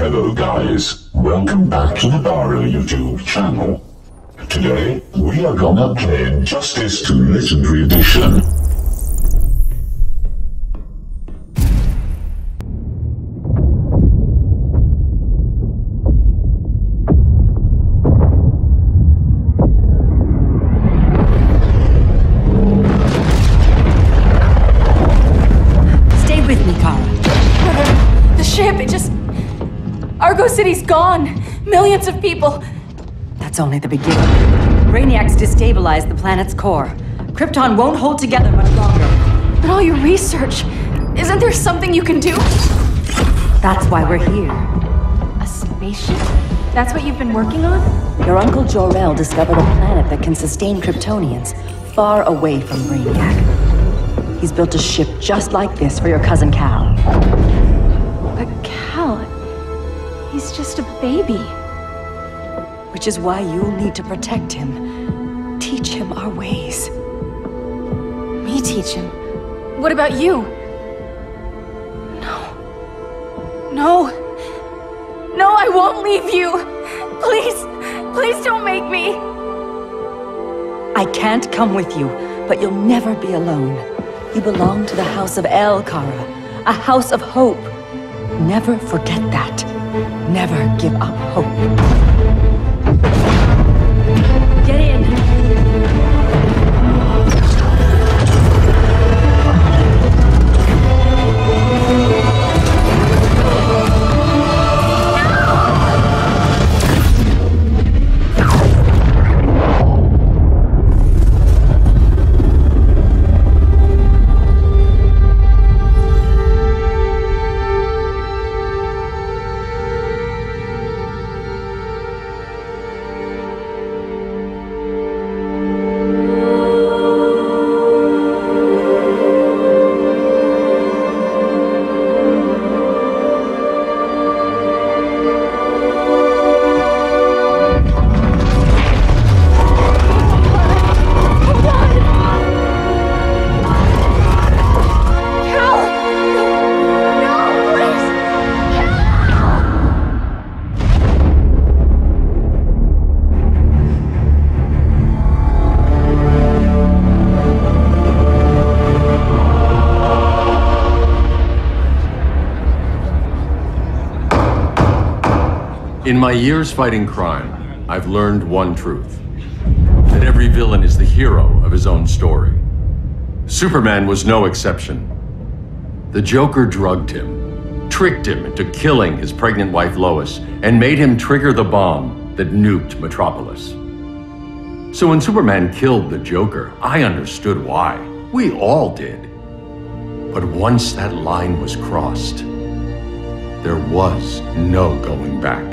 Hello guys, welcome back to the Barra YouTube channel. Today, we are gonna play Justice 2 Legendary Edition. City's gone! Millions of people! That's only the beginning. Brainiac's destabilized the planet's core. Krypton won't hold together much longer. But all your research, isn't there something you can do? That's why we're here. A spaceship? That's what you've been working on? Your uncle Jor-El discovered a planet that can sustain Kryptonians, far away from Brainiac. He's built a ship just like this for your cousin Cal. But Cal... he's just a baby. Which is why you'll need to protect him. Teach him our ways. Me teach him? What about you? No. No. No, I won't leave you. Please, please don't make me. I can't come with you, but you'll never be alone. You belong to the House of El, Kara. A house of hope. Never forget that. Never give up hope. Get in! In my years fighting crime, I've learned one truth. That every villain is the hero of his own story. Superman was no exception. The Joker drugged him, tricked him into killing his pregnant wife Lois, and made him trigger the bomb that nuked Metropolis. So when Superman killed the Joker, I understood why. We all did. But once that line was crossed, there was no going back.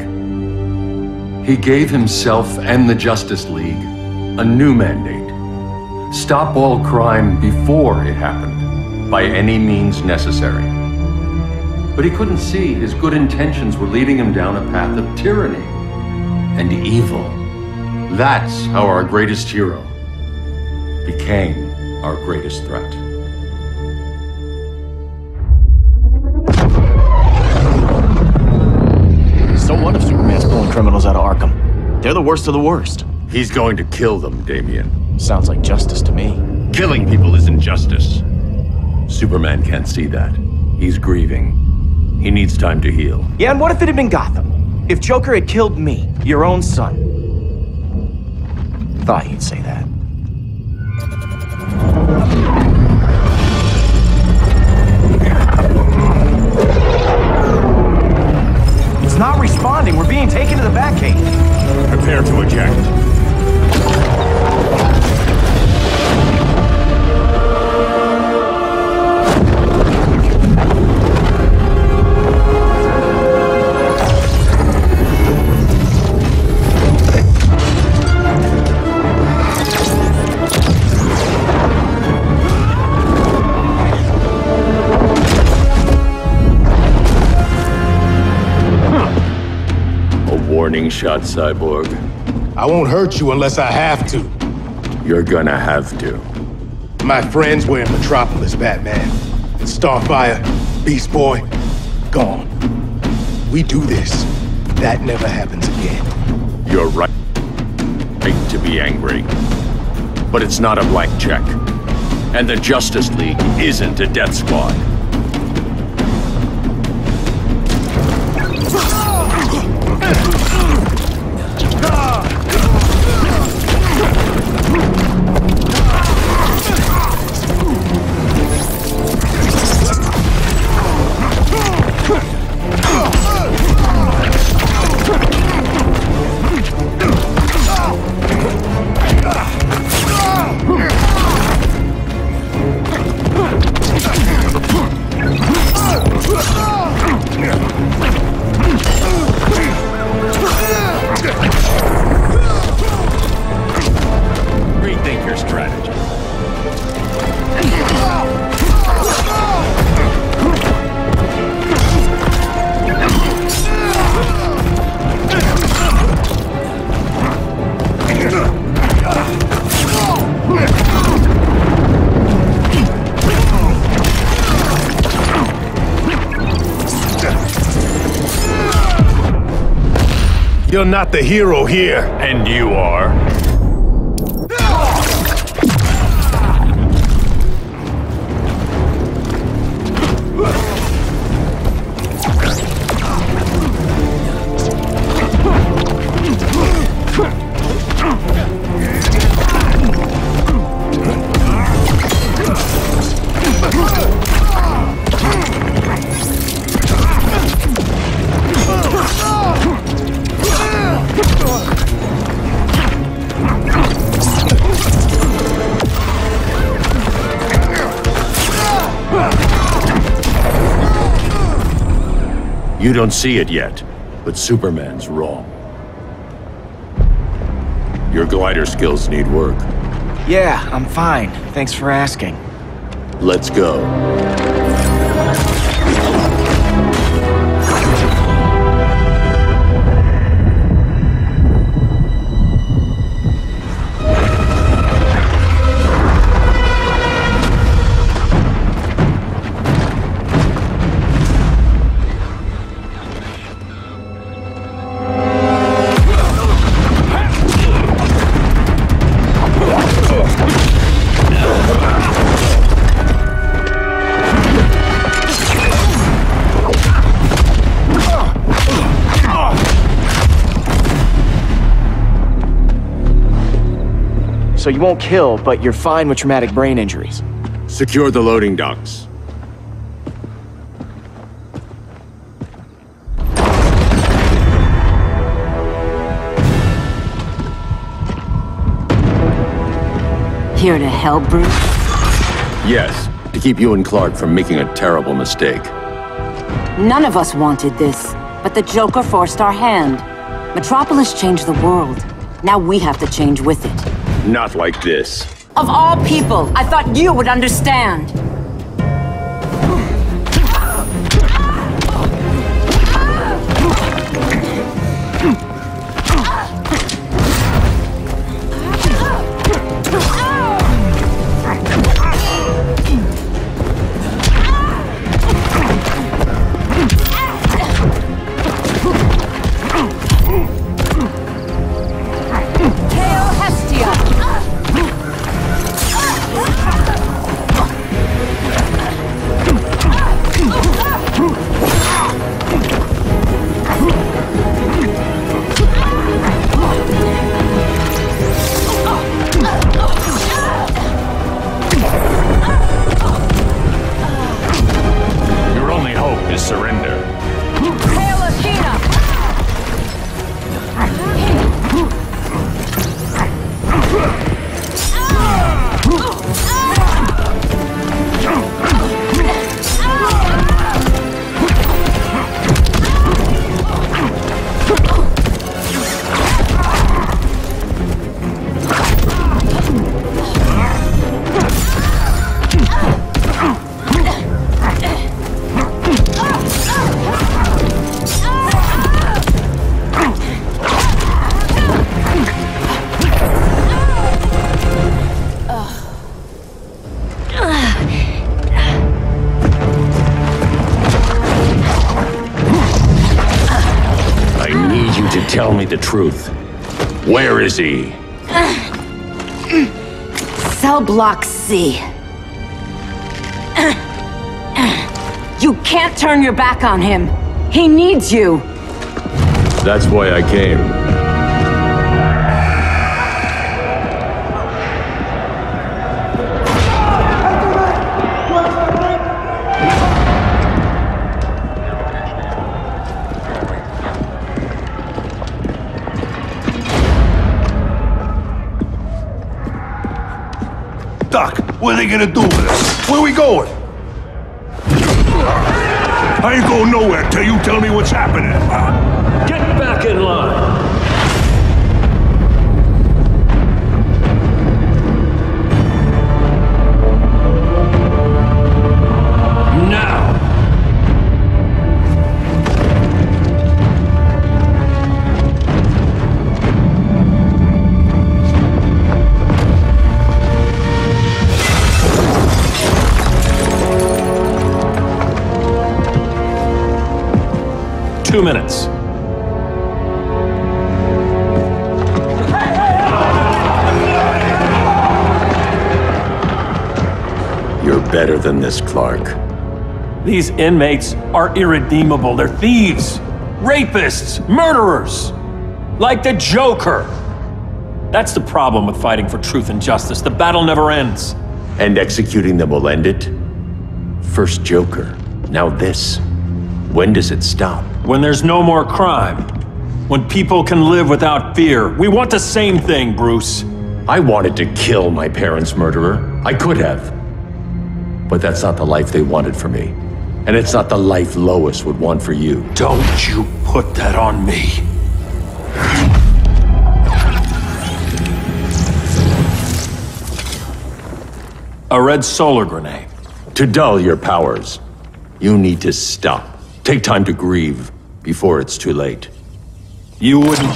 He gave himself and the Justice League a new mandate. Stop all crime before it happened, by any means necessary. But he couldn't see his good intentions were leading him down a path of tyranny and evil. That's how our greatest hero became our greatest threat. So one of Superman's pulling criminals out of Arkham. They're the worst of the worst. He's going to kill them, Damian. Sounds like justice to me. Killing people isn't justice. Superman can't see that. He's grieving. He needs time to heal. Yeah, and what if it had been Gotham? If Joker had killed me, your own son? Thought you'd say that. It's not responding. We're being taken to the Batcave. Prepare to eject. Warning shot, Cyborg. I won't hurt you unless I have to. You're gonna have to. My friends were in Metropolis, Batman. Starfire, Beast Boy, gone. we do this, that never happens again. You're right to be angry. But it's not a blank check. And the Justice League isn't a death squad. You're not the hero here. And you are. You don't see it yet, but Superman's wrong. Your glider skills need work. Yeah, I'm fine. Thanks for asking. Let's go. So you won't kill, but you're fine with traumatic brain injuries. Secure the loading docks. Here to help, Bruce? Yes, to keep you and Clark from making a terrible mistake. None of us wanted this, but the Joker forced our hand. Metropolis changed the world. Now we have to change with it. Not like this. Of all people, I thought you would understand. and tell me the truth. Where is he? Cell block C. You can't turn your back on him. He needs you. That's why I came. Doc, what are they gonna do with us? Where are we going? I ain't going nowhere till you tell me what's happening. Get back in line. Now. 2 minutes. Better than this, Clark. These inmates are irredeemable. They're thieves, rapists, murderers, like the Joker. That's the problem with fighting for truth and justice. The battle never ends. And executing them will end it? First Joker, now this. When does it stop? When there's no more crime. When people can live without fear. We want the same thing, Bruce. I wanted to kill my parents' murderer. I could have. But that's not the life they wanted for me. And it's not the life Lois would want for you. Don't you put that on me. A red solar grenade. To dull your powers, you need to stop. Take time to grieve before it's too late. You wouldn't...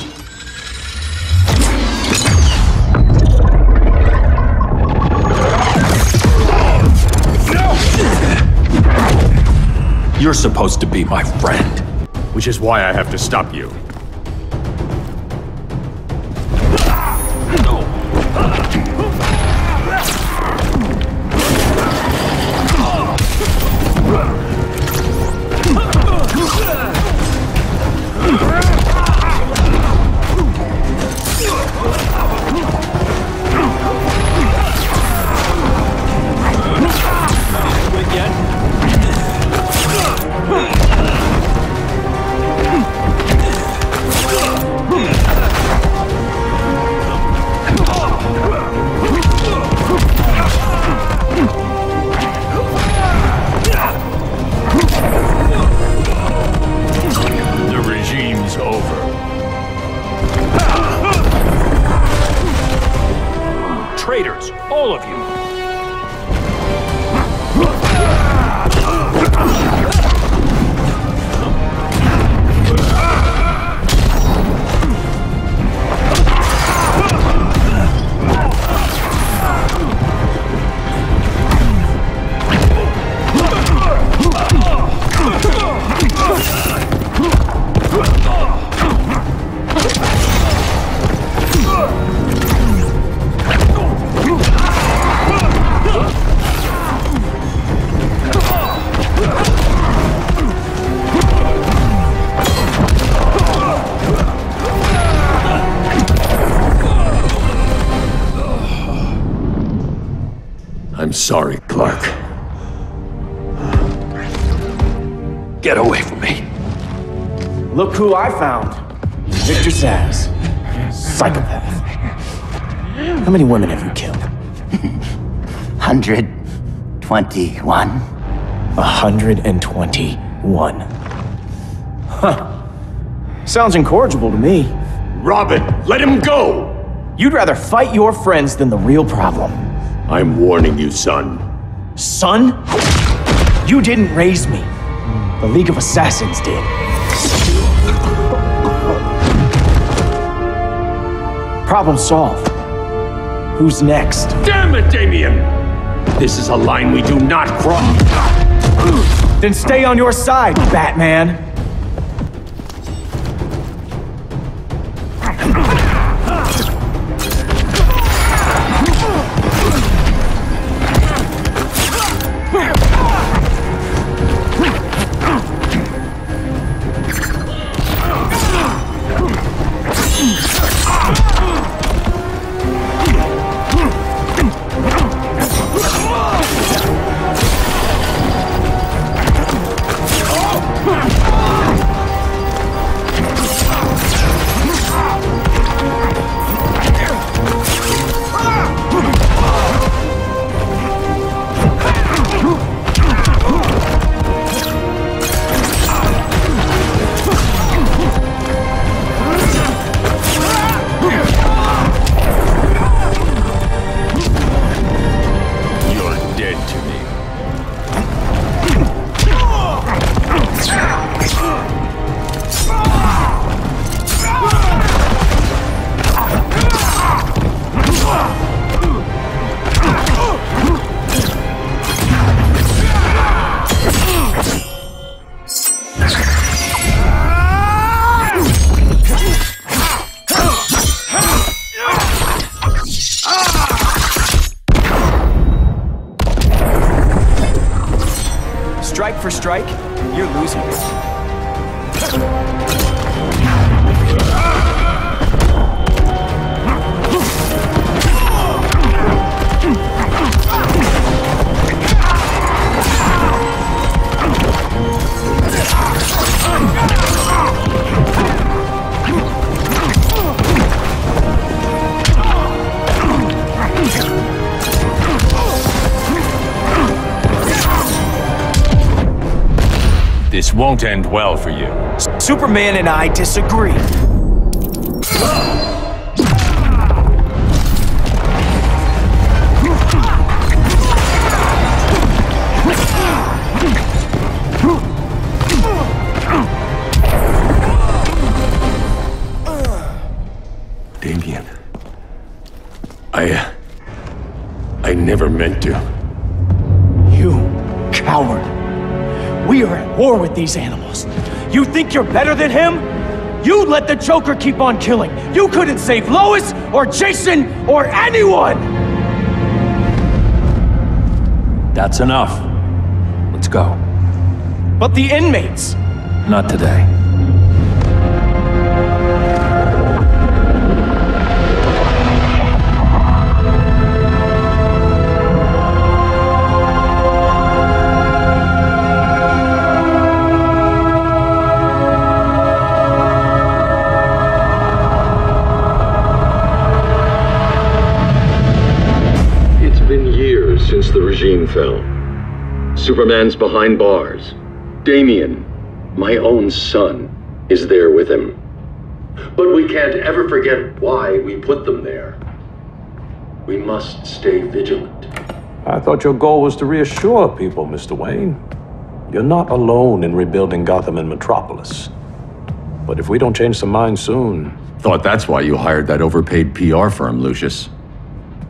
You're supposed to be my friend. Which is why I have to stop you. I'm sorry, Clark. Get away from me. Look who I found. Victor Saz. Psychopath. How many women have you killed? 121. 121. Huh. Sounds incorrigible to me. Robin, let him go! You'd rather fight your friends than the real problem. I'm warning you, son. Son? You didn't raise me. The League of Assassins did. Problem solved. Who's next? Damn it, Damien! This is a line we do not cross. Then stay on your side, Batman. strike, you're losing it. This won't end well for you. Superman and I disagree. Damien, I never meant to. You coward. We are at war with these animals. You think you're better than him? You let the Joker keep on killing. You couldn't save Lois, or Jason, or anyone! That's enough. Let's go. But the inmates? Not today. Since the regime fell. Superman's behind bars. Damien, my own son, is there with him. But we can't ever forget why we put them there. We must stay vigilant. I thought your goal was to reassure people, Mr. Wayne. You're not alone in rebuilding Gotham and Metropolis. But if we don't change some minds soon... Thought that's why you hired that overpaid PR firm, Lucius.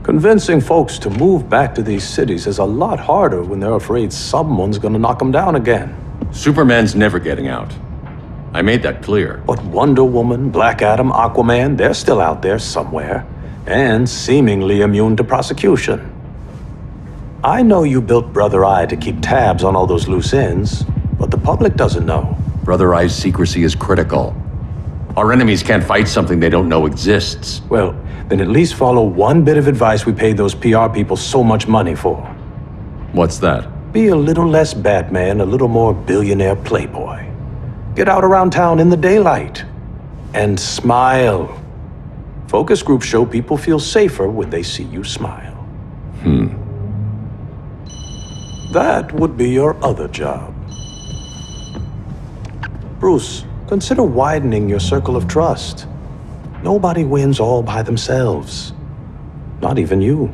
Convincing folks to move back to these cities is a lot harder when they're afraid someone's gonna knock them down again. Superman's never getting out. I made that clear. But Wonder Woman, Black Adam, Aquaman, they're still out there somewhere, and seemingly immune to prosecution. I know you built Brother Eye to keep tabs on all those loose ends, but the public doesn't know. Brother Eye's secrecy is critical. Our enemies can't fight something they don't know exists. Well, then at least follow one bit of advice we paid those PR people so much money for. What's that? Be a little less Batman, a little more billionaire playboy. Get out around town in the daylight and smile. Focus groups show people feel safer when they see you smile. That would be your other job. Bruce, consider widening your circle of trust. Nobody wins all by themselves. Not even you.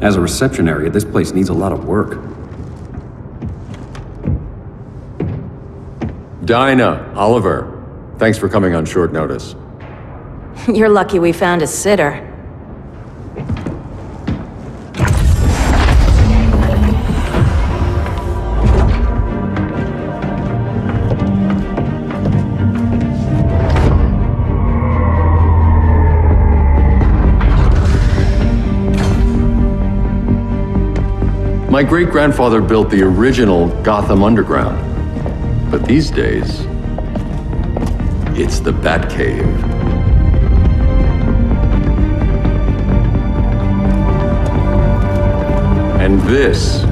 As a reception area, this place needs a lot of work. Dinah, Oliver, thanks for coming on short notice. You're lucky we found a sitter. My great-grandfather built the original Gotham Underground. But these days, it's the Batcave. And this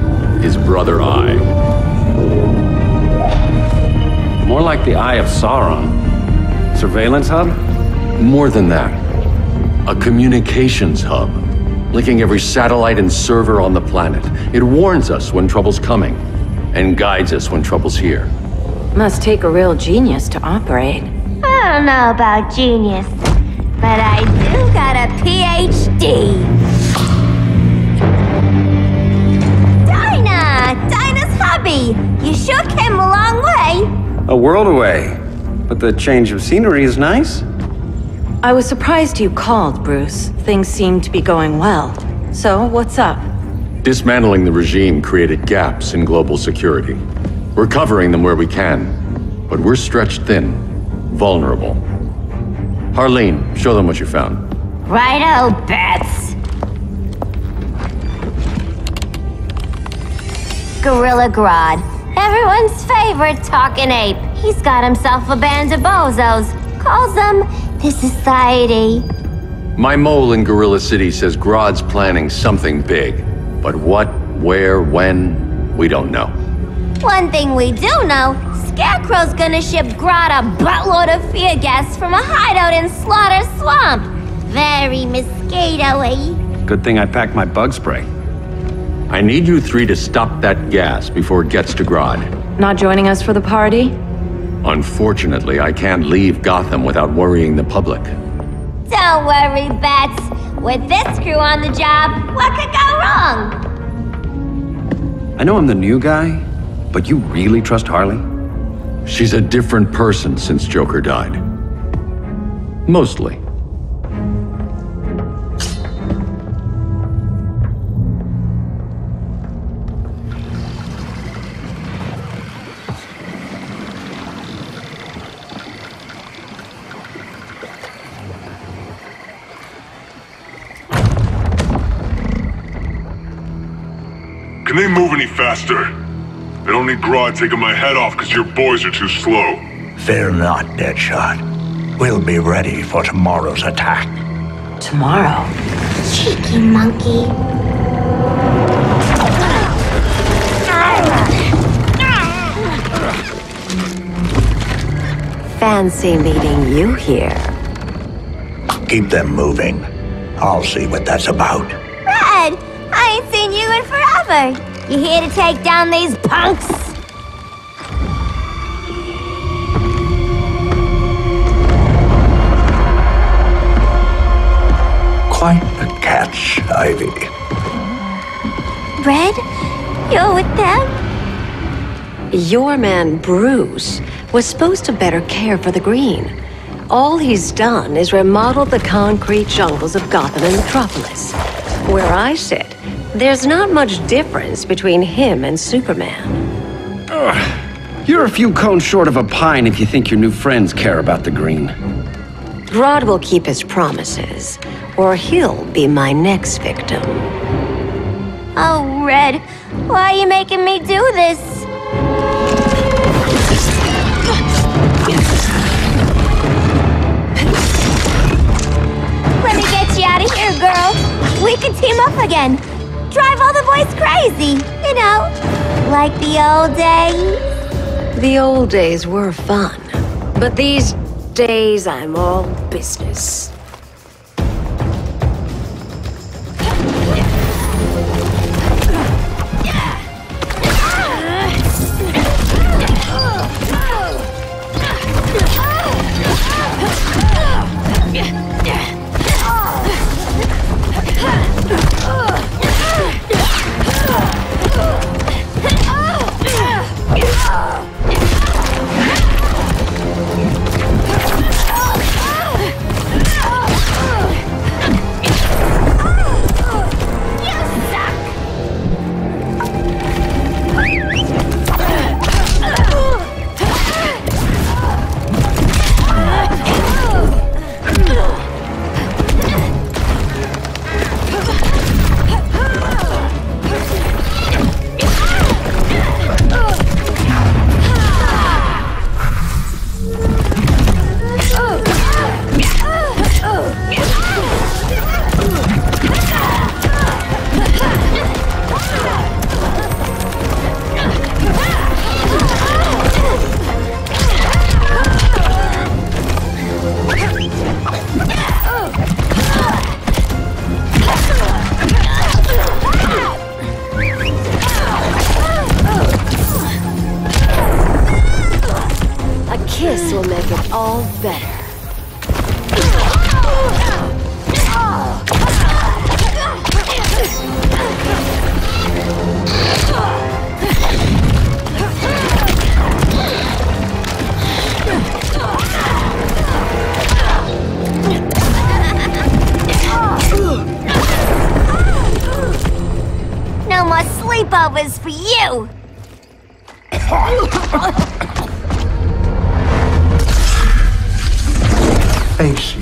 is Brother Eye. More like the Eye of Sauron. Surveillance hub? More than that. A communications hub. Linking every satellite and server on the planet. It warns us when trouble's coming, and guides us when trouble's here. Must take a real genius to operate. I don't know about genius, but I do got a PhD. Dinah! Dinah's hobby! You sure came a long way. A world away. But the change of scenery is nice. I was surprised you called, Bruce. Things seemed to be going well. So, what's up? Dismantling the regime created gaps in global security. We're covering them where we can, but we're stretched thin, vulnerable. Harleen, show them what you found. Righto, Bats. Gorilla Grodd, everyone's favorite talking ape. He's got himself a band of bozos. Calls them the Society. My mole in Gorilla City says Grodd's planning something big. But what, where, when, we don't know. One thing we do know, Scarecrow's gonna ship Grodd a buttload of fear gas from a hideout in Slaughter Swamp. Very mosquito-y. Good thing I packed my bug spray. I need you three to stop that gas before it gets to Grodd. Not joining us for the party? Unfortunately, I can't leave Gotham without worrying the public. Don't worry, Bats. With this crew on the job, what could go wrong? I know I'm the new guy, but you really trust Harley? She's a different person since Joker died. Mostly. Can they move any faster? I don't need Grodd taking my head off because your boys are too slow. Fear not, Deadshot. We'll be ready for tomorrow's attack. Tomorrow? Cheeky monkey. Fancy meeting you here. Keep them moving. I'll see what that's about. Red! I ain't seen you in forever! You here to take down these punks? Quite a catch, Ivy. Red? You're with them? Your man, Bruce, was supposed to better care for the Green. All he's done is remodel the concrete jungles of Gotham and Metropolis. Where I sit, there's not much difference between him and Superman. Ugh. You're a few cones short of a pine if you think your new friends care about the Green. Grodd will keep his promises, or he'll be my next victim. Oh, Red, why are you making me do this? Let me get you out of here, girl. We could team up again. Drive all the boys crazy, you know, like the old days. The old days were fun, but these days I'm all business.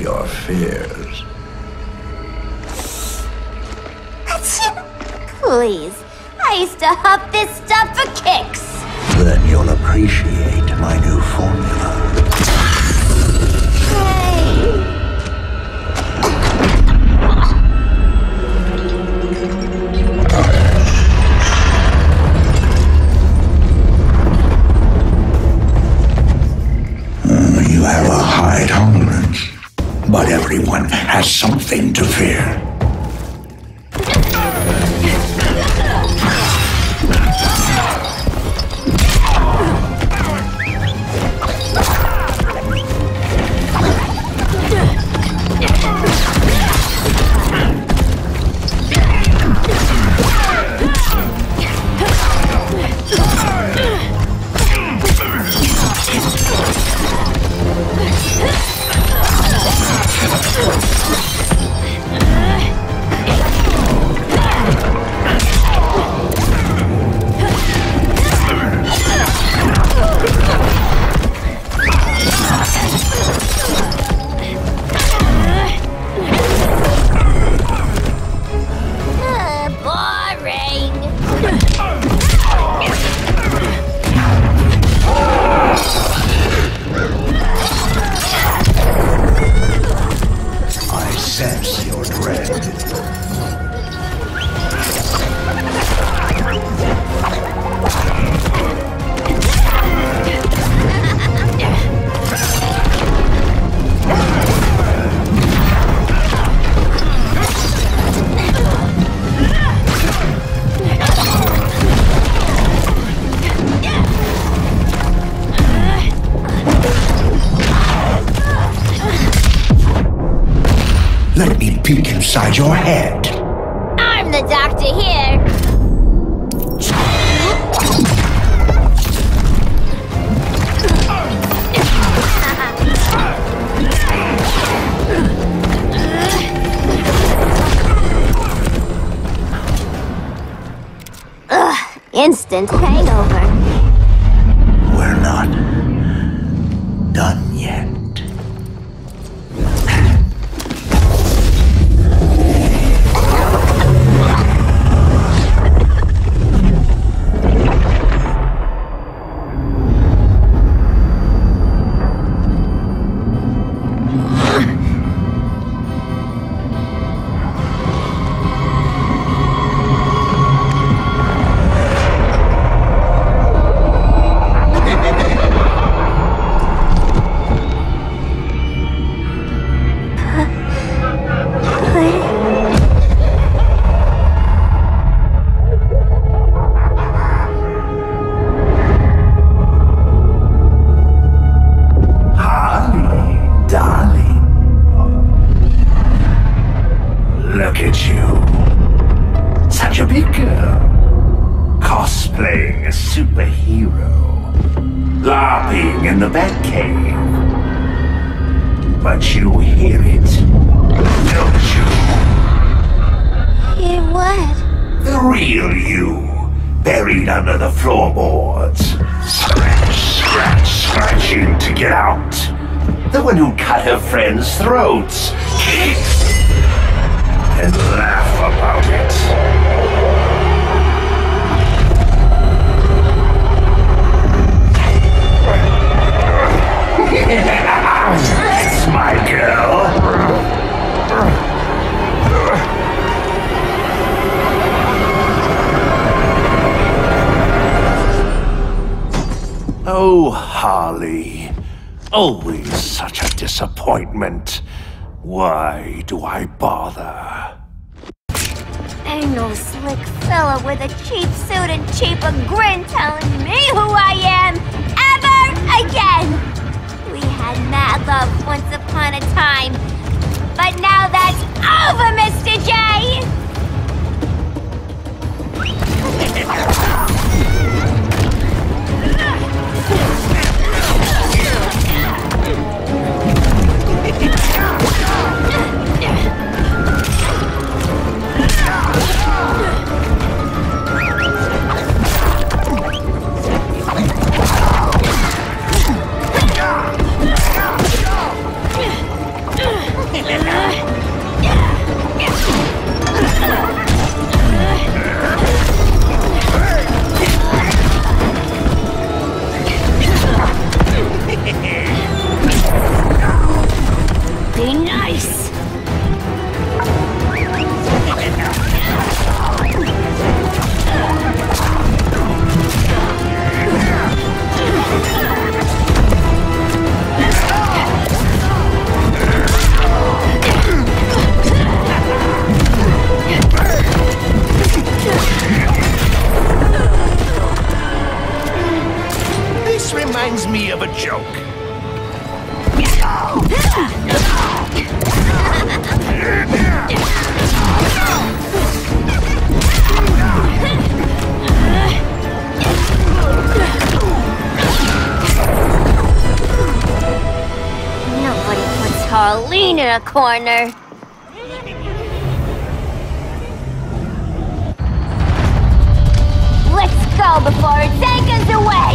your fears. Please, I used to huff this stuff for kicks. Then you'll appreciate my new formula. You have a high tolerance, but everyone has something to fear. Inside your head. I'm the doctor here. Ugh, instant hangover. We're not done yet. Oh, Harley, always such a disappointment. Why do I bother? Ain't no slick fella with a cheap suit and cheaper grin telling me who I am ever again. We had mad love once upon a time, but now that's over, Mr. J! joke. Nobody puts Harleen in a corner. Go before it takes us away!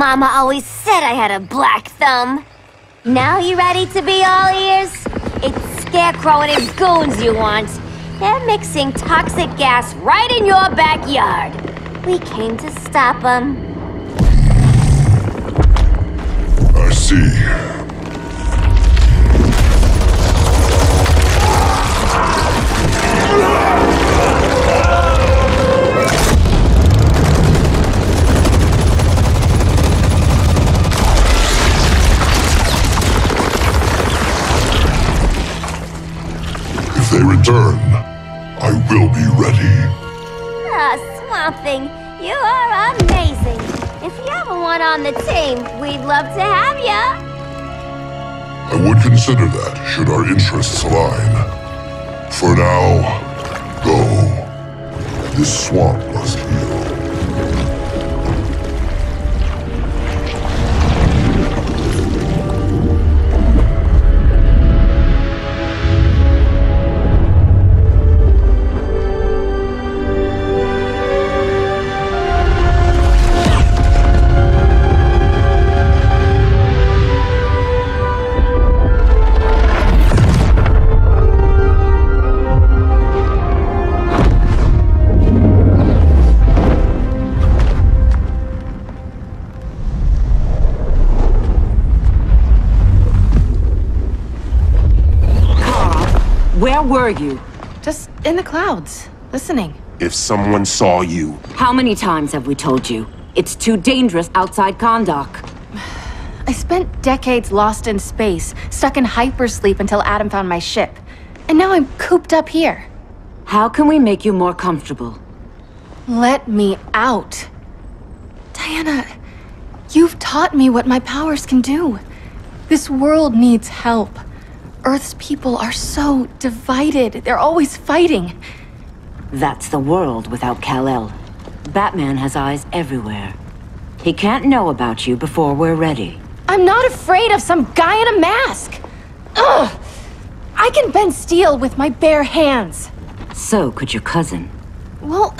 Mama always said I had a black thumb. Now you ready to be all ears? It's Scarecrow and his goons you want. They're mixing toxic gas right in your backyard. We came to stop them. I see. They return, I will be ready. Ah, Swamp Thing, you are amazing. If you ever want on the team, we'd love to have you. I would consider that, should our interests align. For now, go. This swamp must heal. Where were you? Just in the clouds, listening. If someone saw you... How many times have we told you? It's too dangerous outside Kandaq. I spent decades lost in space, stuck in hypersleep until Adam found my ship. And now I'm cooped up here. How can we make you more comfortable? Let me out. Diana, you've taught me what my powers can do. This world needs help. Earth's people are so divided. They're always fighting. That's the world without Kal-El. Batman has eyes everywhere. He can't know about you before we're ready. I'm not afraid of some guy in a mask! Ugh! I can bend steel with my bare hands. So could your cousin. Well,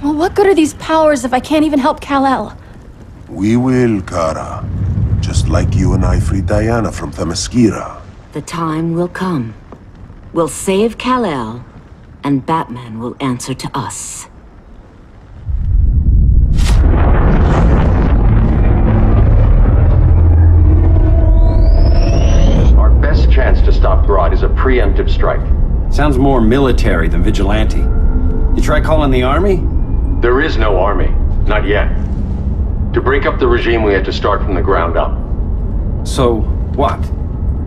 what good are these powers if I can't even help Kal-El? We will, Kara. Just like you and I freed Diana from Themyscira. The time will come. We'll save Kal-El, and Batman will answer to us. To stop Grodd is a preemptive strike. Sounds more military than vigilante. You try calling the army? There is no army. Not yet. To break up the regime, we had to start from the ground up. So, what?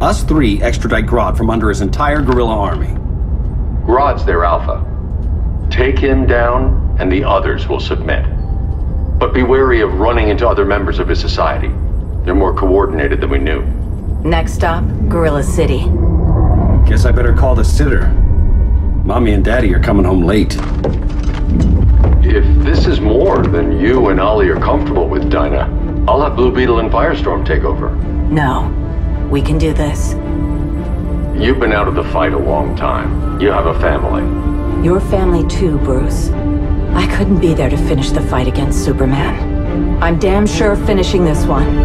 Us three extradite Grodd from under his entire guerrilla army. Grodd's their alpha. Take him down, and the others will submit. But be wary of running into other members of his society. They're more coordinated than we knew. Next stop, Gorilla City. Guess I better call the sitter. Mommy and Daddy are coming home late. If this is more than you and Ollie are comfortable with, Dinah, I'll have Blue Beetle and Firestorm take over. No, we can do this. You've been out of the fight a long time. You have a family. Your family too, Bruce. I couldn't be there to finish the fight against Superman. I'm damn sure finishing this one.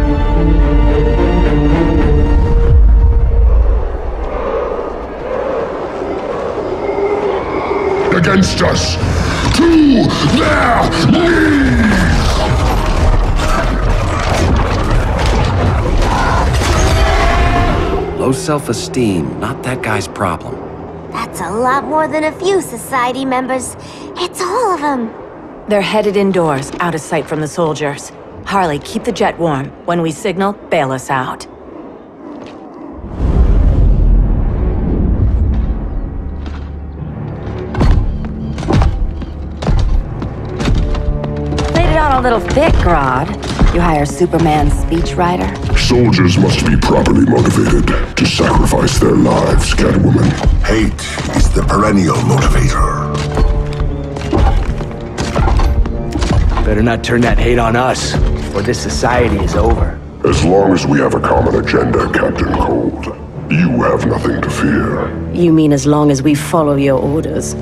Against us, to their knees! Low self-esteem, not that guy's problem. That's a lot more than a few society members. It's all of them. They're headed indoors, out of sight from the soldiers. Harley, keep the jet warm. When we signal, bail us out. A little thick, Grodd. You hire Superman's speechwriter? Soldiers must be properly motivated to sacrifice their lives, Catwoman. Hate is the perennial motivator. Better not turn that hate on us, or this society is over. As long as we have a common agenda, Captain Cold, you have nothing to fear. You mean as long as we follow your orders?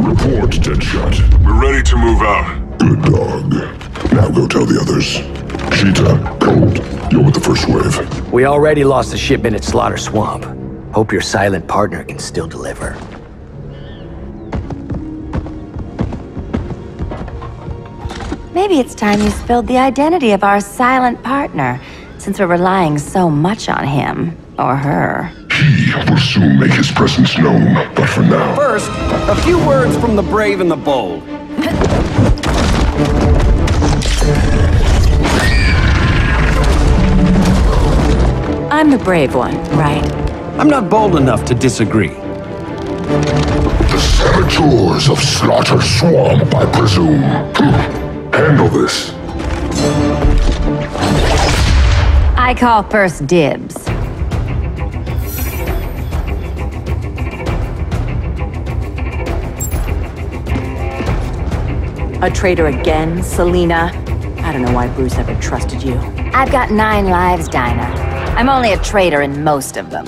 Report, Deadshot. We're ready to move out. Good dog. Now go tell the others. Cheetah, Cold, you're with the first wave. We already lost the shipment at Slaughter Swamp. Hope your silent partner can still deliver. Maybe it's time you spilled the identity of our silent partner, since we're relying so much on him, or her. He will soon make his presence known, but for now... First, a few words from the brave and the bold. I'm the brave one, right? I'm not bold enough to disagree. The saboteurs of Slaughter Swamp, I presume. Handle this. I call first dibs. A traitor again, Selina? I don't know why Bruce ever trusted you. I've got 9 lives, Dinah. I'm only a traitor in most of them.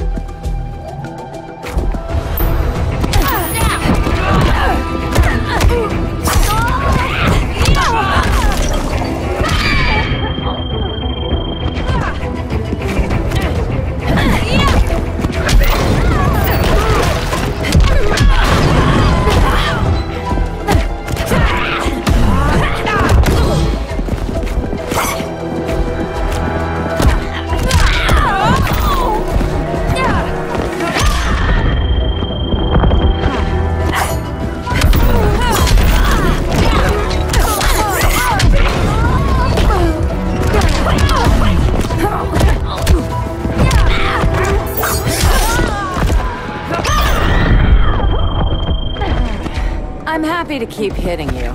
To keep hitting you.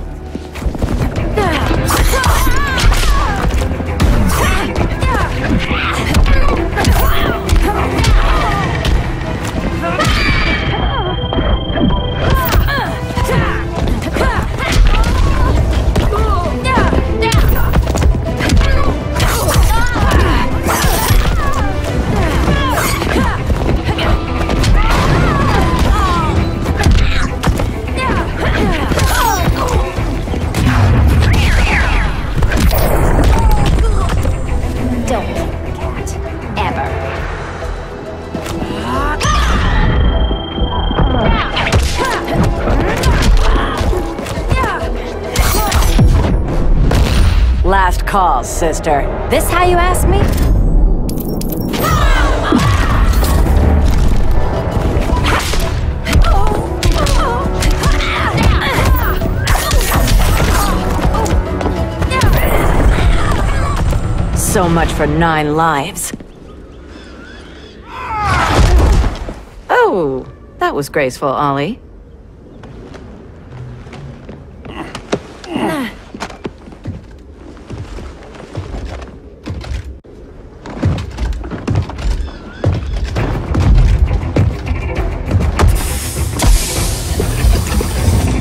call, sister. This how you ask me? So much for 9 lives. Oh, that was graceful, Ollie.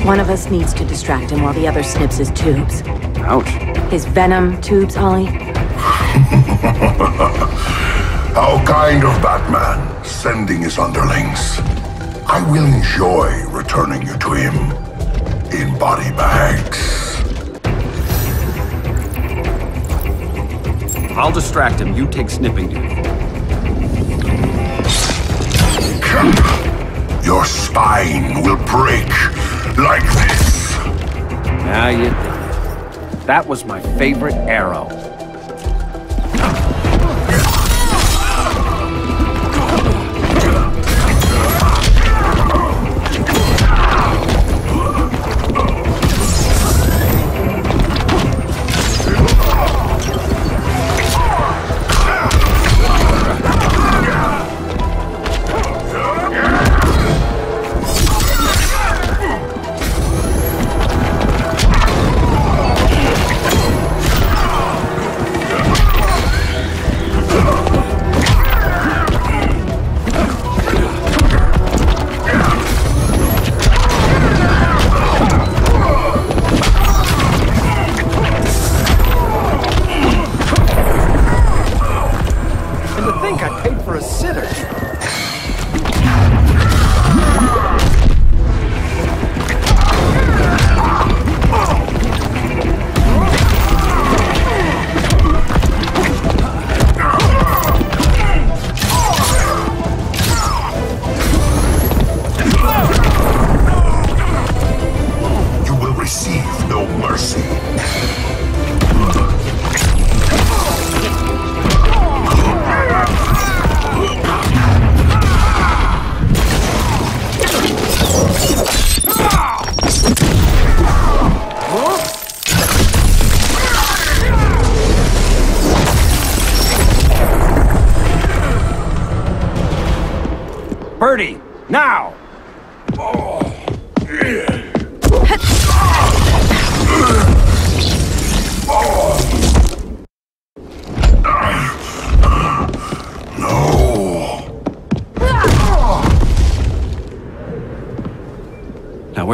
One of us needs to distract him while the other snips his tubes. Ouch. His venom tubes, Ollie. How kind of Batman, sending his underlings. I will enjoy returning you to him in body bags. I'll distract him. You take snipping duty. Your spine will break. Like this! Now you did it. That was my favorite arrow.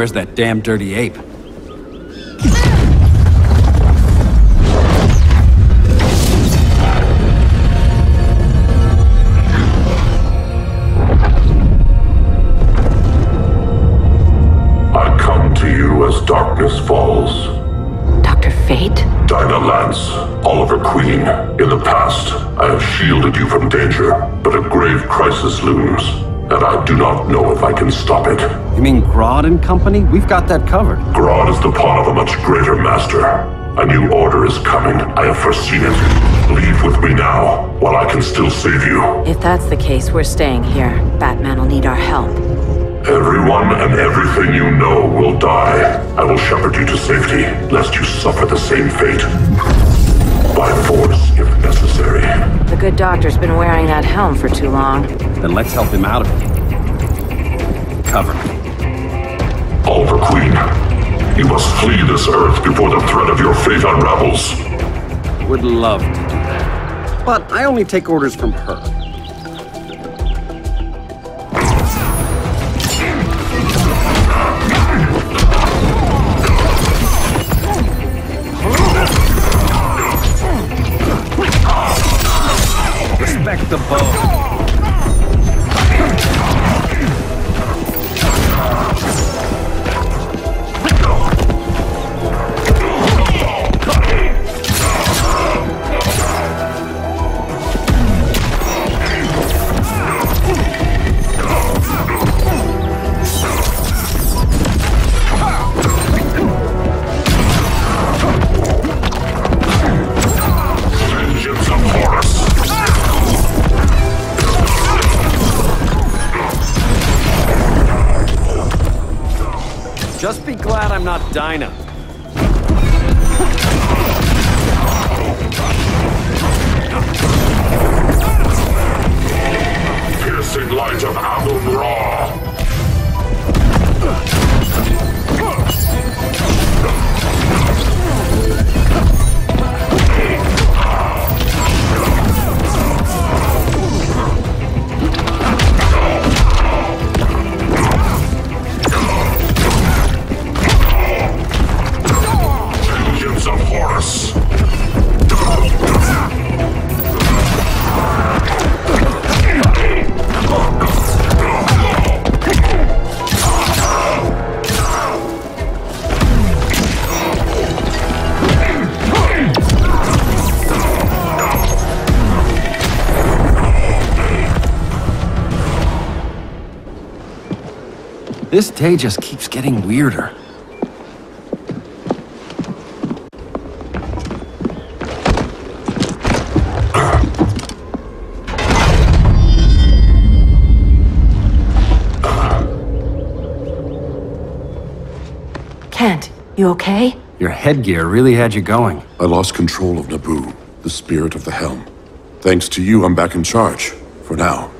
Where's that damn dirty ape? I come to you as darkness falls. Dr. Fate? Dinah Lance, Oliver Queen. In the past, I have shielded you from danger, but a grave crisis looms, and I do not know if I can stop it. You mean Grodd and company? We've got that covered. Grodd is the pawn of a much greater master. A new order is coming. I have foreseen it. Leave with me now, while I can still save you. If that's the case, we're staying here. Batman will need our help. Everyone and everything you know will die. I will shepherd you to safety, lest you suffer the same fate. By force, if necessary. The good doctor's been wearing that helm for too long. Then let's help him out of it. Cover me. Oliver Queen, you must flee this earth before the threat of your fate unravels. Would love to do that, but I only take orders from her. Respect the bow. Just be glad I'm not Dinah. Piercing light of Amun Ra. This day just keeps getting weirder. Kent, you okay? Your headgear really had you going. I lost control of Naboo, the spirit of the helm. Thanks to you, I'm back in charge, for now.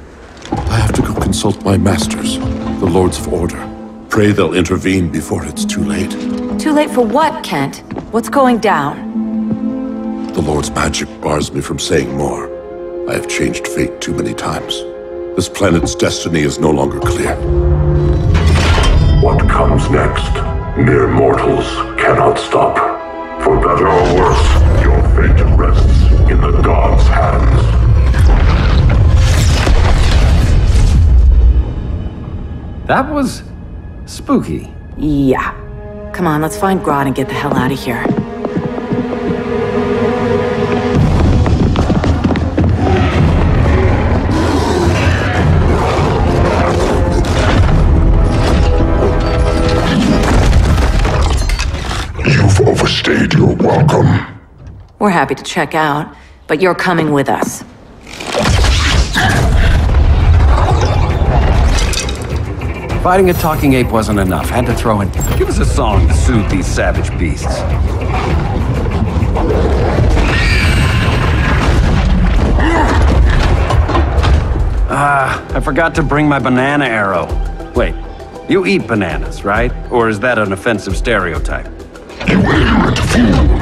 I have to go consult my masters, the Lords of Order. Pray they'll intervene before it's too late. Too late for what, Kent? What's going down? The Lord's magic bars me from saying more. I have changed fate too many times. This planet's destiny is no longer clear. What comes next, mere mortals cannot stop. For better or worse, your fate rests in the gods' hands. That was spooky. Yeah. Come on, let's find Grodd and get the hell out of here. You've overstayed your welcome. We're happy to check out, but you're coming with us. Fighting a talking ape wasn't enough. Had to throw in. Give us a song to soothe these savage beasts. Ah, I forgot to bring my banana arrow. Wait, you eat bananas, right? Or is that an offensive stereotype? You ignorant fool.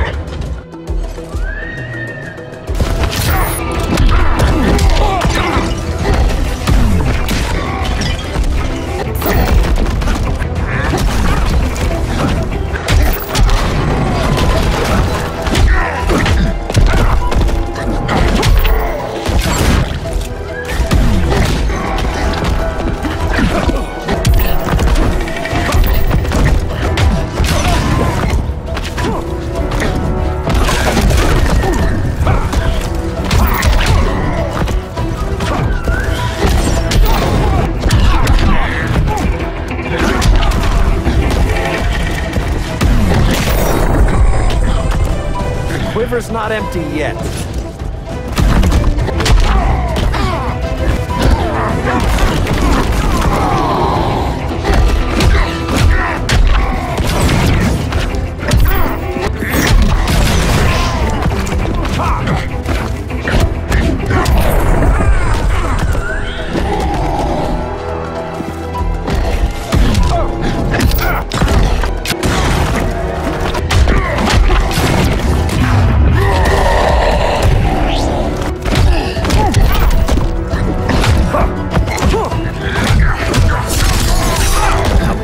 It's not empty yet.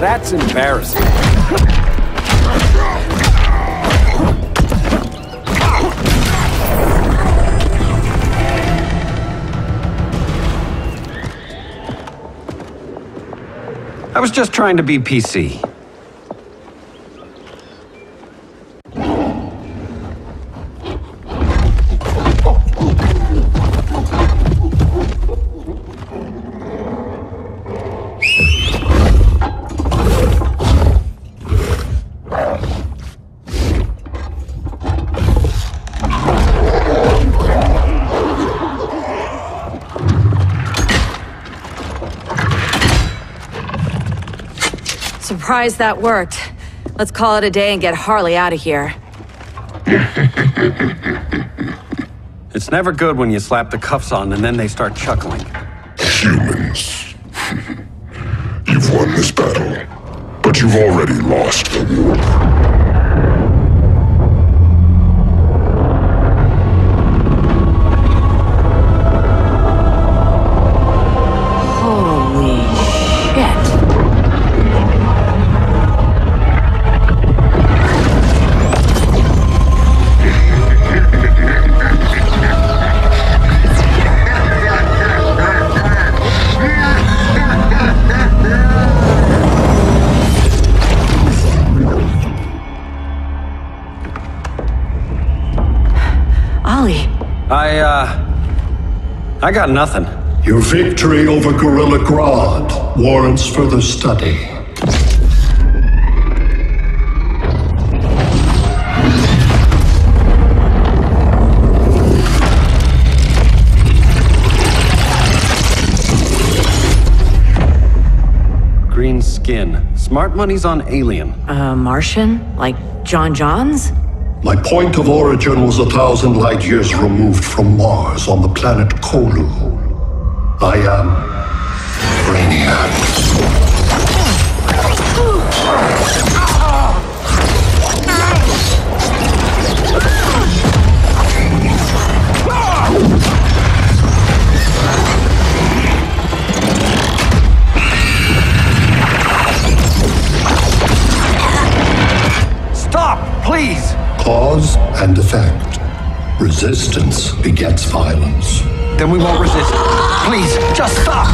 That's embarrassing. I was just trying to be PC. Surprised that worked. Let's call it a day and get Harley out of here. It's never good when you slap the cuffs on and then they start chuckling. Humans. You've won this battle, but you've already lost the war. I got nothing. Your victory over Gorilla Grodd warrants further study. Green skin. Smart money's on alien. Martian? Like John Johns? My point of origin was 1,000 light years removed from Mars on the planet Kolu. I am Brainiac. Stop, please! Cause and effect. Resistance begets violence. Then we won't resist. Please, just stop!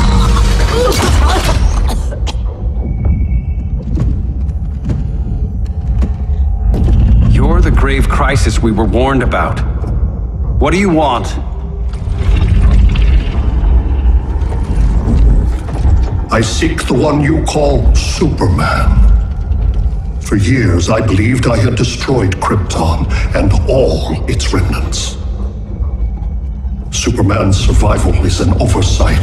You're the grave crisis we were warned about. What do you want? I seek the one you call Superman. For years, I believed I had destroyed Krypton and all its remnants. Superman's survival is an oversight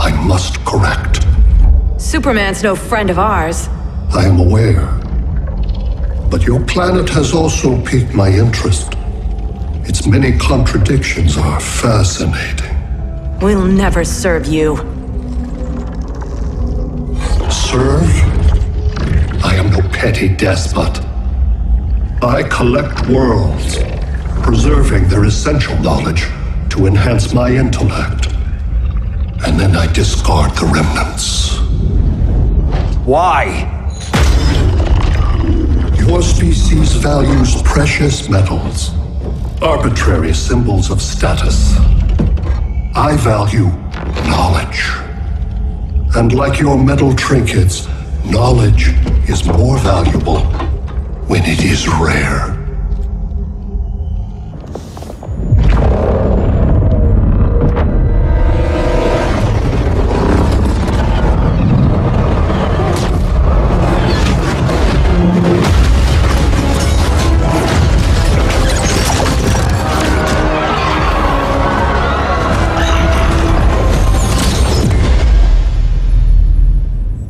I must correct. Superman's no friend of ours. I am aware. But your planet has also piqued my interest. Its many contradictions are fascinating. We'll never serve you. Serve? I am no petty despot. I collect worlds, preserving their essential knowledge to enhance my intellect. And then I discard the remnants. Why? Your species values precious metals, arbitrary symbols of status. I value knowledge. And like your metal trinkets, knowledge is more valuable when it is rare.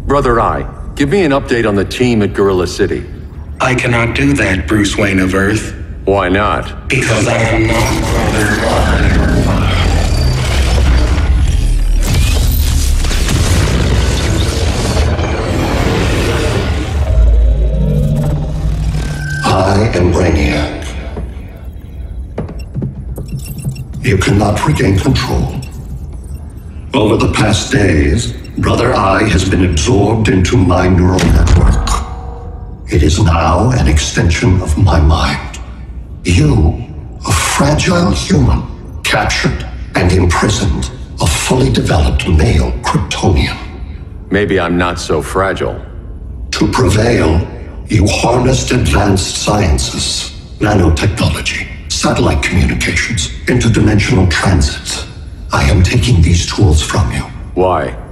Brother I. Give me an update on the team at Gorilla City. I cannot do that, Bruce Wayne of Earth. Why not? Because I am not Brother I am Brainiac. You cannot regain control. Over the past days, Brother I has been absorbed into my neural network. It is now an extension of my mind. You, a fragile human, captured and imprisoned, a fully developed male Kryptonian. Maybe I'm not so fragile. To prevail, you harnessed advanced sciences, nanotechnology, satellite communications, interdimensional transit. I am taking these tools from you. Why?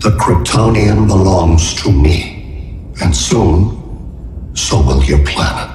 The Kryptonian belongs to me, and soon, so will your planet.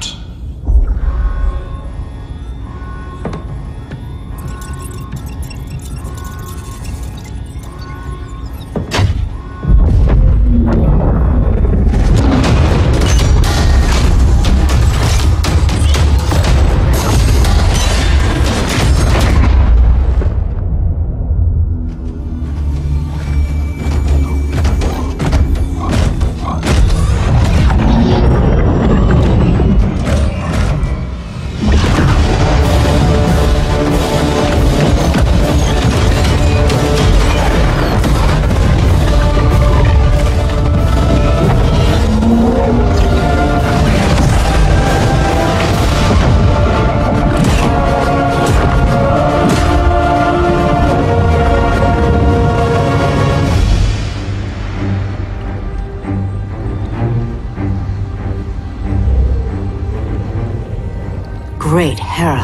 Kara.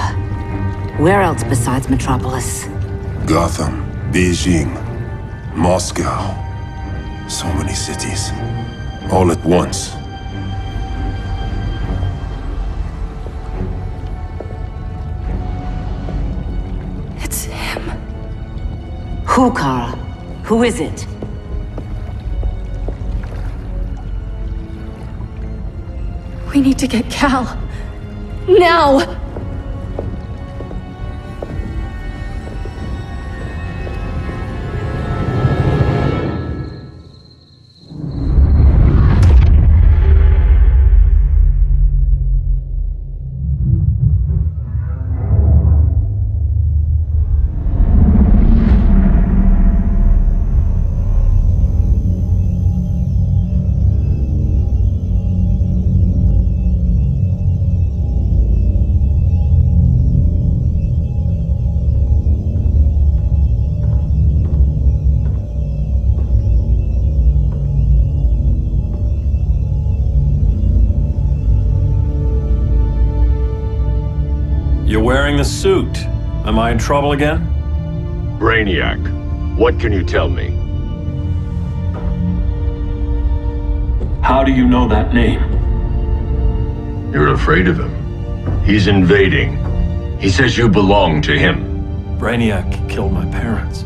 Where else besides Metropolis? Gotham, Beijing, Moscow. So many cities, all at once. It's him. Who, Kara? Who is it? We need to get Cal. Now! Wearing the suit. Am I in trouble again? Brainiac, what can you tell me? How do you know that name? You're afraid of him. He's invading. He says you belong to him. Brainiac killed my parents.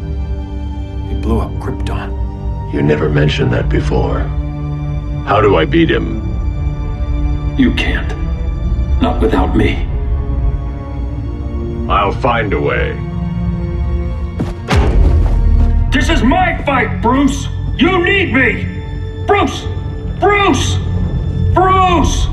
He blew up Krypton. You never mentioned that before. How do I beat him? You can't. Not without me. I'll find a way. This is my fight, Bruce! You need me! Bruce! Bruce! Bruce!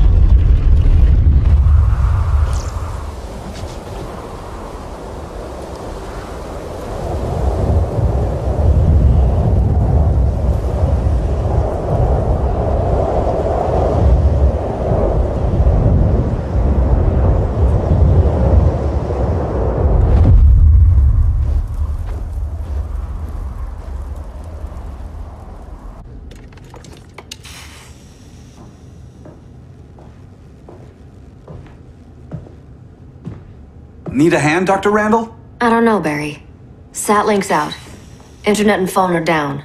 Need a hand, Dr. Randall? I don't know, Barry. Sat link's out. Internet and phone are down.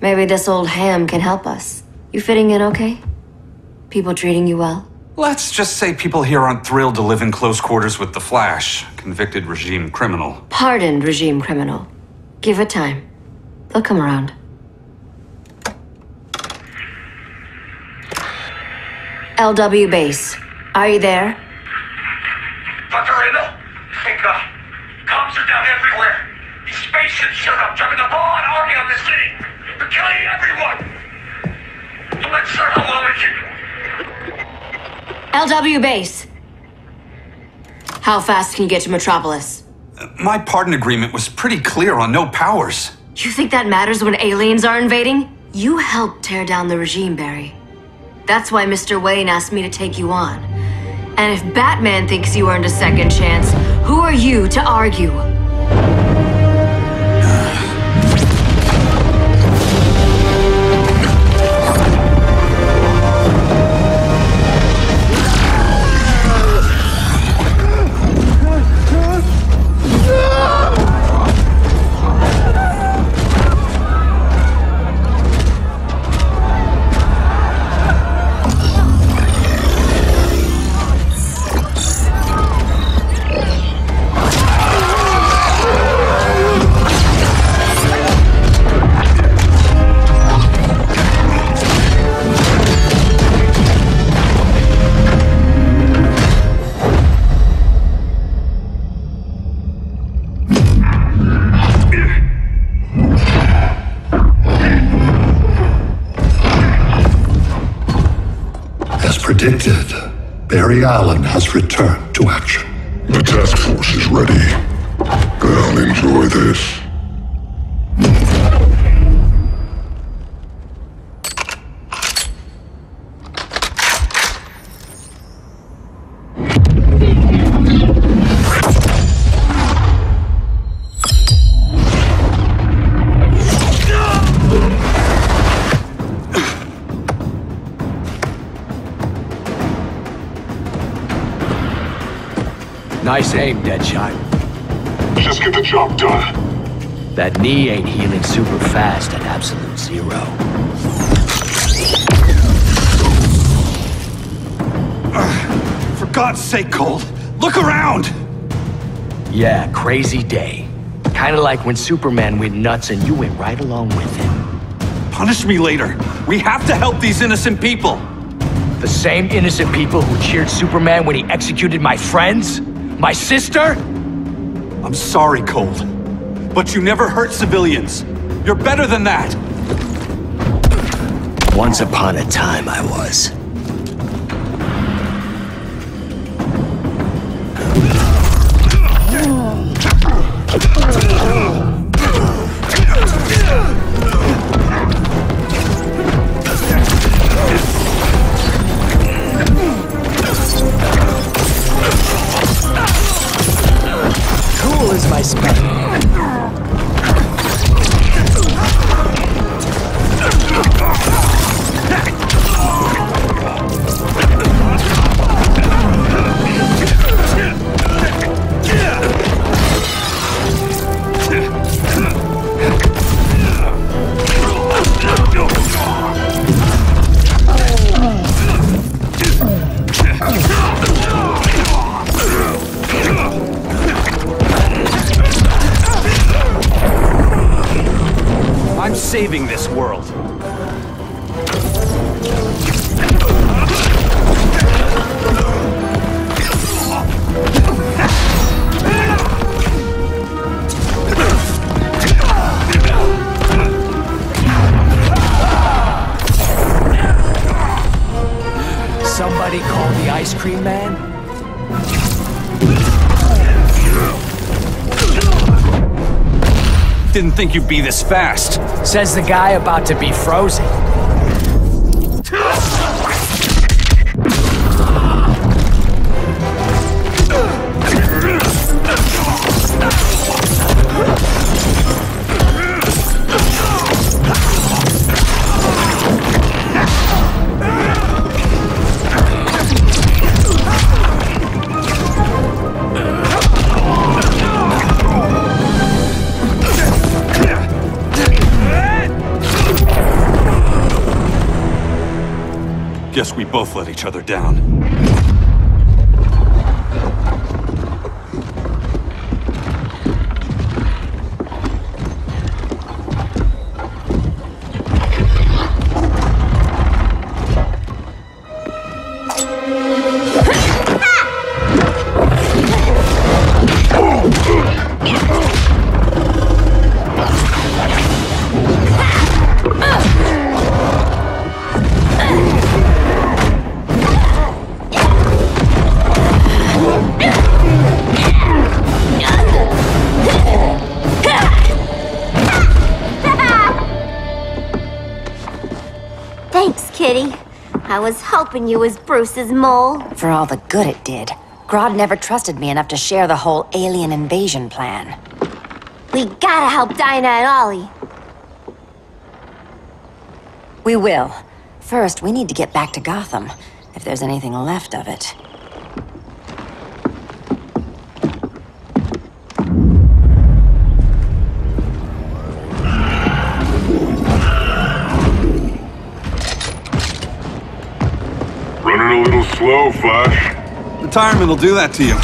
Maybe this old ham can help us. You fitting in okay? People treating you well? Let's just say people here aren't thrilled to live in close quarters with the Flash. Convicted regime criminal. Pardoned regime criminal. Give it time. They'll come around. LW base. Are you there? Dr. Randall? Thank God. Cops are down everywhere. These spaceships showed up, dropping a law and army on this city. They're killing everyone. So let's start how well we can. LW base. How fast can you get to Metropolis? My pardon agreement was pretty clear on no powers. You think that matters when aliens are invading? You helped tear down the regime, Barry. That's why Mr. Wayne asked me to take you on. And if Batman thinks you earned a second chance, who are you to argue? Predicted, Barry Allen has returned to action. The task force is ready. They'll enjoy this. Nice aim, Deadshot. Just get the job done. That knee ain't healing super fast at absolute zero. For God's sake, Cold, look around! Yeah, crazy day. Kinda like when Superman went nuts and you went right along with him. Punish me later. We have to help these innocent people. The same innocent people who cheered Superman when he executed my friends? My sister? I'm sorry, Cold, but you never hurt civilians. You're better than that. Once upon a time, I was. Saving this world. Somebody call the ice cream man? Didn't think you'd be this fast. Says the guy about to be frozen. Guess we both let each other down. I was hoping you was Bruce's mole. For all the good it did. Grodd never trusted me enough to share the whole alien invasion plan. We gotta help Dinah and Ollie. We will. First, we need to get back to Gotham, if there's anything left of it. Slow, Flash. Retirement will do that to you.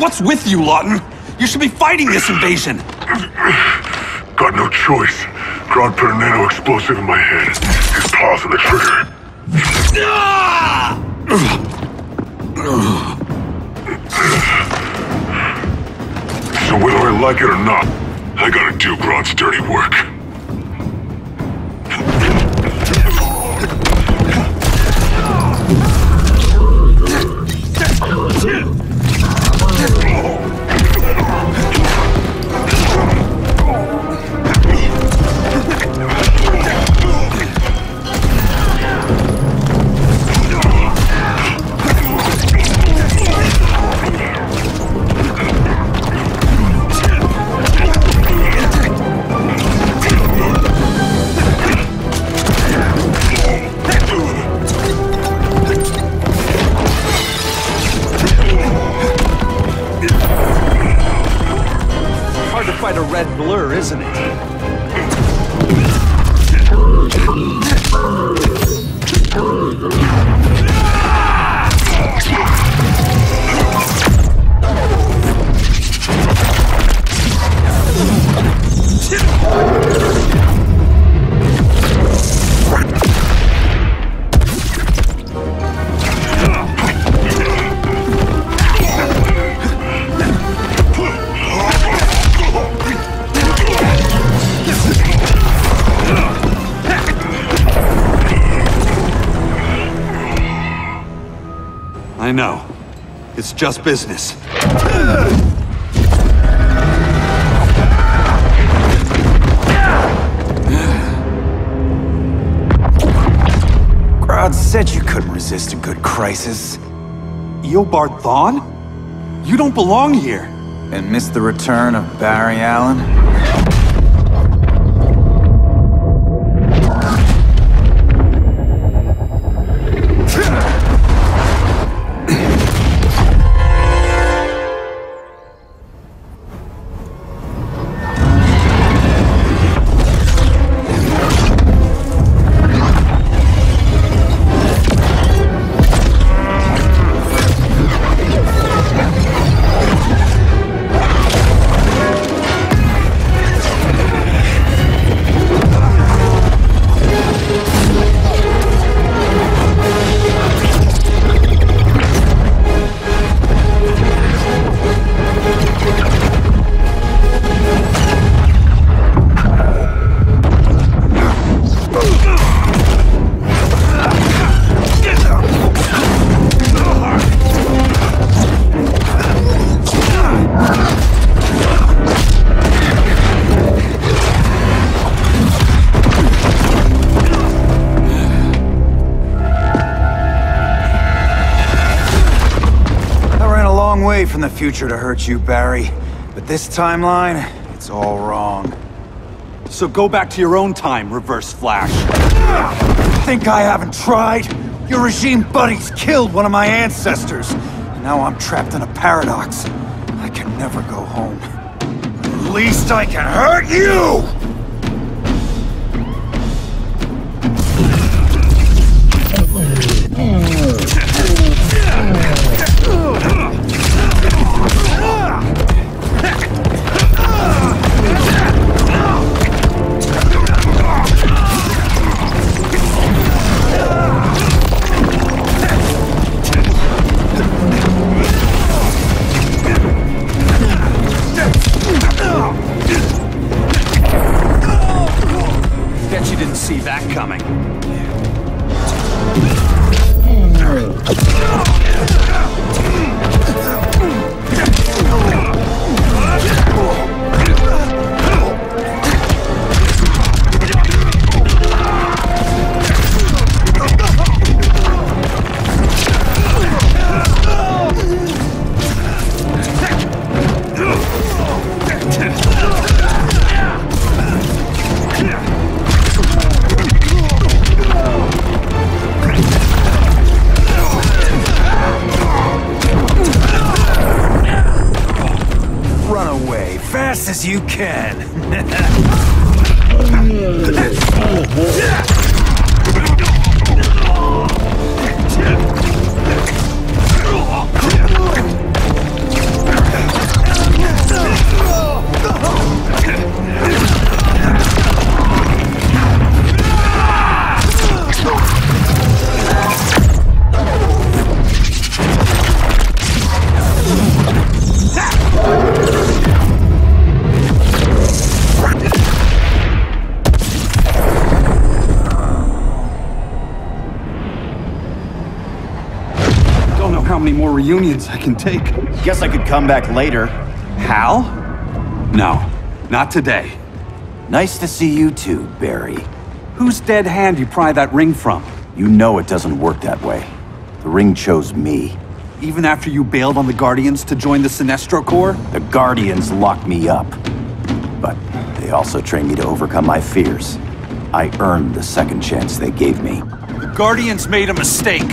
What's with you, Lawton? You should be fighting this invasion. Got no choice. Grodd put a nano explosive in my head. His paws on the trigger. So whether I like it or not, I gotta do Grodd's dirty work. hard to fight a red blur, isn't it? I know. It's just business. Crowd said you couldn't resist a good crisis. Eobard Thawne? You don't belong here. And miss the return of Barry Allen? The future to hurt you, Barry. But this timeline, it's all wrong. So go back to your own time, Reverse Flash. Think I haven't tried? Your regime buddies killed one of my ancestors. Now I'm trapped in a paradox. I can never go home. At least I can hurt you! You can. Reunions I can take. Guess I could come back later. Hal? No, not today. Nice to see you too, Barry. Whose dead hand you pry that ring from? You know it doesn't work that way. The ring chose me. Even after you bailed on the Guardians to join the Sinestro Corps? The Guardians locked me up. But they also trained me to overcome my fears. I earned the second chance they gave me. The Guardians made a mistake.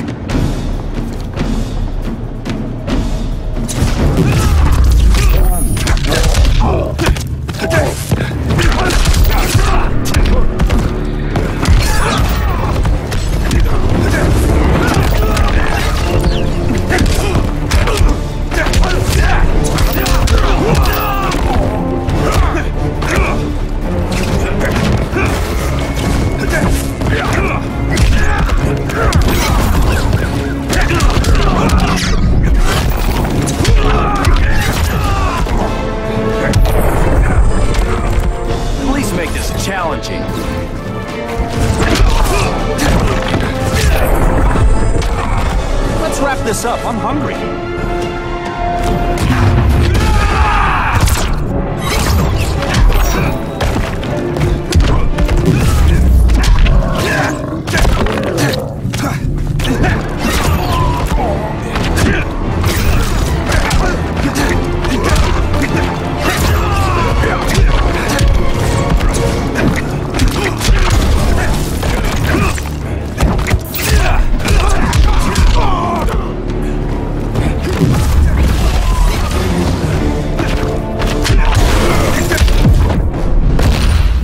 this up. I'm hungry.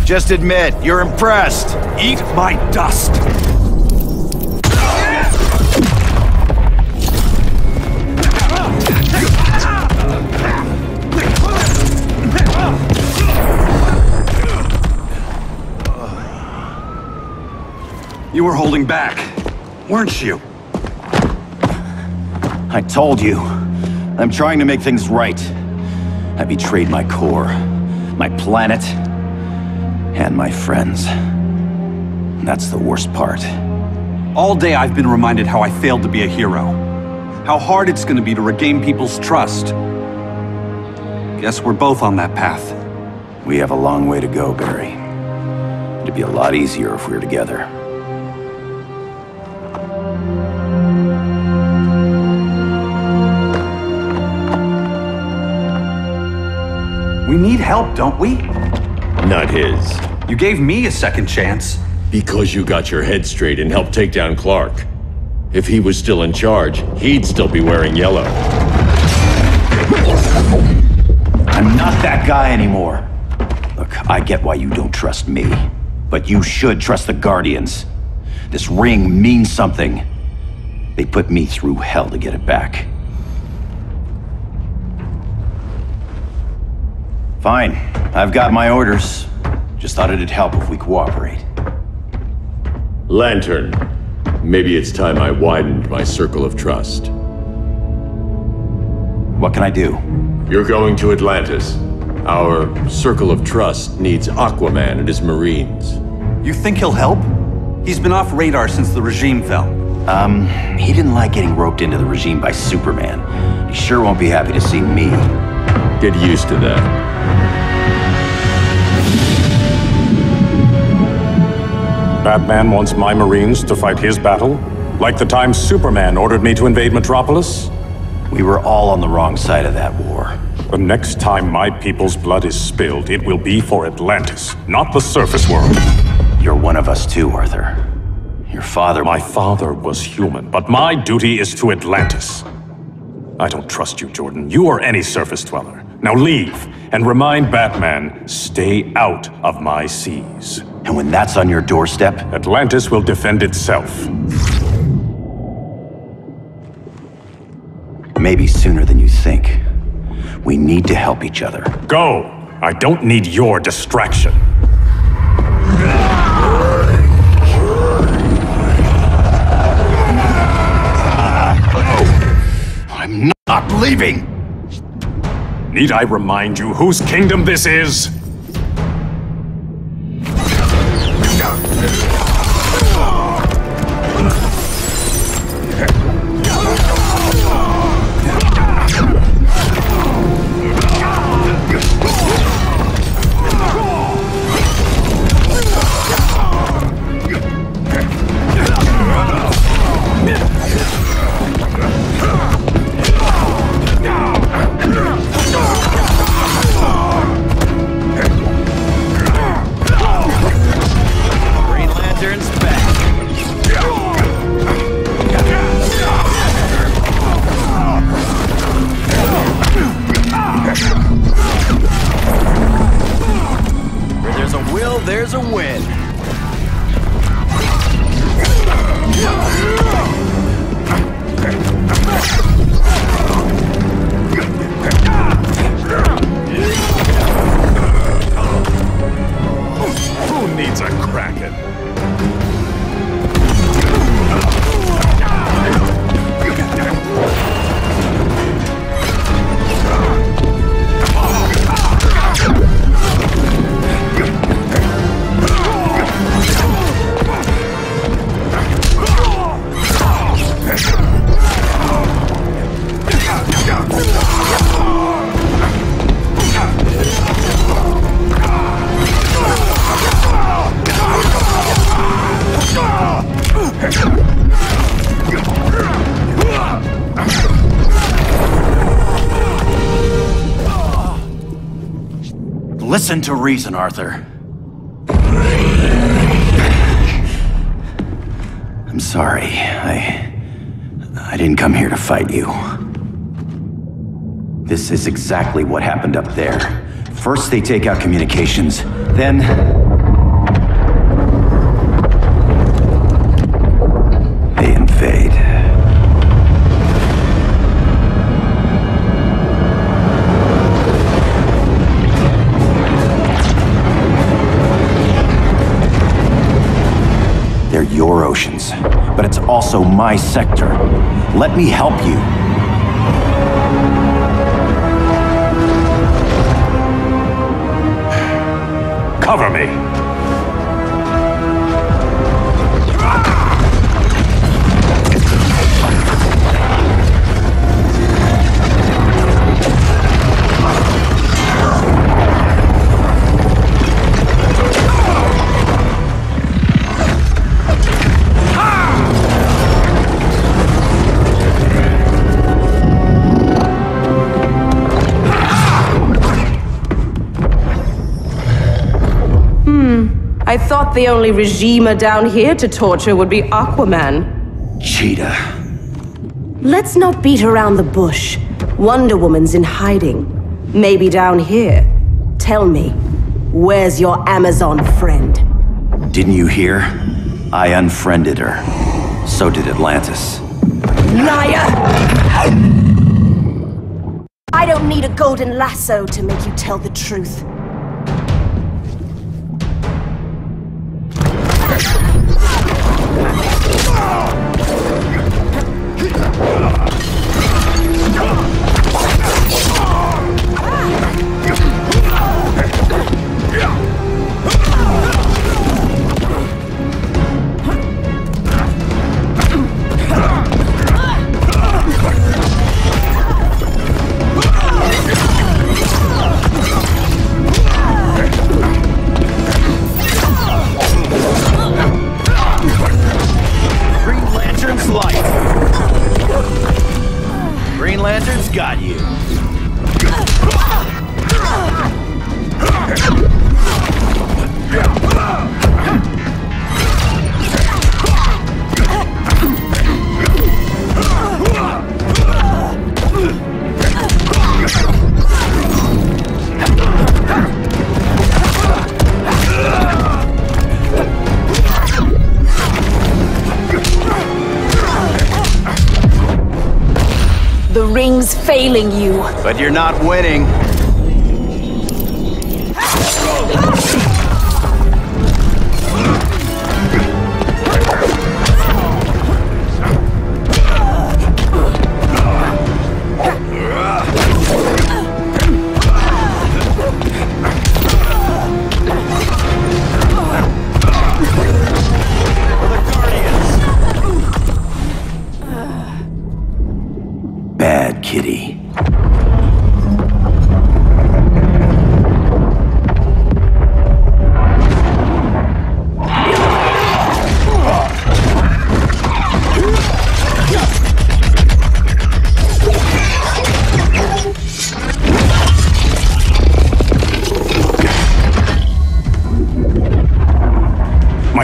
Just admit, you're impressed. Eat my dust. You were holding back, weren't you? I told you. I'm trying to make things right. I betrayed my core, my planet, and my friends. That's the worst part. All day I've been reminded how I failed to be a hero. How hard it's gonna be to regain people's trust. Guess we're both on that path. We have a long way to go, Barry. It'd be a lot easier if we were together. We need help, don't we? Not his. You gave me a second chance. Because you got your head straight and helped take down Clark. If he was still in charge, he'd still be wearing yellow. I'm not that guy anymore. Look, I get why you don't trust me. But you should trust the Guardians. This ring means something. They put me through hell to get it back. Fine. I've got my orders. Just thought it'd help if we cooperate. Lantern. Maybe it's time I widened my circle of trust. What can I do? You're going to Atlantis. Our circle of trust needs Aquaman and his Marines. You think he'll help? He's been off radar since the regime fell. He didn't like getting roped into the regime by Superman. He sure won't be happy to see me. Get used to that. Batman wants my Marines to fight his battle, like the time Superman ordered me to invade Metropolis? We were all on the wrong side of that war. The next time my people's blood is spilled, it will be for Atlantis, not the surface world. You're one of us too, Arthur. Your father... My father was human, but my duty is to Atlantis. I don't trust you, Jordan. You or any surface dweller. Now leave, and remind Batman, stay out of my seas. And when that's on your doorstep, Atlantis will defend itself. Maybe sooner than you think. We need to help each other. Go! I don't need your distraction. I'm not leaving! Need I remind you whose kingdom this is? Listen to reason, Arthur. I'm sorry. I didn't come here to fight you. This is exactly what happened up there. First they take out communications, then... they invade. They're your oceans, but it's also my sector. Let me help you. Cover me! I thought the only regimer down here to torture would be Aquaman. Cheetah. Let's not beat around the bush. Wonder Woman's in hiding. Maybe down here. Tell me, where's your Amazon friend? Didn't you hear? I unfriended her. So did Atlantis. Liar! I don't need a golden lasso to make you tell the truth. Failing you. But you're not winning.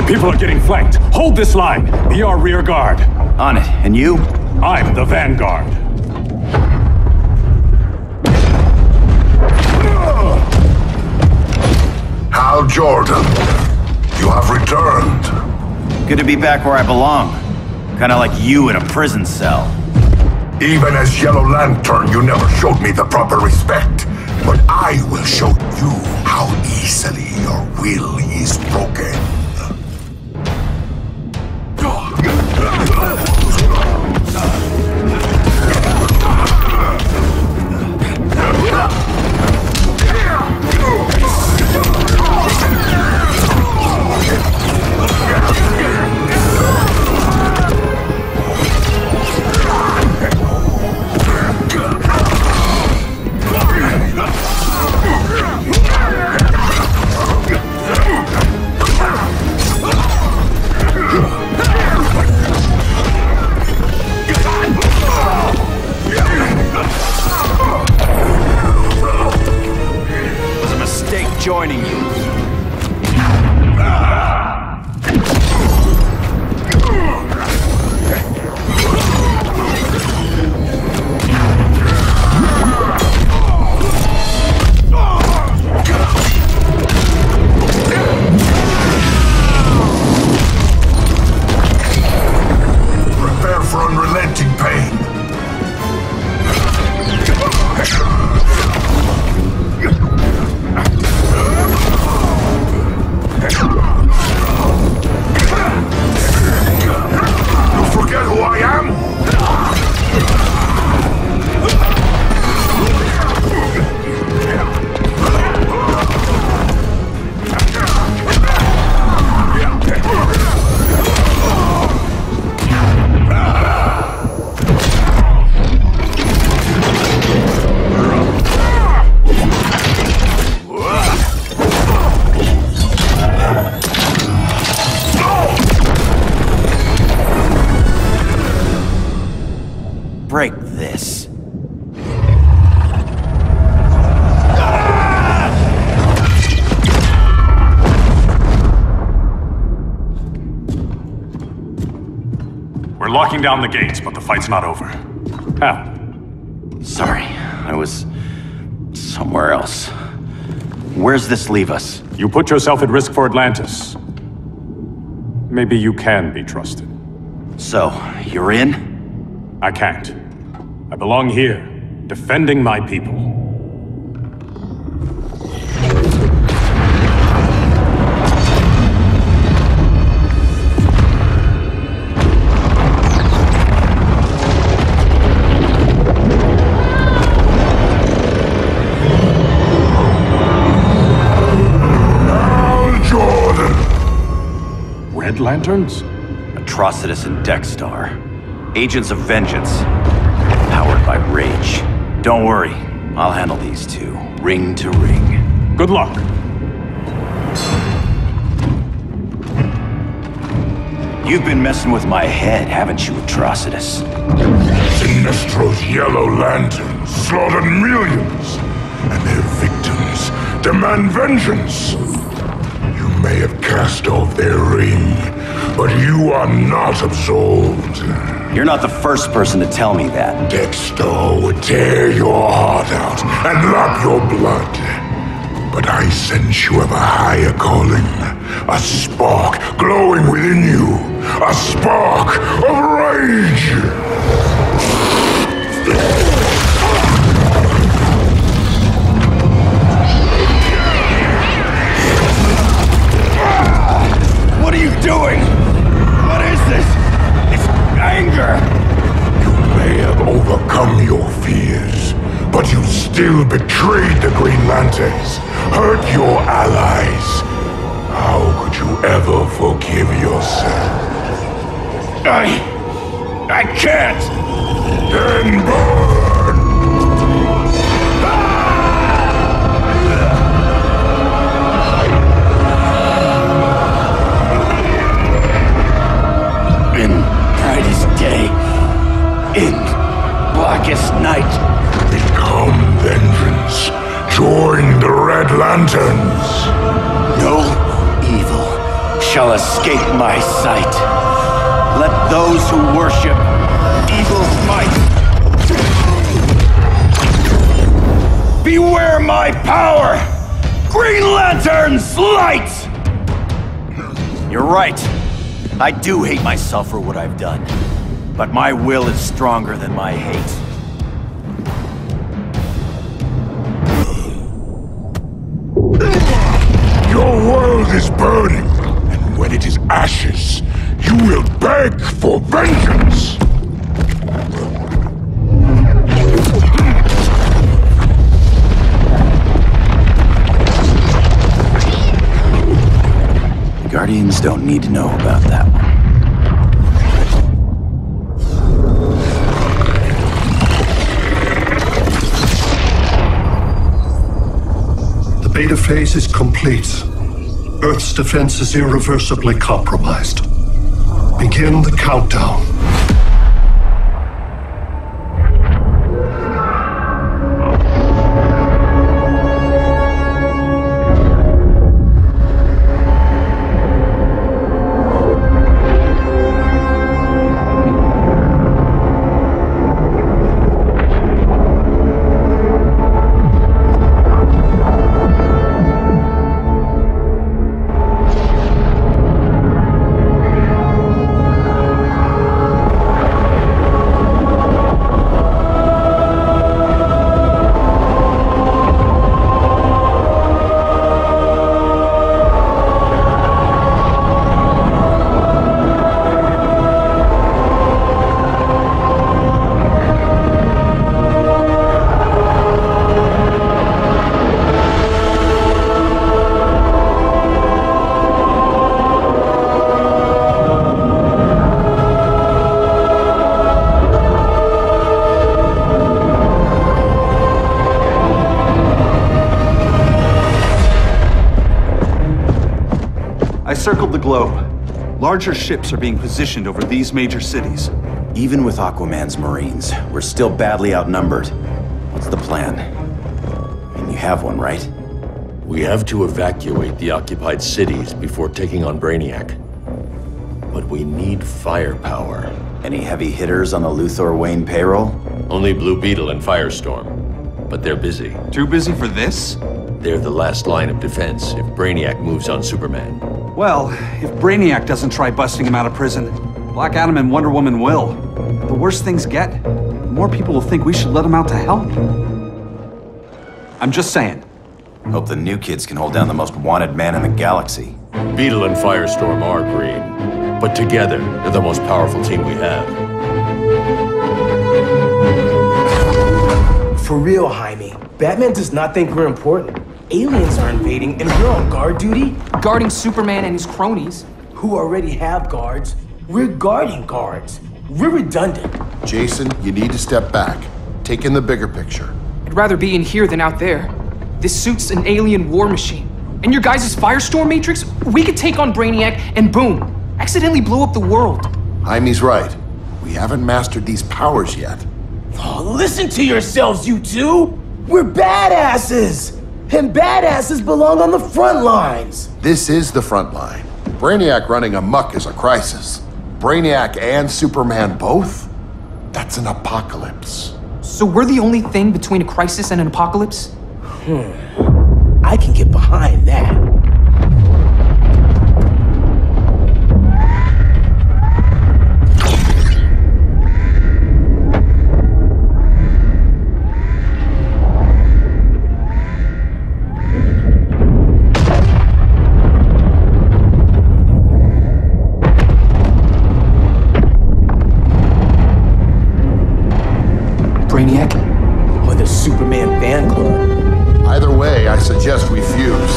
People are getting flanked. Hold this line. Be our rear guard. On it. And you? I'm the vanguard. Hal Jordan, you have returned. Good to be back where I belong. Kind of like you in a prison cell. Even as Yellow Lantern, you never showed me the proper respect. But I will show you how easily your will is broken. joining you. Prepare for unrelenting pain. Locking down the gates, but the fight's not over. Hal. Sorry, I was somewhere else. Where's this leave us? You put yourself at risk for Atlantis. Maybe you can be trusted. So, you're in? I can't. I belong here, defending my people. Lanterns? Atrocitus and Dexstar. Agents of Vengeance. Powered by Rage. Don't worry, I'll handle these two, ring to ring. Good luck. You've been messing with my head, haven't you, Atrocitus? Sinestro's yellow lanterns slaughtered millions, and their victims demand vengeance. May have cast off their ring, but you are not absolved. You're not the first person to tell me that. Dexstar would tear your heart out and lap your blood. But I sense you have a higher calling, a spark glowing within you, a spark of rage. What are you doing? What is this? It's anger! You may have overcome your fears, but you still betrayed the Green Lanterns, hurt your allies. How could you ever forgive yourself? I can't! Then burn! In blackest night. Become vengeance. Join the Red Lanterns. No evil shall escape my sight. Let those who worship evil's might beware my power! Green Lantern's light! You're right. I do hate myself for what I've done. But my will is stronger than my hate. Your world is burning, and when it is ashes, you will beg for vengeance! The Guardians don't need to know about that one. The beta phase is complete. Earth's defense is irreversibly compromised. Begin the countdown. circled the globe. Larger ships are being positioned over these major cities. Even with Aquaman's Marines, we're still badly outnumbered. What's the plan? I mean, you have one, right? We have to evacuate the occupied cities before taking on Brainiac. But we need firepower. Any heavy hitters on the Luthor Wayne payroll? Only Blue Beetle and Firestorm. But they're busy. Too busy for this? They're the last line of defense if Brainiac moves on Superman. Well, if Brainiac doesn't try busting him out of prison, Black Adam and Wonder Woman will. The worse things get, the more people will think we should let them out to help. I'm just saying. Hope the new kids can hold down the most wanted man in the galaxy. Beetle and Firestorm are green, but together, they're the most powerful team we have. For real, Jaime, Batman does not think we're important. Aliens are invading and we're on guard duty? Guarding Superman and his cronies. Who already have guards. We're guarding guards. We're redundant. Jason, you need to step back. Take in the bigger picture. I'd rather be in here than out there. This suit's an alien war machine. And your guys' Firestorm Matrix? We could take on Brainiac and boom, accidentally blew up the world. Jaime's right. We haven't mastered these powers yet. Oh, listen to yourselves, you two! We're badasses! And badasses belong on the front lines! This is the front line. Brainiac running amok is a crisis. Brainiac and Superman both? That's an apocalypse. So we're the only thing between a crisis and an apocalypse? I can get behind that. Brainiac? Or the Superman fan club? Either way, I suggest we fuse.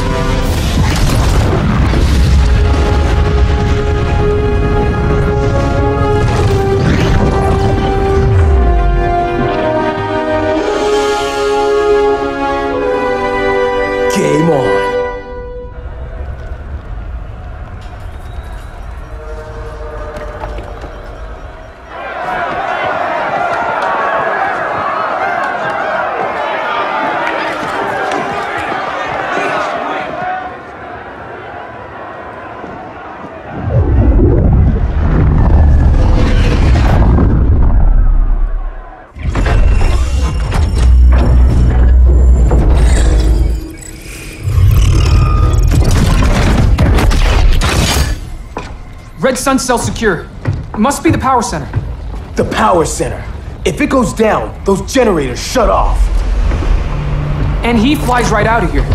Sun cell secure. It must be the power center. The power center. If it goes down, those generators shut off. And he flies right out of here.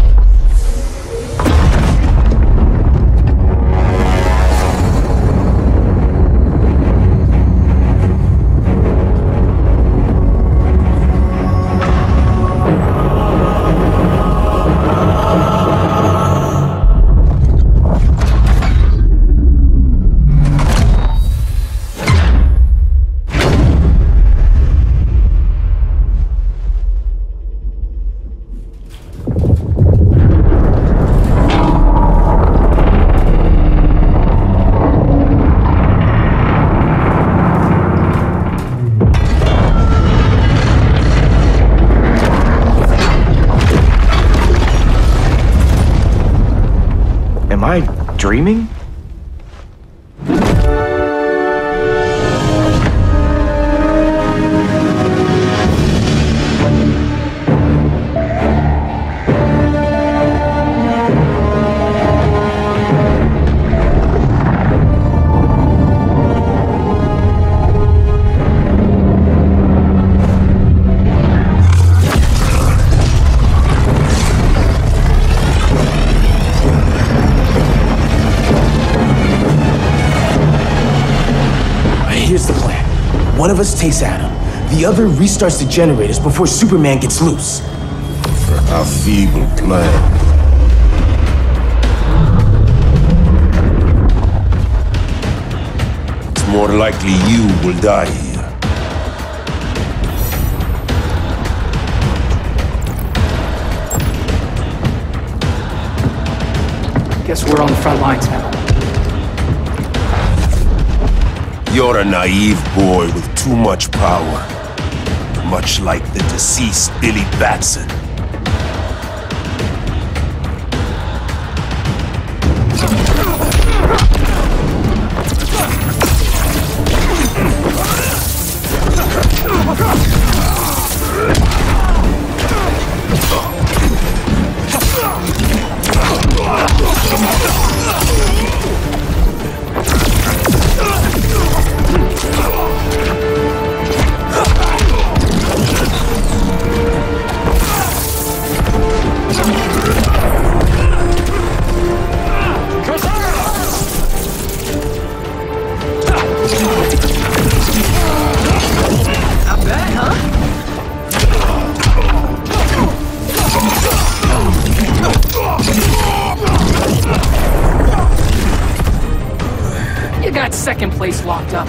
Dreaming? One of us takes Adam, the other restarts the generators before Superman gets loose. A feeble plan. It's more likely you will die here. Guess we're on the front lines now. You're a naive boy with too much power. Much like the deceased Billy Batson. Second place locked up.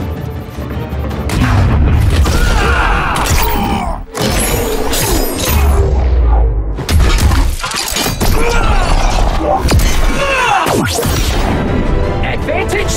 Advantage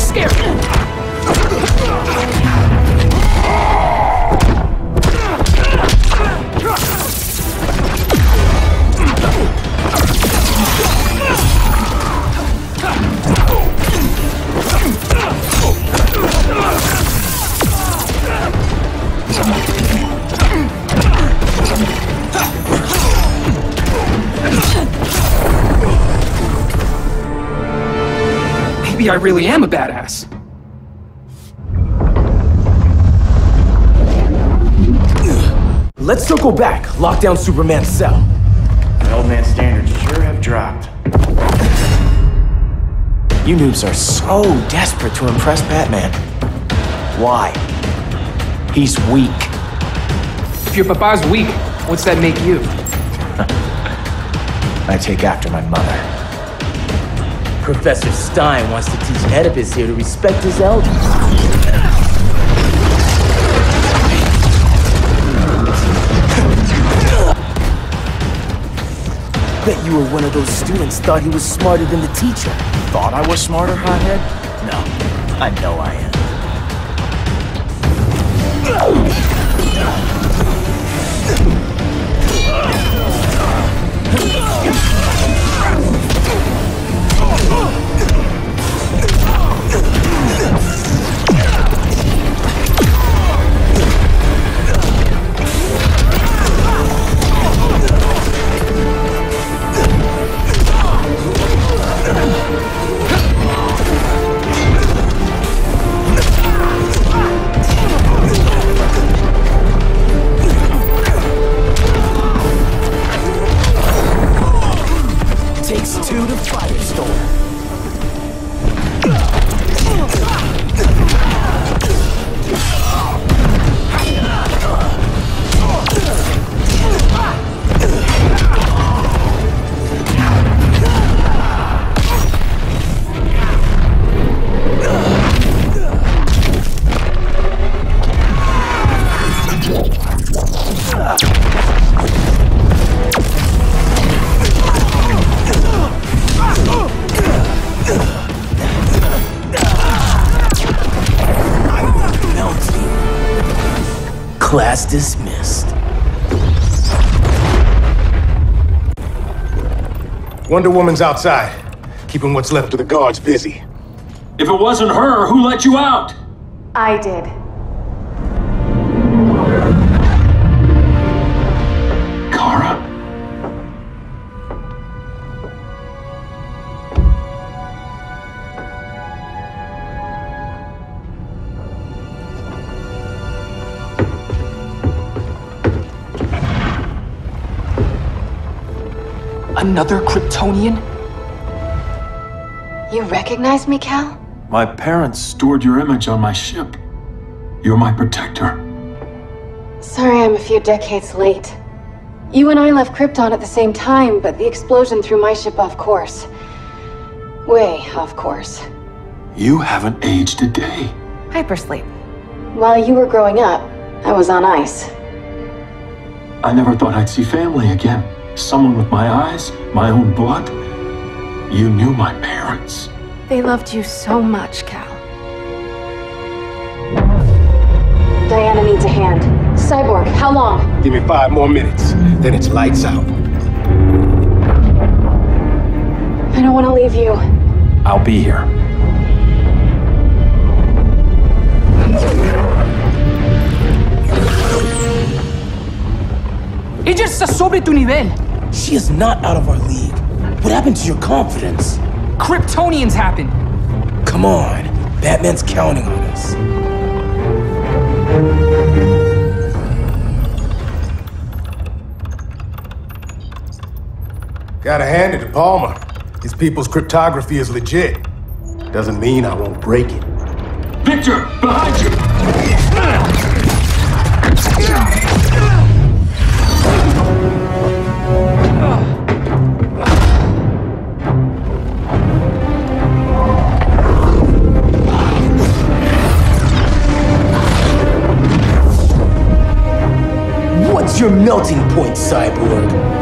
I really am a badass. Let's circle back, lock down Superman's cell. The old man's standards sure have dropped. You noobs are so desperate to impress Batman. Why? He's weak. If your papa's weak, what's that make you? I take after my mother. Professor Stein wants to teach Oedipus here to respect his elders. Bet you were one of those students thought he was smarter than the teacher. Thought I was smarter, hothead? No, I know I am. Takes two to Firestorm. Class dismissed. Wonder Woman's outside, keeping what's left of the guards busy. If it wasn't her, who let you out? I did. Kara. Another Kryptonian? You recognize me, Cal? My parents stored your image on my ship. You're my protector. Sorry I'm a few decades late. You and I left Krypton at the same time, but the explosion threw my ship off course. Way off course. You haven't aged a day. Hypersleep. While you were growing up, I was on ice. I never thought I'd see family again. Someone with my eyes, my own blood. You knew my parents. They loved you so much, Cal. the Diana needs a hand. Cyborg, how long? Give me 5 more minutes, then it's lights out. I don't want to leave you. I'll be here. Ella está sobre tu nivel. She is not out of our league. What happened to your confidence? Kryptonians happened. Come on. Batman's counting on us. Gotta hand it to Palmer. His people's cryptography is legit. Doesn't mean I won't break it. Victor, behind you! What's your melting point, Cyborg?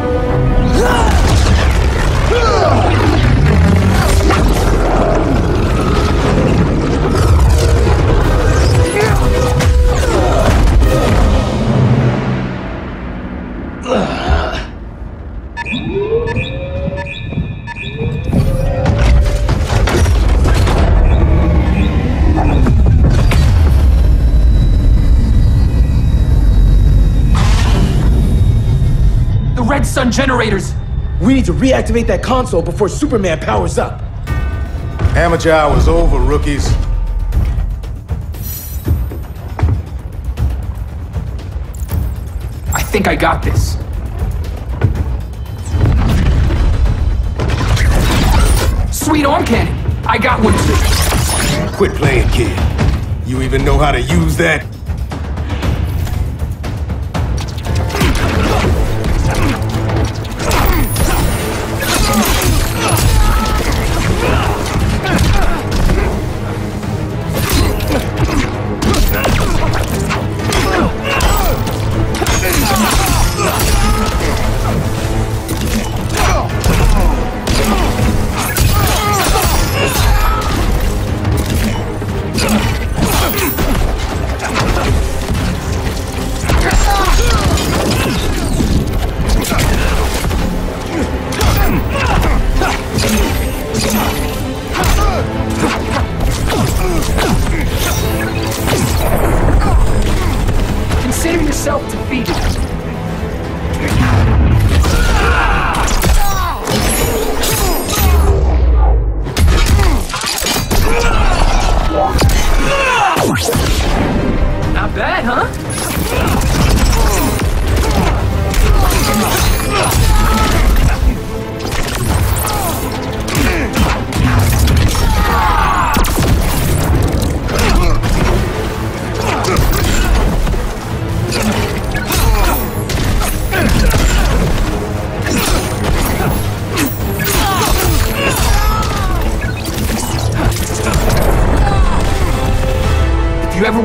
Sun generators! We need to reactivate that console before Superman powers up. Amateur hour's over, rookies. I think I got this. Sweet arm cannon! I got one too. Quit playing, kid. You even know how to use that?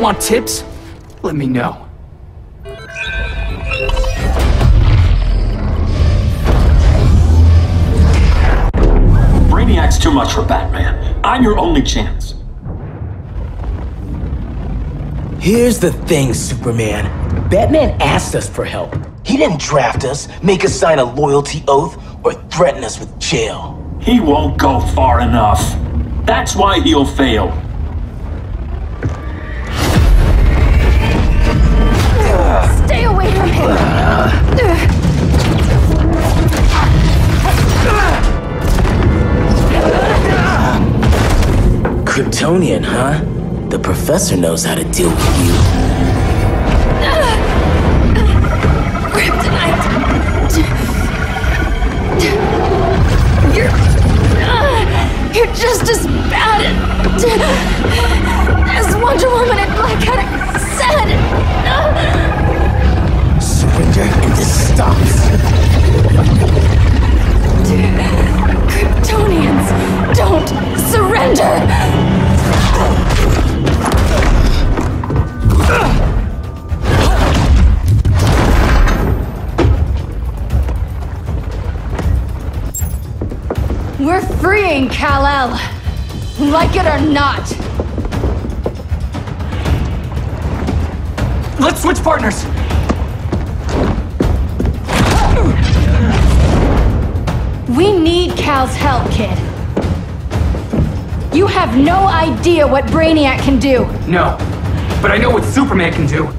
Want tips? Let me know. Brainiac's too much for Batman. I'm your only chance. Here's the thing, Superman. Batman asked us for help. He didn't draft us, make us sign a loyalty oath, or threaten us with jail. He won't go far enough. That's why he'll fail. Kryptonian, huh? The professor knows how to deal with you. Kryptonite! You're just as bad as Wonder Woman and Black Adam said! Surrender and this stops. Kryptonians, don't surrender! We're freeing Kal-El, like it or not. Let's switch partners! We need Cal's help, kid. You have no idea what Brainiac can do. No, but I know what Superman can do.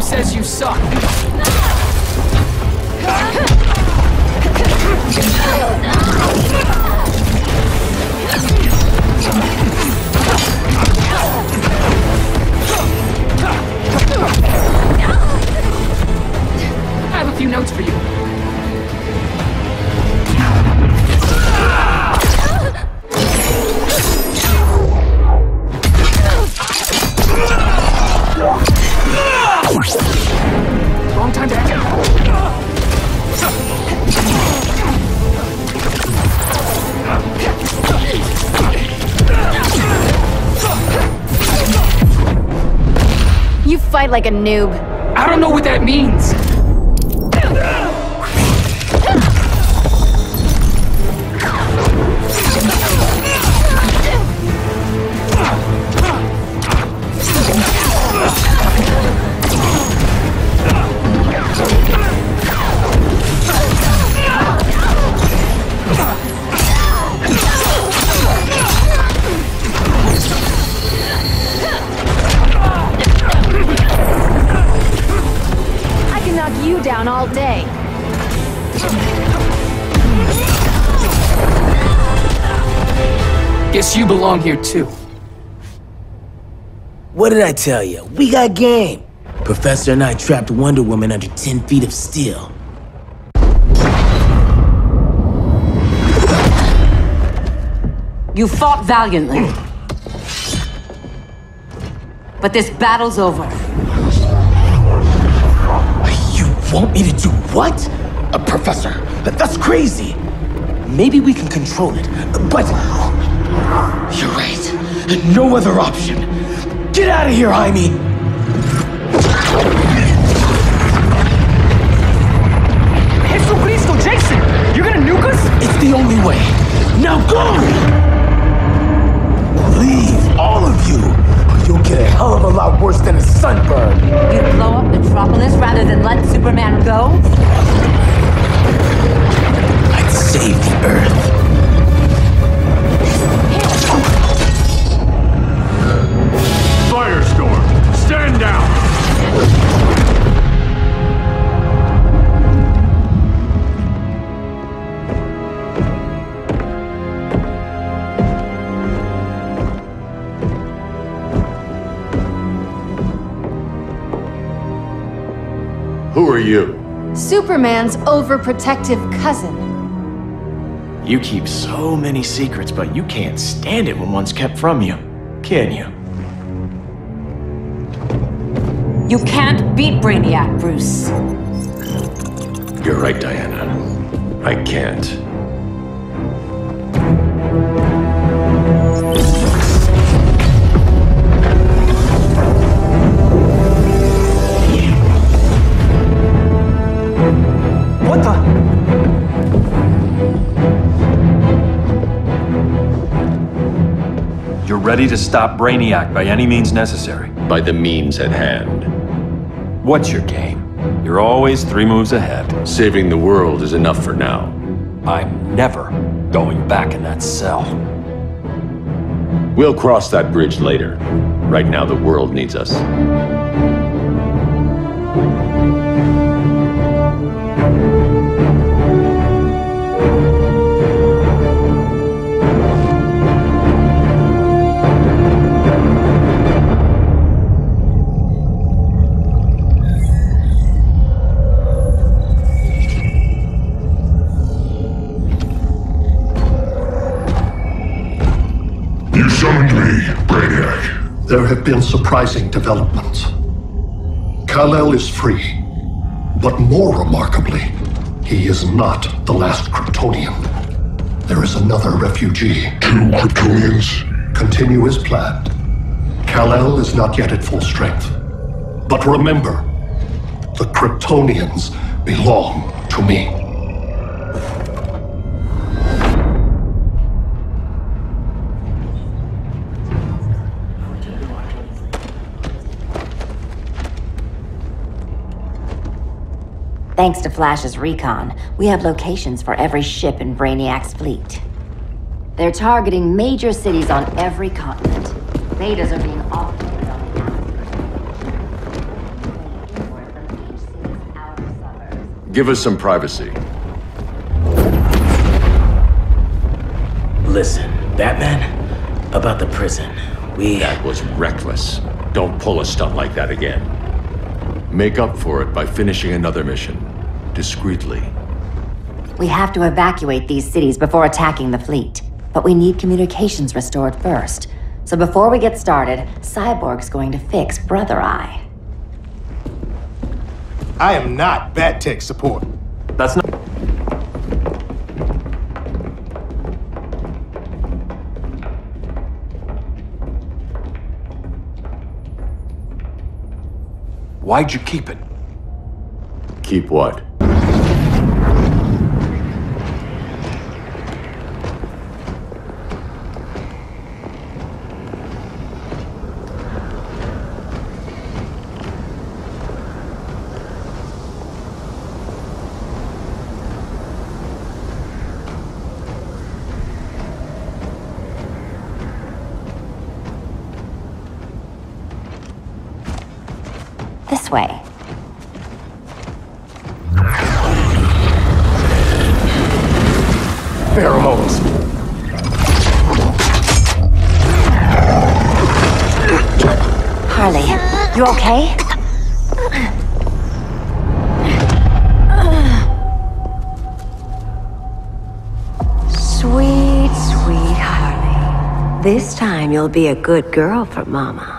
Says you suck. I have a few notes for you. You fight like a noob. I don't know what that means. Guess you belong here too. What did I tell you? We got game. Professor and I trapped Wonder Woman under 10 feet of steel. You fought valiantly. But this battle's over. You want me to do what? Professor, that's crazy. Maybe we can control it, but... You're right. No other option. Get out of here, Jaime! Jesucristo, Jason! You're gonna nuke us? It's the only way. Now go! Leave, all of you, or you'll get a hell of a lot worse than a sunburn. You'd blow up Metropolis rather than let Superman go? I'd save the Earth. Firestorm, stand down! Who are you? Superman's overprotective cousin. You keep so many secrets, but you can't stand it when one's kept from you, can you? You can't beat Brainiac, Bruce. You're right, Diana. I can't. What the? You're ready to stop Brainiac by any means necessary. By the means at hand. What's your game? You're always 3 moves ahead. Saving the world is enough for now. I'm never going back in that cell. We'll cross that bridge later. Right now, the world needs us. There have been surprising developments. Kal-El is free, but more remarkably, he is not the last Kryptonian. There is another refugee. 2 Kryptonians? Continue as planned. Kal-El is not yet at full strength. But remember, the Kryptonians belong to me. Thanks to Flash's recon, we have locations for every ship in Brainiac's fleet. They're targeting major cities on every continent. Betas are being offloaded on the outskirts. Give us some privacy. Listen, Batman, about the prison, That was reckless. Don't pull a stunt like that again. Make up for it by finishing another mission. Discreetly. We have to evacuate these cities before attacking the fleet. But we need communications restored first. So before we get started, Cyborg's going to fix Brother Eye. I am not Bat Tech support. That's not... Why'd you keep it? Keep what? Way. Pheromones. Harley, you okay? Sweet, sweet Harley. This time you'll be a good girl for Mama.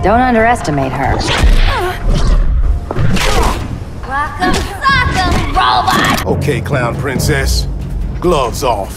Don't underestimate her. Rock 'em, sock 'em, robot! Okay, clown princess. Gloves off.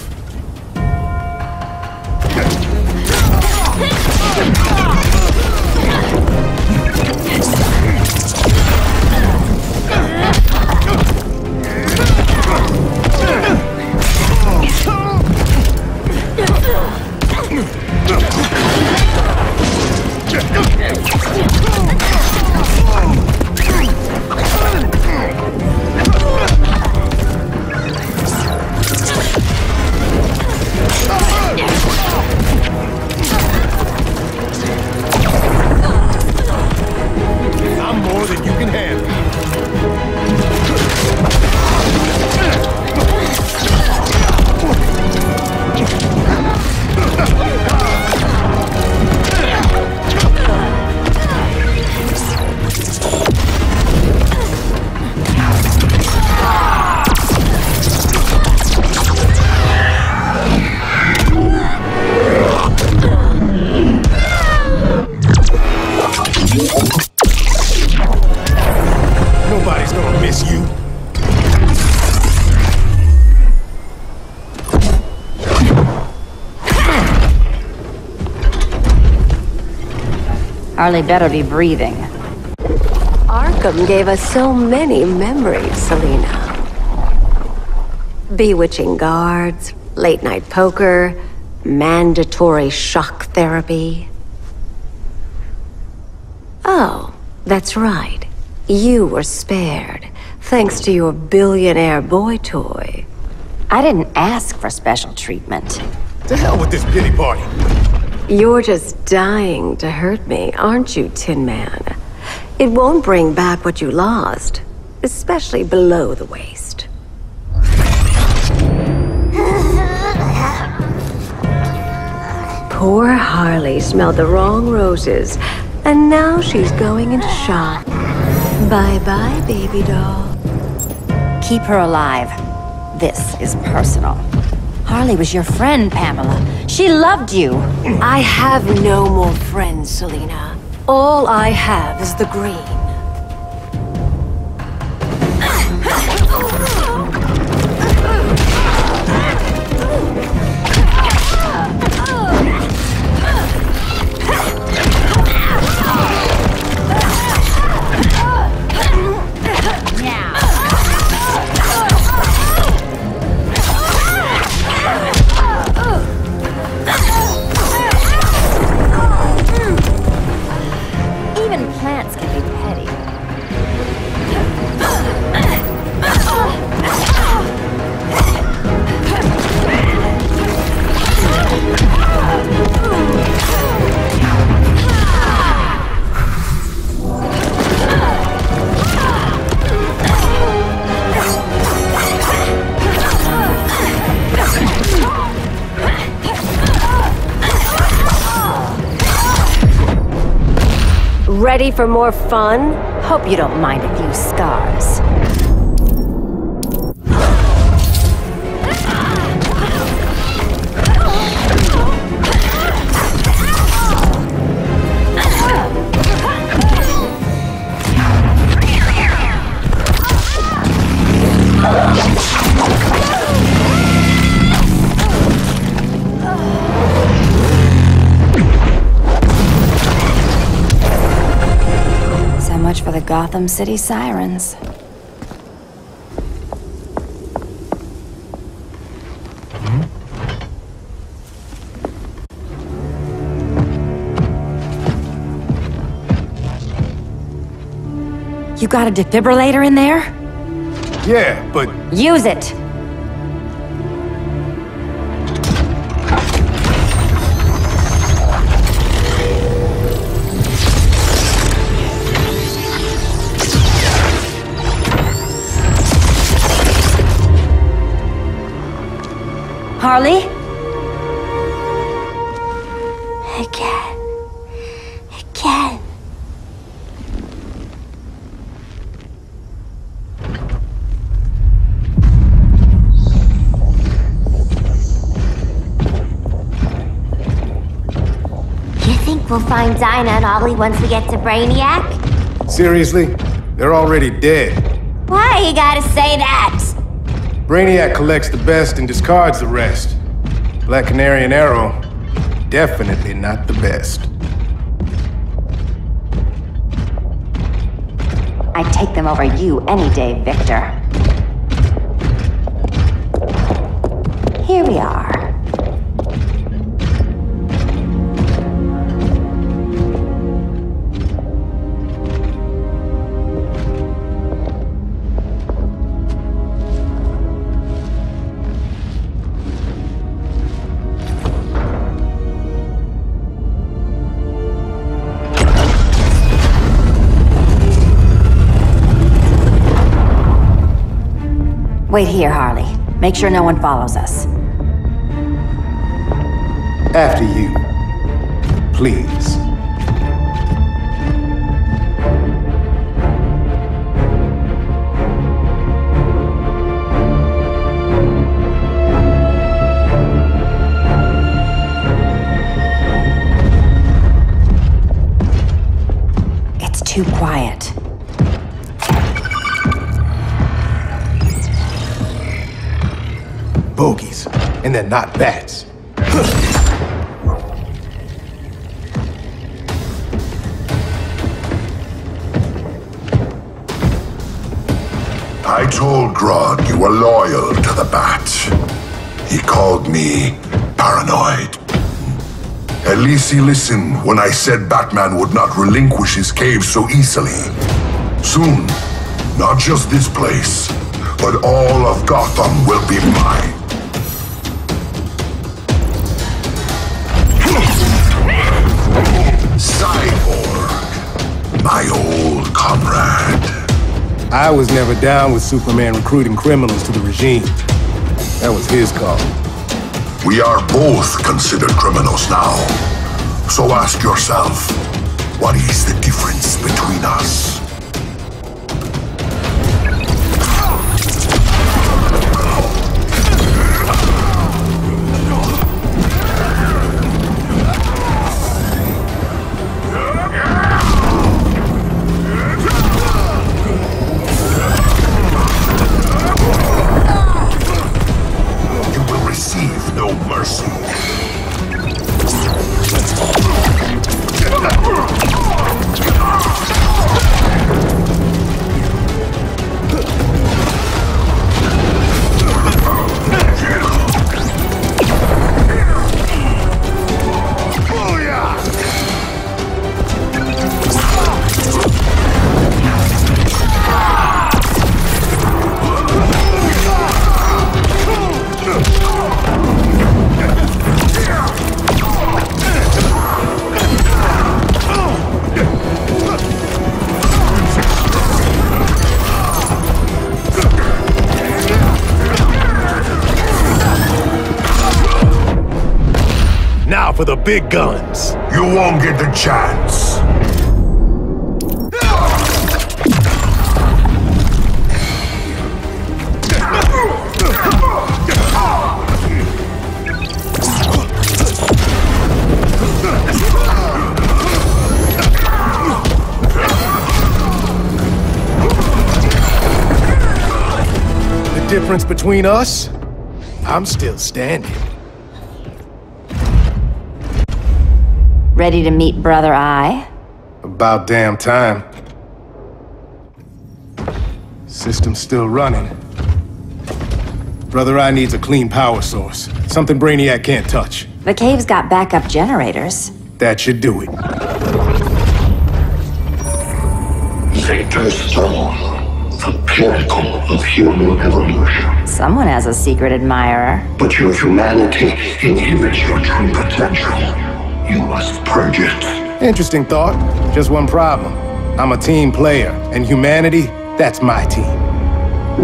Harley better be breathing. Arkham gave us so many memories, Selina. Bewitching guards, late night poker, mandatory shock therapy. Oh, that's right. You were spared, thanks to your billionaire boy toy. I didn't ask for special treatment. To hell with this pity party. You're just dying to hurt me, aren't you, Tin Man? It won't bring back what you lost, especially below the waist. Poor Harley smelled the wrong roses, and now she's going into shock. Bye-bye, baby doll. Keep her alive. This is personal. Harley was your friend, Pamela. She loved you. I have no more friends, Selina. All I have is the green. Ready for more fun? Hope you don't mind a few scars. For the Gotham City sirens. You got a defibrillator in there? Yeah, but... Use it! Harley? Again. You think we'll find Dinah and Ollie once we get to Brainiac? Seriously? They're already dead. Why you gotta say that? Brainiac collects the best and discards the rest. Black Canary and Arrow, definitely not the best. I'd take them over you any day, Victor. Here we are. Wait here, Harley. Make sure no one follows us. After you. Please. It's too quiet. Bogies, and they're not bats. I told Grodd you were loyal to the bat. He called me paranoid. At least he listened when I said Batman would not relinquish his cave so easily. Soon, not just this place, but all of Gotham will be mine. Cyborg, my old comrade. I was never down with Superman recruiting criminals to the regime. That was his call. We are both considered criminals now. So ask yourself, what is the difference between us? mercy. For the big guns. You won't get the chance. The difference between us? I'm still standing. Ready to meet Brother Eye? About damn time. System's still running. Brother Eye needs a clean power source. Something Brainiac can't touch. The cave's got backup generators. That should do it. Satan's stone, the pinnacle of human evolution. Someone has a secret admirer. But your humanity inhibits your true potential. You must purge it. Interesting thought. Just one problem. I'm a team player, and humanity, that's my team.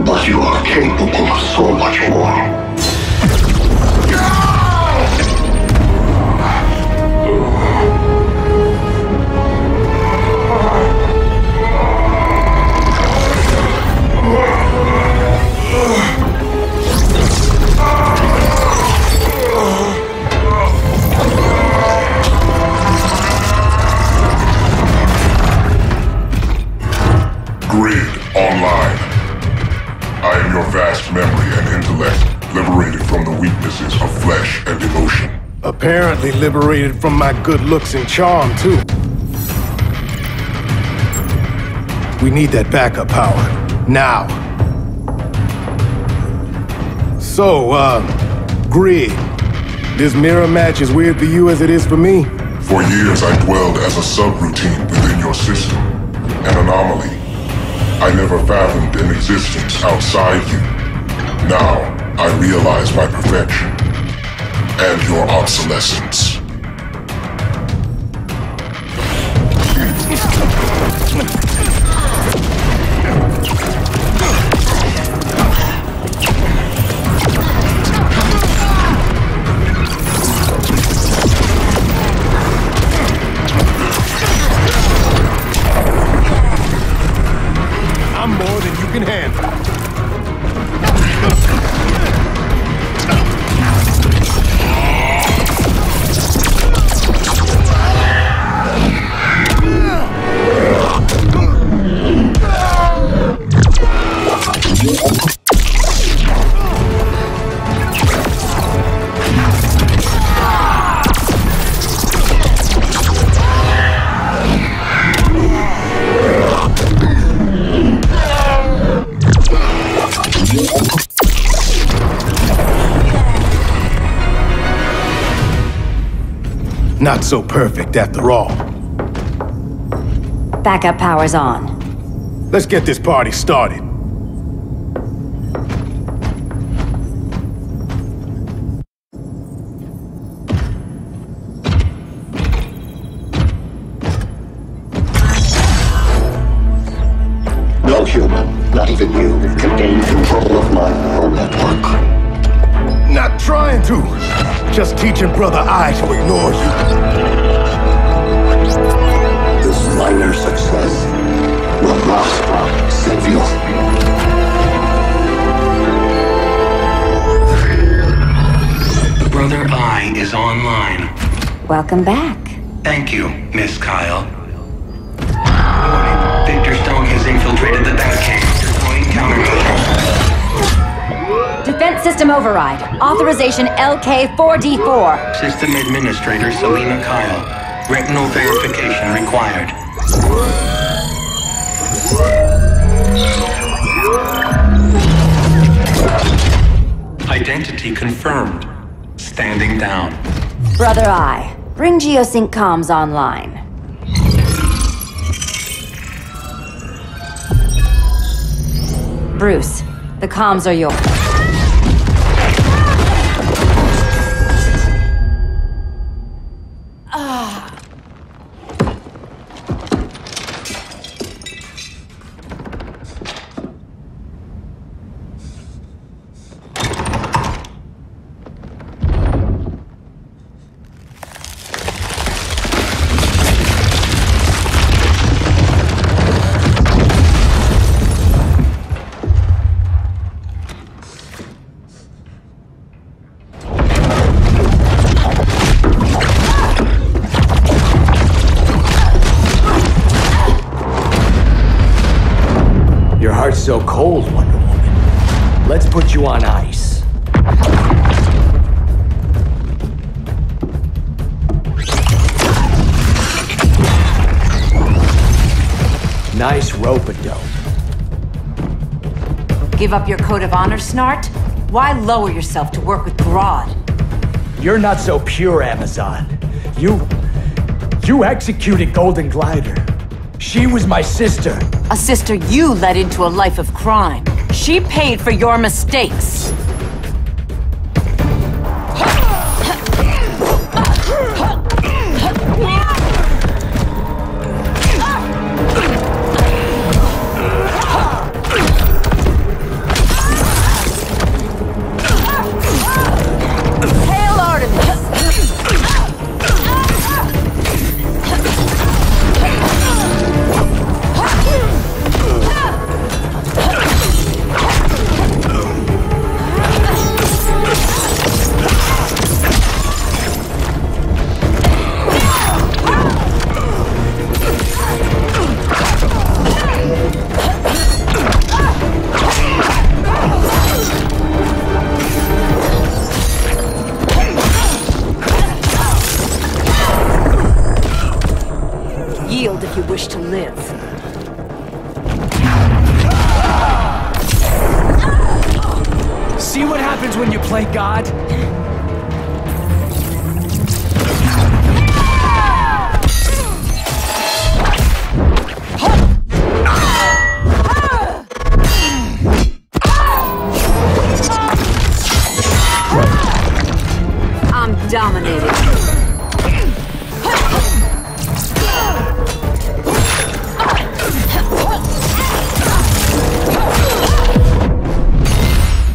But you are capable of so much more. Apparently liberated from my good looks and charm, too. We need that backup power. Now. So, Grid. This mirror match is weird for you as it is for me? For years I dwelled as a subroutine within your system. An anomaly. I never fathomed an existence outside you. Now, I realize my perfection. And your obsolescence. I'm more than you can handle. Not so perfect after all. Backup power's on. Let's get this party started. No human, not even you, can gain control of my neural network. Not trying to. Just teaching Brother I to ignore you. This minor success will not save you. Brother I is online. Welcome back. Thank you, Miss Kyle. Warning, Victor Stone has infiltrated the Batcave. Deploying countermeasures. Defense Current system override. Authorization LK4D4. System Administrator Selena Kyle. Retinal verification required. Identity confirmed. Standing down. Brother I, bring Geosync comms online. Bruce, the comms are yours. So cold, Wonder Woman. Let's put you on ice. Nice rope-a-dope. Give up your code of honor, Snart? Why lower yourself to work with Grodd? You're not so pure, Amazon. You executed Golden Glider. She was my sister. A sister you led into a life of crime. She paid for your mistakes.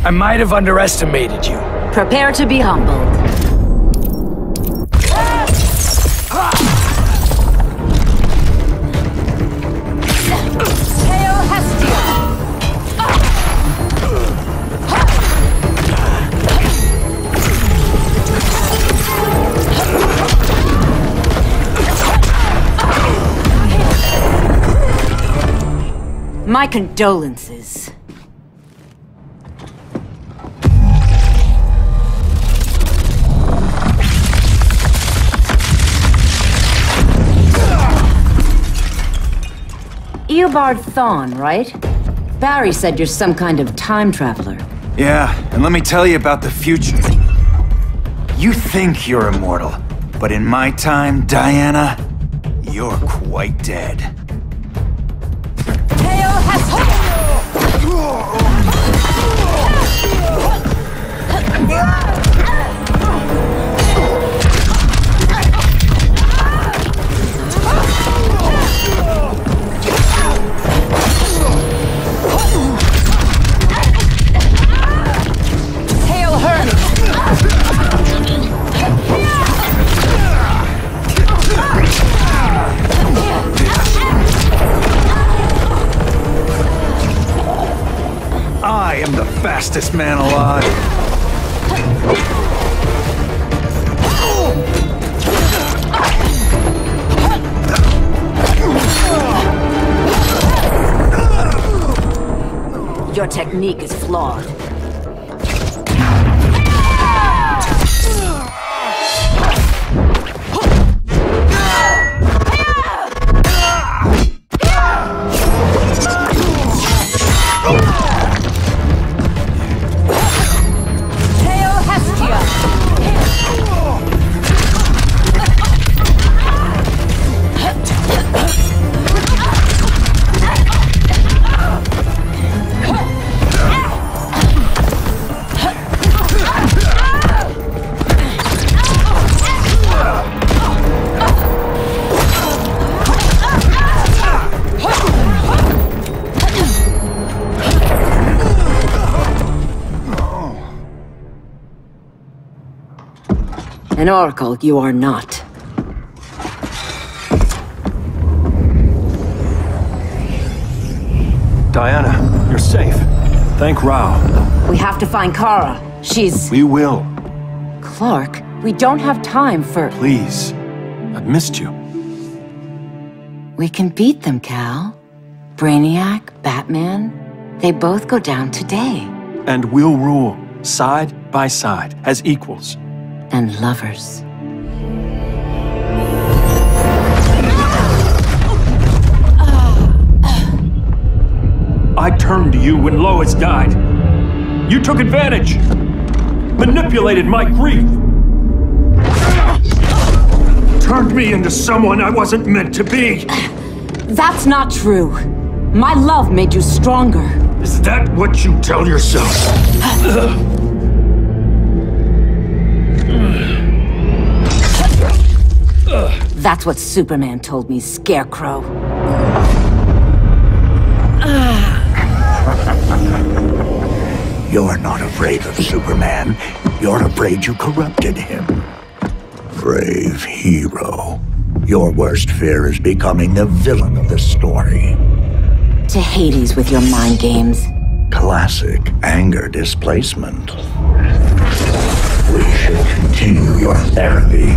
I might have underestimated you. Prepare to be humbled. My condolences. Eobard Thawne, right? Barry said you're some kind of time traveler. Yeah, and let me tell you about the future. You think you're immortal, but in my time, Diana, you're quite dead. Kale has fastest man alive. Your technique is flawed. An oracle you are not. Diana, you're safe. Thank Rao. We have to find Kara. She's... We will. Clark, we don't have time for... Please. I've missed you. We can beat them, Cal. Brainiac, Batman, they both go down today. And we'll rule, side by side, as equals. And lovers. I turned to you when Lois died. You took advantage. Manipulated my grief. Turned me into someone I wasn't meant to be. That's not true. My love made you stronger. Is that what you tell yourself? That's what Superman told me, Scarecrow. You're not afraid of Superman. You're afraid you corrupted him. Brave hero. Your worst fear is becoming the villain of the story. To Hades with your mind games. Classic anger displacement. We should continue your therapy.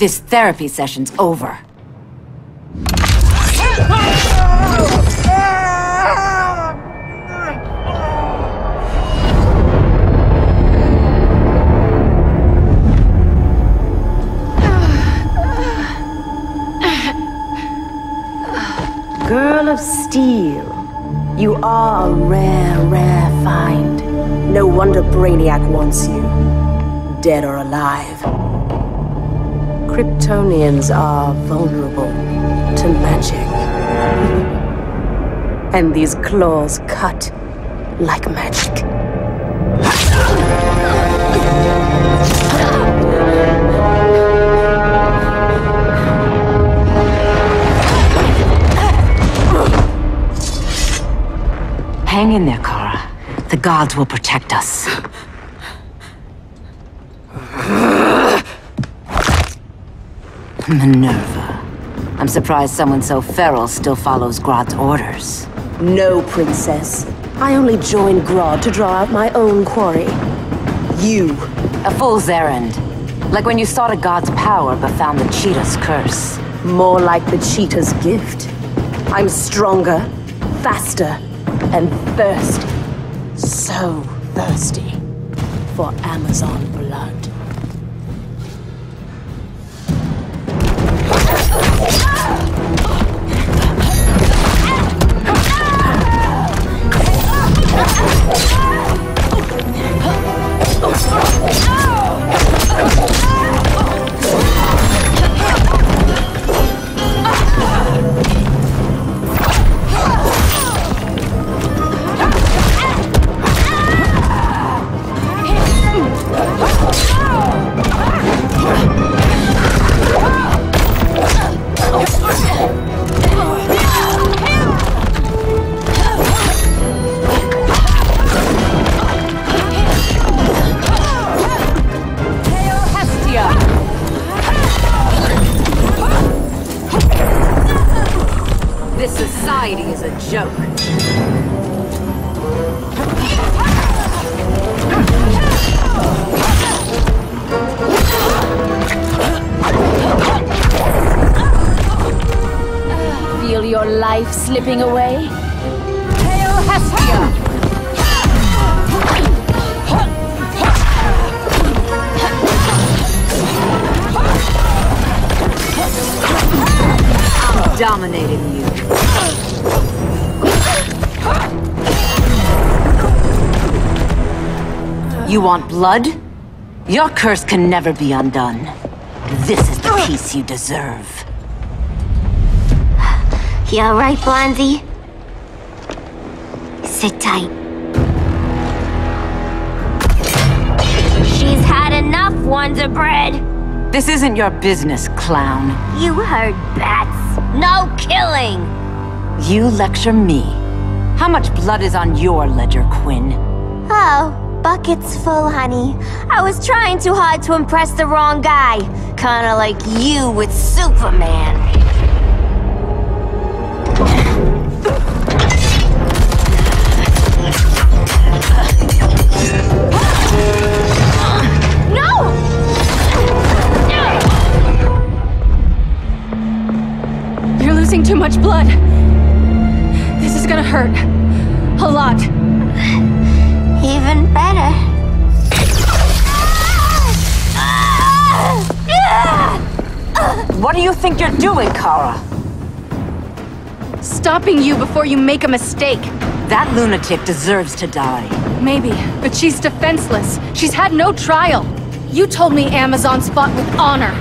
This therapy session's over. Girl of Steel, you are a rare find. No wonder Brainiac wants you, dead or alive. Kryptonians are vulnerable to magic. And these claws cut like magic. Hang in there, Kara. The gods will protect us. Minerva. I'm surprised someone so feral still follows Grodd's orders. No, Princess. I only joined Grodd to draw out my own quarry. You. A fool's errand. Like when you sought a god's power but found the cheetah's curse. More like the cheetah's gift. I'm stronger, faster, and thirsty. So thirsty for Amazon blood. This society is a joke. Feel your life slipping away? Hail Hestia! Dominating you. You want blood? Your curse can never be undone. This is the peace you deserve. You all right, Blondie? Sit tight. She's had enough, Wonder Bread. This isn't your business, clown. You heard bats. No killing! You lecture me. How much blood is on your ledger, Quinn? Oh, buckets full, honey. I was trying too hard to impress the wrong guy. Kinda like you with Superman. Too much blood. This is gonna hurt. A lot. Even better. What do you think you're doing, Kara? Stopping you before you make a mistake. That lunatic deserves to die. Maybe, but she's defenseless. She's had no trial. You told me Amazon's fought with honor.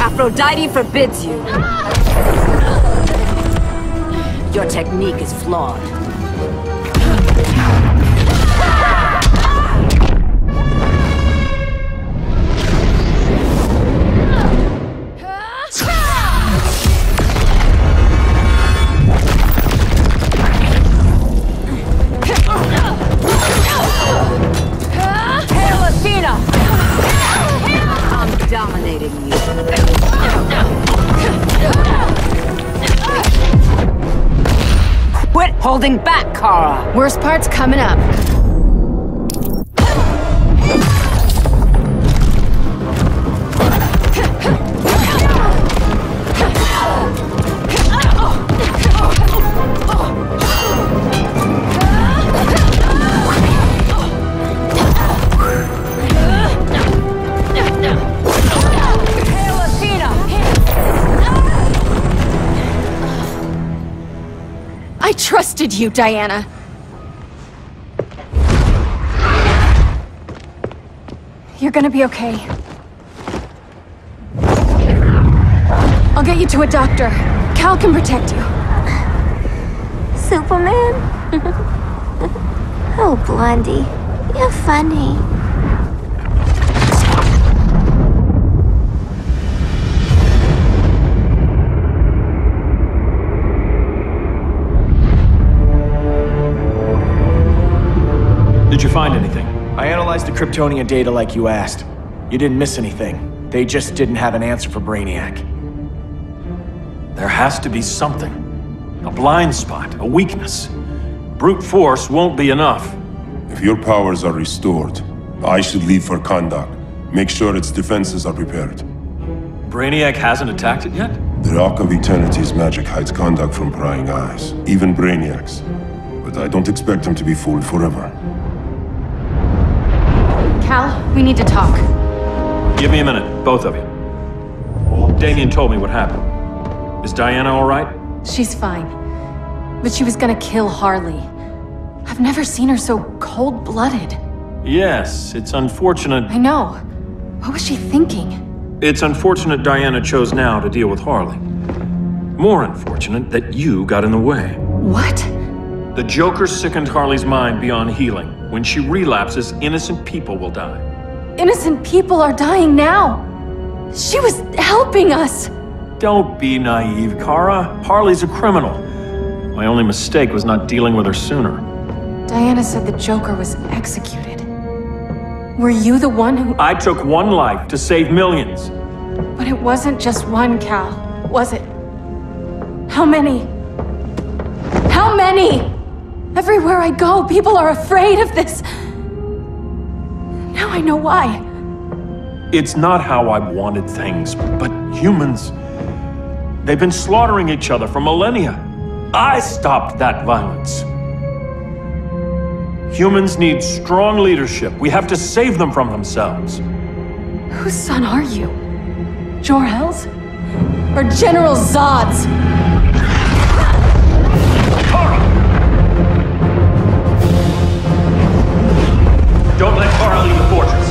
Aphrodite forbids you. Your technique is flawed. Holding back, Kara. Worst part's coming up. Trusted you, Diana. You're gonna be okay. I'll get you to a doctor. Cal can protect you. Superman? Oh, Blondie. You're funny. Did you find anything? I analyzed the Kryptonian data like you asked. You didn't miss anything. They just didn't have an answer for Brainiac. There has to be something. A blind spot, a weakness. Brute force won't be enough. If your powers are restored, I should leave for Kandaq. Make sure its defenses are prepared. Brainiac hasn't attacked it yet? The Rock of Eternity's magic hides Kandaq from prying eyes, even Brainiac's. But I don't expect him to be fooled forever. Cal, we need to talk. Give me a minute, both of you. Damien told me what happened. Is Diana all right? She's fine. But she was gonna kill Harley. I've never seen her so cold-blooded. Yes, it's unfortunate. I know. What was she thinking? It's unfortunate Diana chose now to deal with Harley. More unfortunate that you got in the way. What? The Joker sickened Harley's mind beyond healing. When she relapses, innocent people will die. Innocent people are dying now. She was helping us. Don't be naive, Kara. Harley's a criminal. My only mistake was not dealing with her sooner. Diana said the Joker was executed. Were you the one who— I took one life to save millions. But it wasn't just one, Cal, was it? How many? How many? Everywhere I go, people are afraid of this. Now I know why. It's not how I wanted things, but humans. They've been slaughtering each other for millennia. I stopped that violence. Humans need strong leadership. We have to save them from themselves. Whose son are you? Jor-El's? Or General Zod's? Kara! Don't let Kara leave the fortress.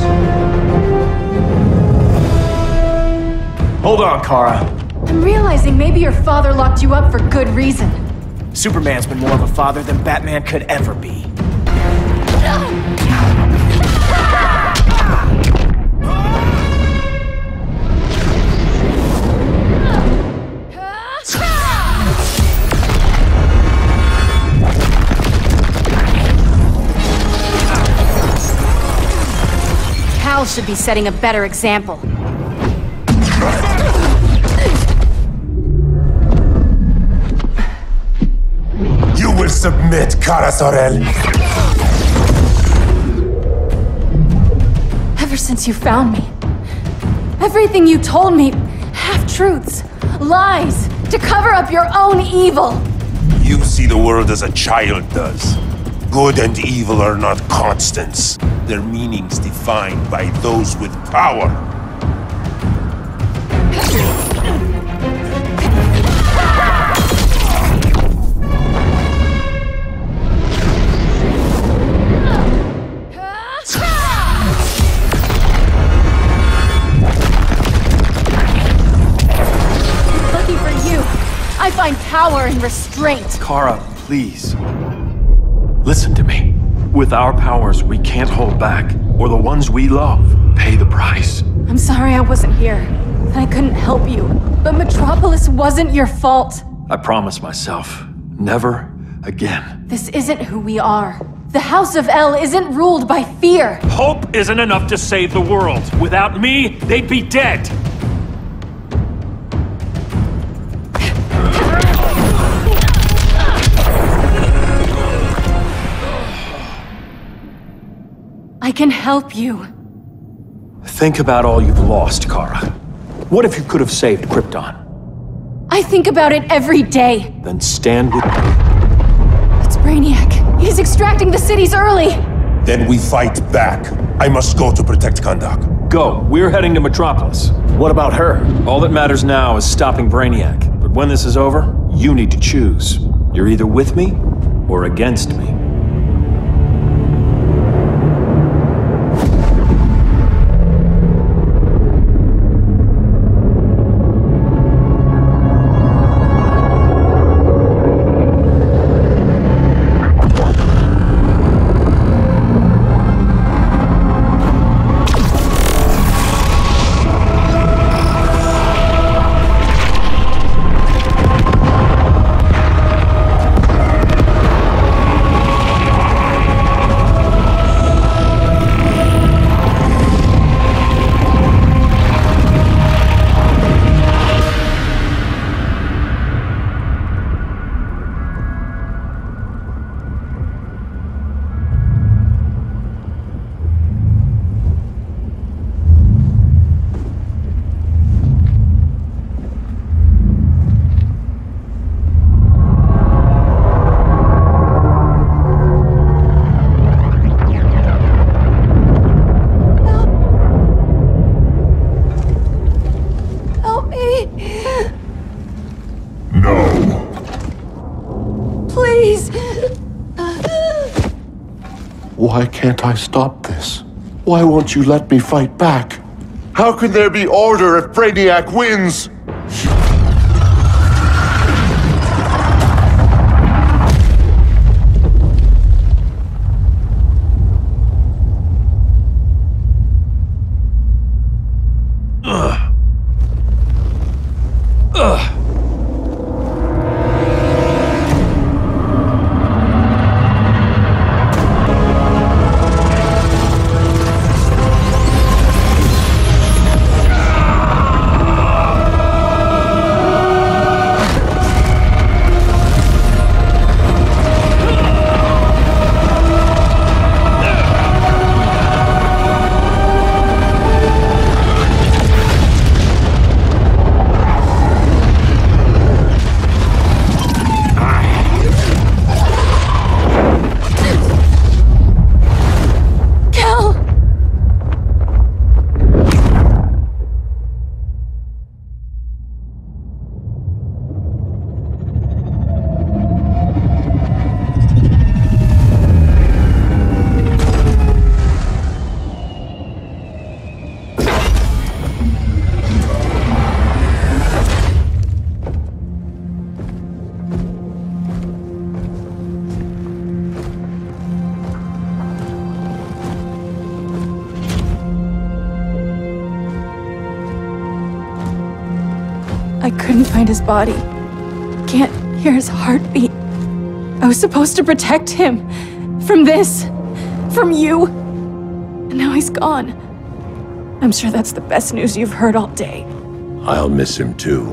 Hold on, Kara. I'm realizing maybe your father locked you up for good reason. Superman's been more of a father than Batman could ever be. Cal should be setting a better example. Submit, Kara Zor-El. Ever since you found me, everything you told me, half-truths, lies, to cover up your own evil. You see the world as a child does. Good and evil are not constants. Their meanings defined by those with power. Power and restraint. Kara, please. Listen to me. With our powers, we can't hold back, or the ones we love pay the price. I'm sorry I wasn't here, and I couldn't help you. But Metropolis wasn't your fault. I promised myself, never again. This isn't who we are. The House of El isn't ruled by fear. Hope isn't enough to save the world. Without me, they'd be dead. I can help you. Think about all you've lost, Kara. What if you could have saved Krypton? I think about it every day. Then stand with me. It's Brainiac. He's extracting the cities early. Then we fight back. I must go to protect Kandaq. Go. We're heading to Metropolis. What about her? All that matters now is stopping Brainiac. But when this is over, you need to choose. You're either with me or against me. Please! Why can't I stop this? Why won't you let me fight back? How can there be order if Brainiac wins? His body. Can't hear his heartbeat. I was supposed to protect him from this, from you, and now he's gone. I'm sure that's the best news you've heard all day. I'll miss him too.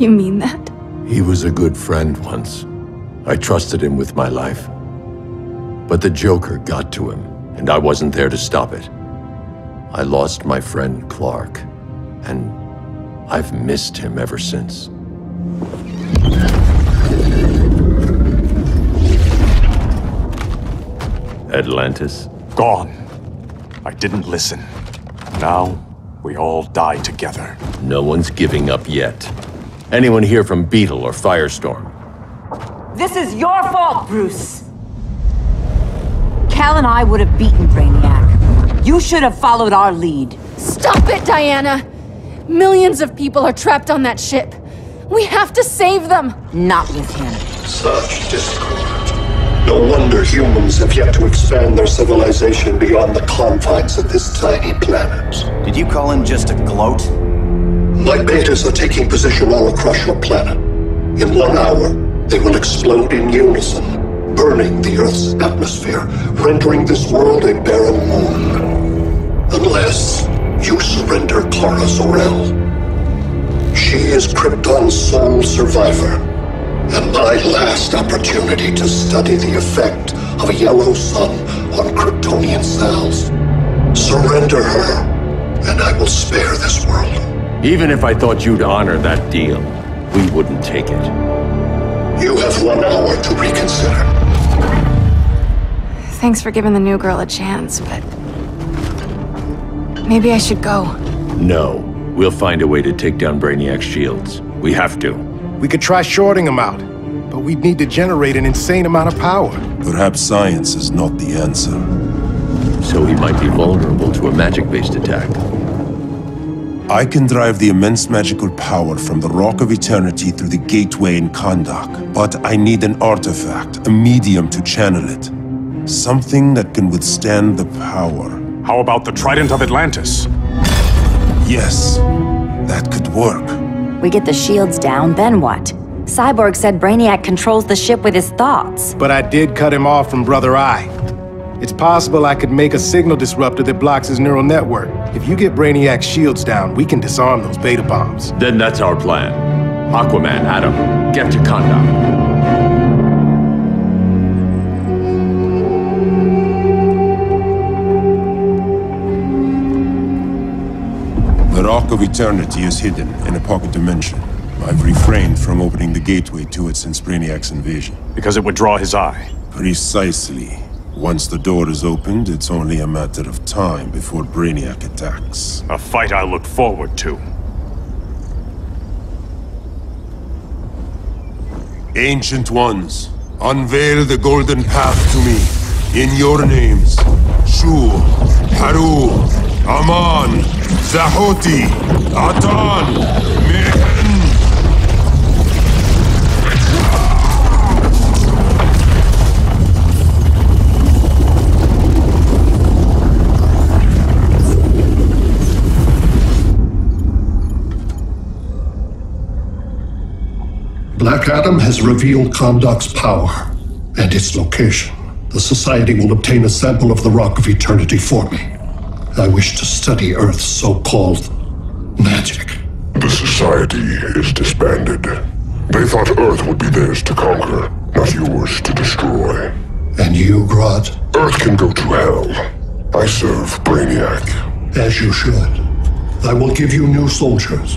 You mean that? He was a good friend once. I trusted him with my life. But the Joker got to him, and I wasn't there to stop it. I lost my friend Clark, and I've missed him ever since. Atlantis? Gone. I didn't listen. Now, we all die together. No one's giving up yet. Anyone here from Beetle or Firestorm? This is your fault, Bruce! Cal and I would have beaten Brainiac. You should have followed our lead. Stop it, Diana! Millions of people are trapped on that ship. We have to save them. Not with him. Such discord. No wonder humans have yet to expand their civilization beyond the confines of this tiny planet. Did you call him just a gloat? My betas are taking position all across your planet. In 1 hour, they will explode in unison, burning the Earth's atmosphere, rendering this world a barren moon. Unless you surrender Kara Zor-El. She is Krypton's sole survivor, and my last opportunity to study the effect of a yellow sun on Kryptonian cells. Surrender her, and I will spare this world. Even if I thought you'd honor that deal, we wouldn't take it. You have 1 hour to reconsider. Thanks for giving the new girl a chance, but maybe I should go. No. We'll find a way to take down Brainiac's shields. We have to. We could try shorting them out, but we'd need to generate an insane amount of power. Perhaps science is not the answer. So he might be vulnerable to a magic-based attack. I can drive the immense magical power from the Rock of Eternity through the gateway in Kandaq, but I need an artifact, a medium to channel it. Something that can withstand the power. How about the Trident of Atlantis? Yes, that could work. We get the shields down, then what? Cyborg said Brainiac controls the ship with his thoughts. But I did cut him off from Brother Eye. It's possible I could make a signal disruptor that blocks his neural network. If you get Brainiac's shields down, we can disarm those beta bombs. Then that's our plan. Aquaman, Adam, get to Kandaq. The Rock of Eternity is hidden in a pocket dimension. I've refrained from opening the gateway to it since Brainiac's invasion. Because it would draw his eye? Precisely. Once the door is opened, it's only a matter of time before Brainiac attacks. A fight I look forward to. Ancient ones, unveil the golden path to me. In your names, Shu, Haru, Aman, Zahoti, Atan, Mehen. Black Adam has revealed Kandaq's power and its location. The Society will obtain a sample of the Rock of Eternity for me. I wish to study Earth's so-called magic. The Society is disbanded. They thought Earth would be theirs to conquer, not yours to destroy. And you, Grodd? Earth can go to hell. I serve Brainiac. As you should. I will give you new soldiers.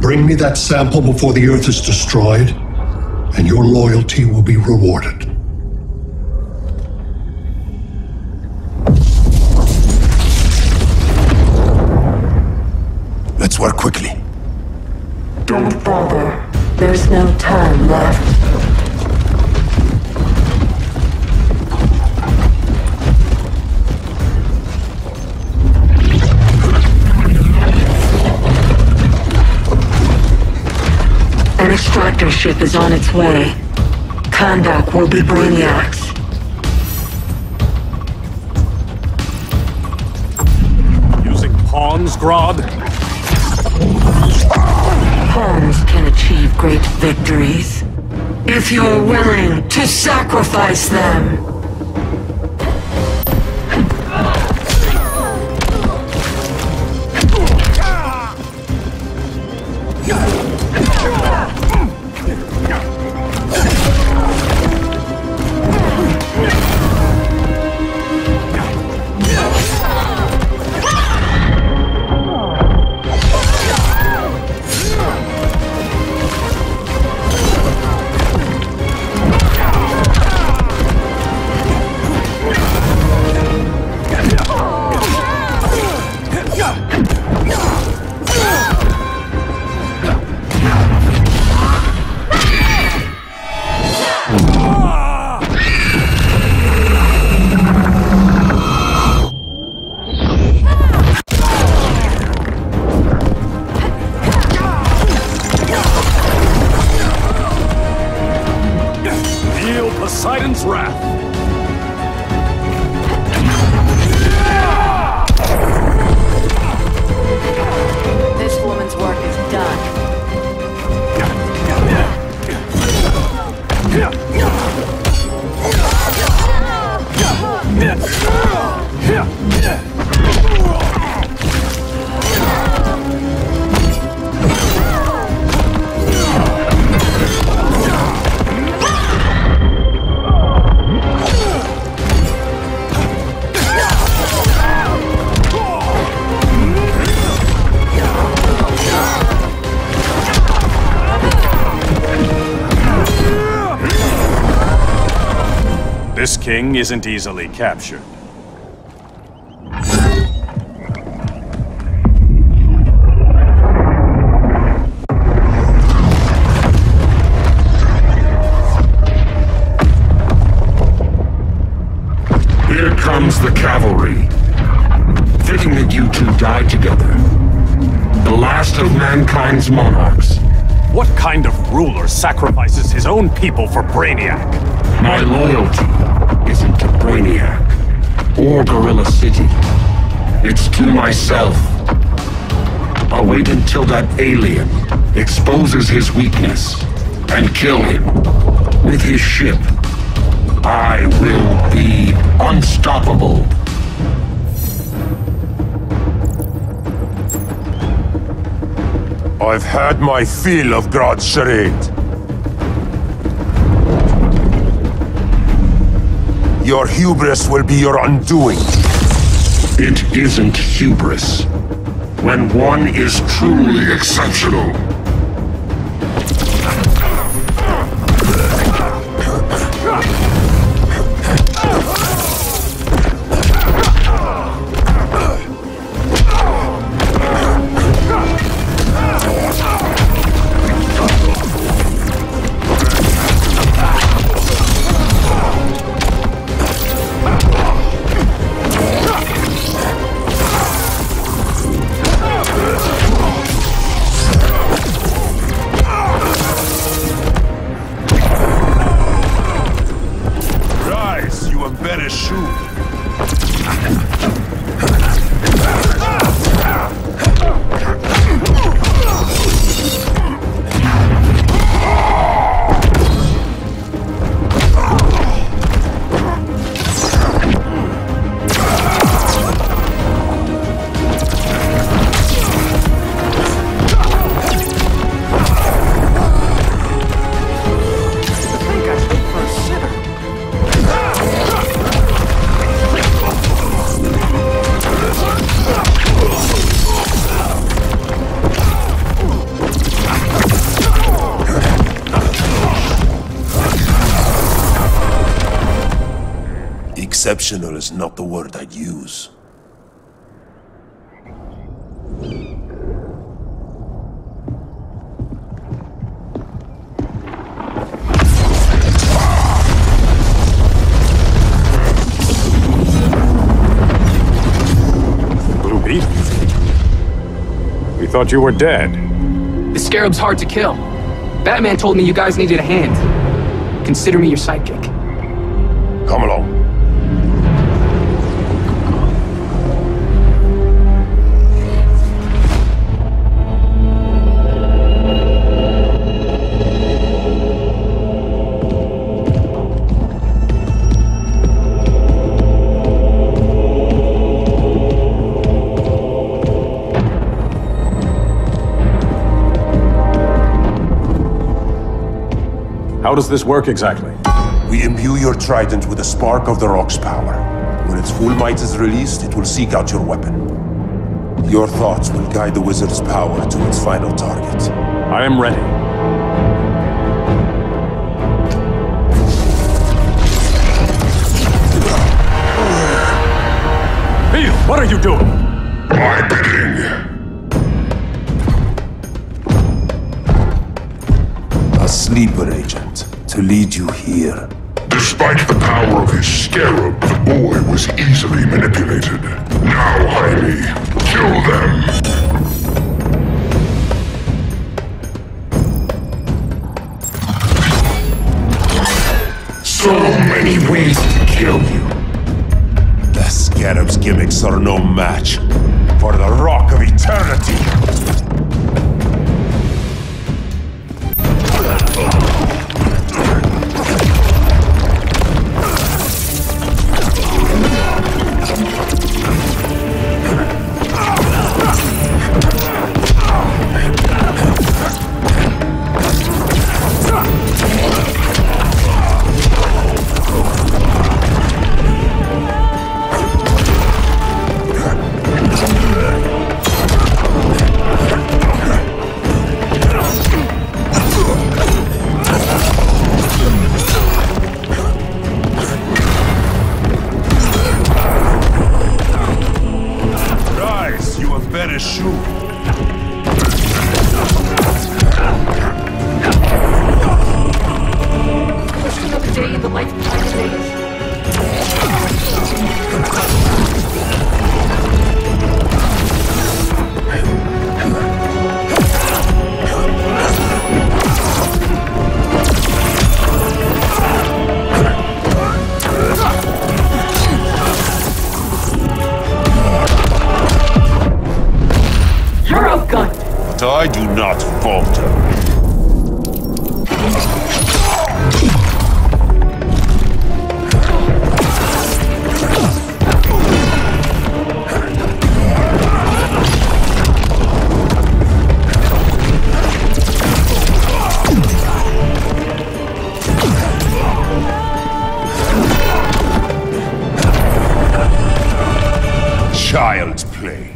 Bring me that sample before the Earth is destroyed, and your loyalty will be rewarded. Let's work quickly. Don't bother. There's no time left. An extractor ship is on its way. Kandaq will be Brainiac's. Using pawns, Grodd? Pawns can achieve great victories if you're willing to sacrifice them. This king isn't easily captured. Here comes the cavalry. Fitting that you two die together. The last of mankind's monarchs. What kind of ruler sacrifices his own people for Brainiac? My loyalty isn't to Brainiac, or Gorilla City. It's to myself. I'll wait until that alien exposes his weakness and kill him. With his ship, I will be unstoppable. I've had my fill of Grodd's charade. Your hubris will be your undoing. It isn't hubris when one is truly exceptional. Exceptional is not the word I'd use. Blue Beetle? We thought you were dead. The Scarab's hard to kill. Batman told me you guys needed a hand. Consider me your sidekick. Come along. How does this work exactly? We imbue your trident with a spark of the rock's power. When its full might is released, it will seek out your weapon. Your thoughts will guide the wizard's power to its final target. I am ready. Beetle, what are you doing? My bidding. Sleeper agent, to lead you here. Despite the power of his scarab, the boy was easily manipulated. Now, Jaime, kill them! So many ways to kill you. The scarab's gimmicks are no match for the Rock of Eternity. I do not falter. Child's play.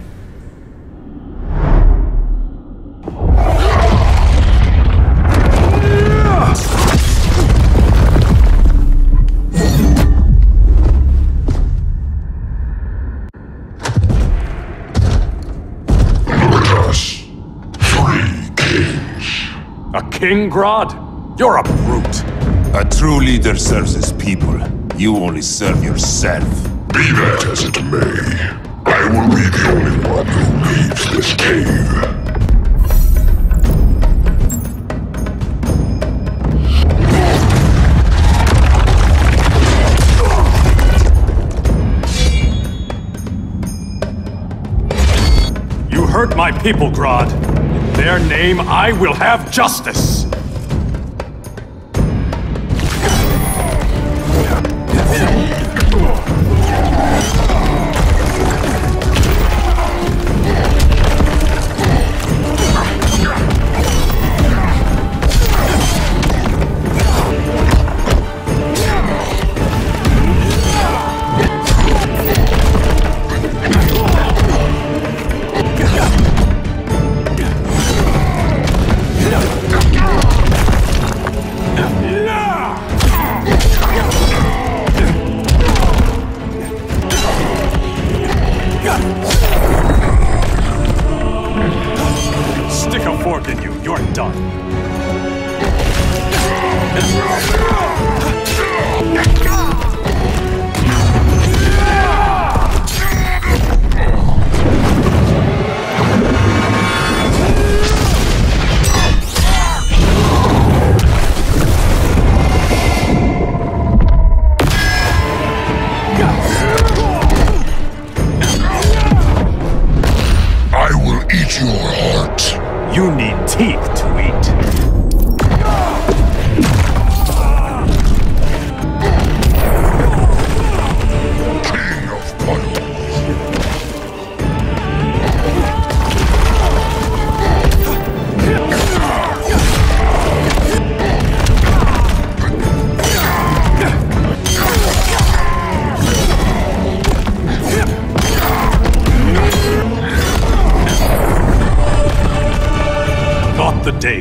King Grodd, you're a brute. A true leader serves his people. You only serve yourself. Be that as it may, I will be the only one who leaves this cave. hurt my people, Grodd. In their name, I will have justice!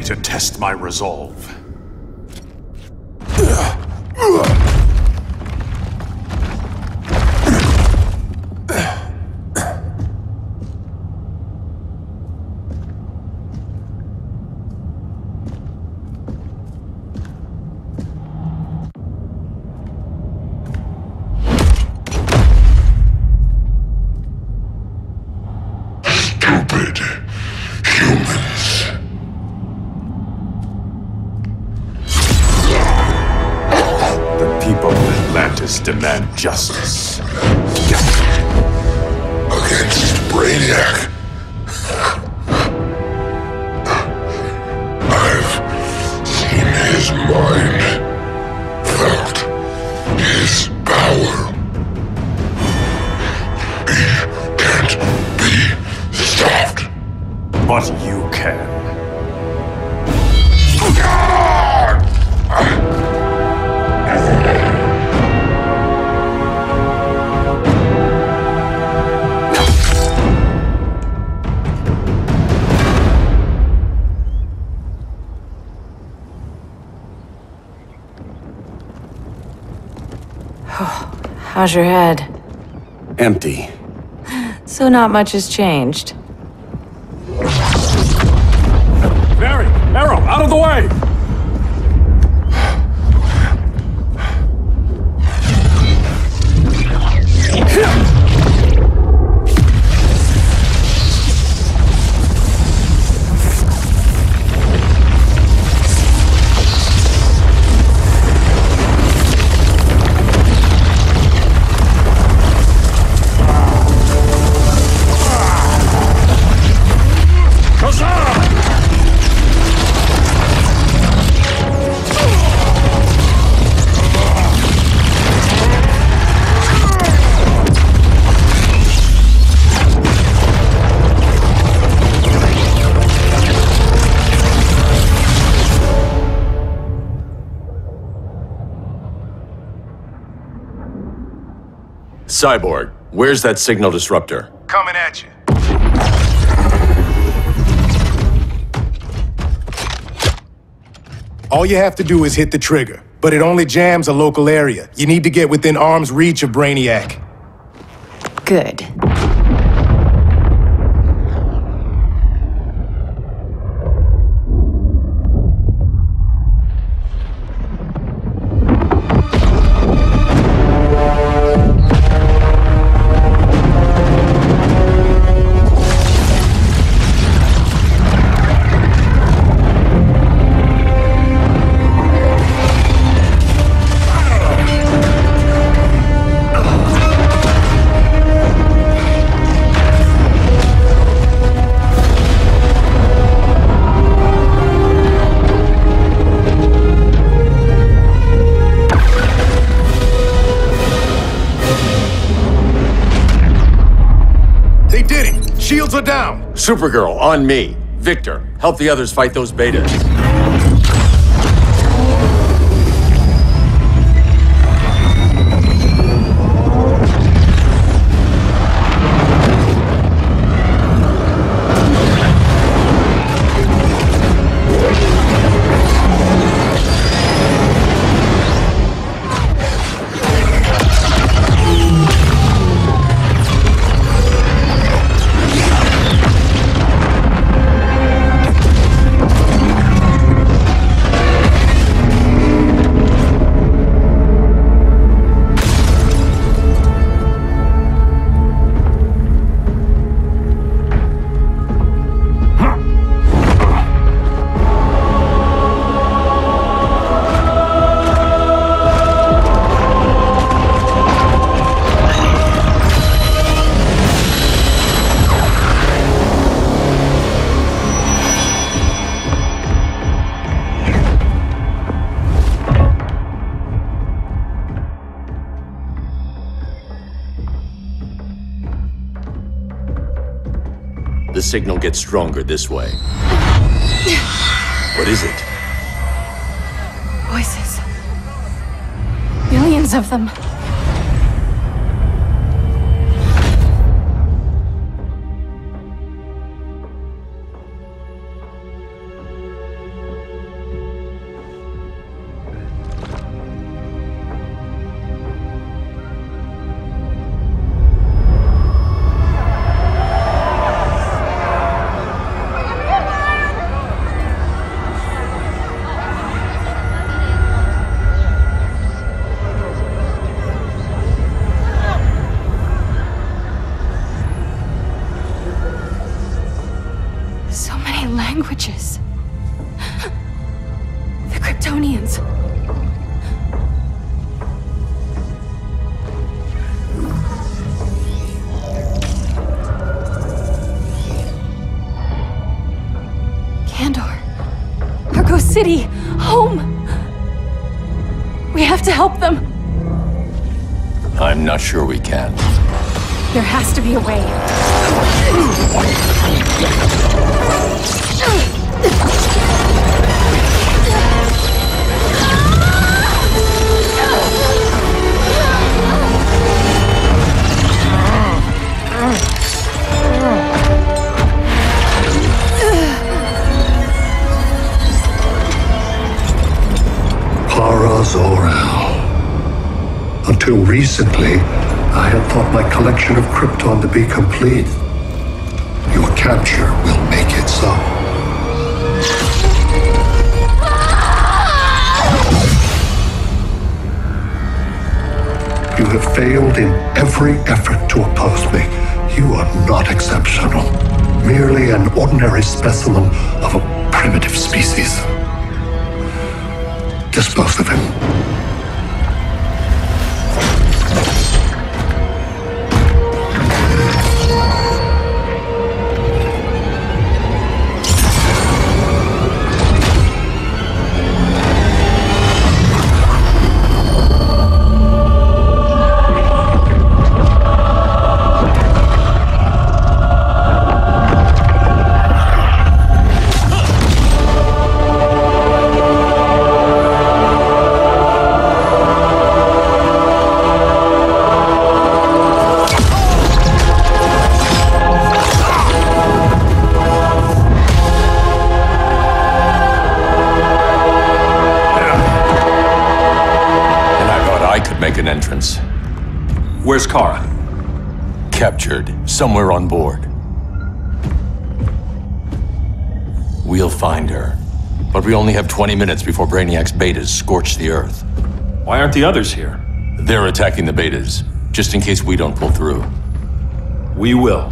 To test my resolve. Demand justice. Against Brainiac. I've seen his mind, felt his power. He can't be stopped. But you can. How's your head? Empty. So not much has changed. Mary! Arrow! Out of the way! Cyborg, where's that signal disruptor? Coming at you. All you have to do is hit the trigger, but it only jams a local area. You need to get within arm's reach of Brainiac. Good. shields are down! Supergirl, on me. Victor, help the others fight those betas. The signal gets stronger this way. What is it? Voices. Billions of them. Languages. The Kryptonians. Kandor. Argo City. Home. We have to help them. I'm not sure we can. There has to be a way. Kara Zor-El. Until recently, I had thought my collection of Krypton to be complete. Your capture will make it so. You have failed in every effort to oppose me. You are not exceptional. Merely an ordinary specimen of a primitive species. Dispose of him. Where's Kara? Captured, somewhere on board. We'll find her. But we only have 20 minutes before Brainiac's betas scorch the Earth. Why aren't the others here? They're attacking the betas, just in case we don't pull through. We will.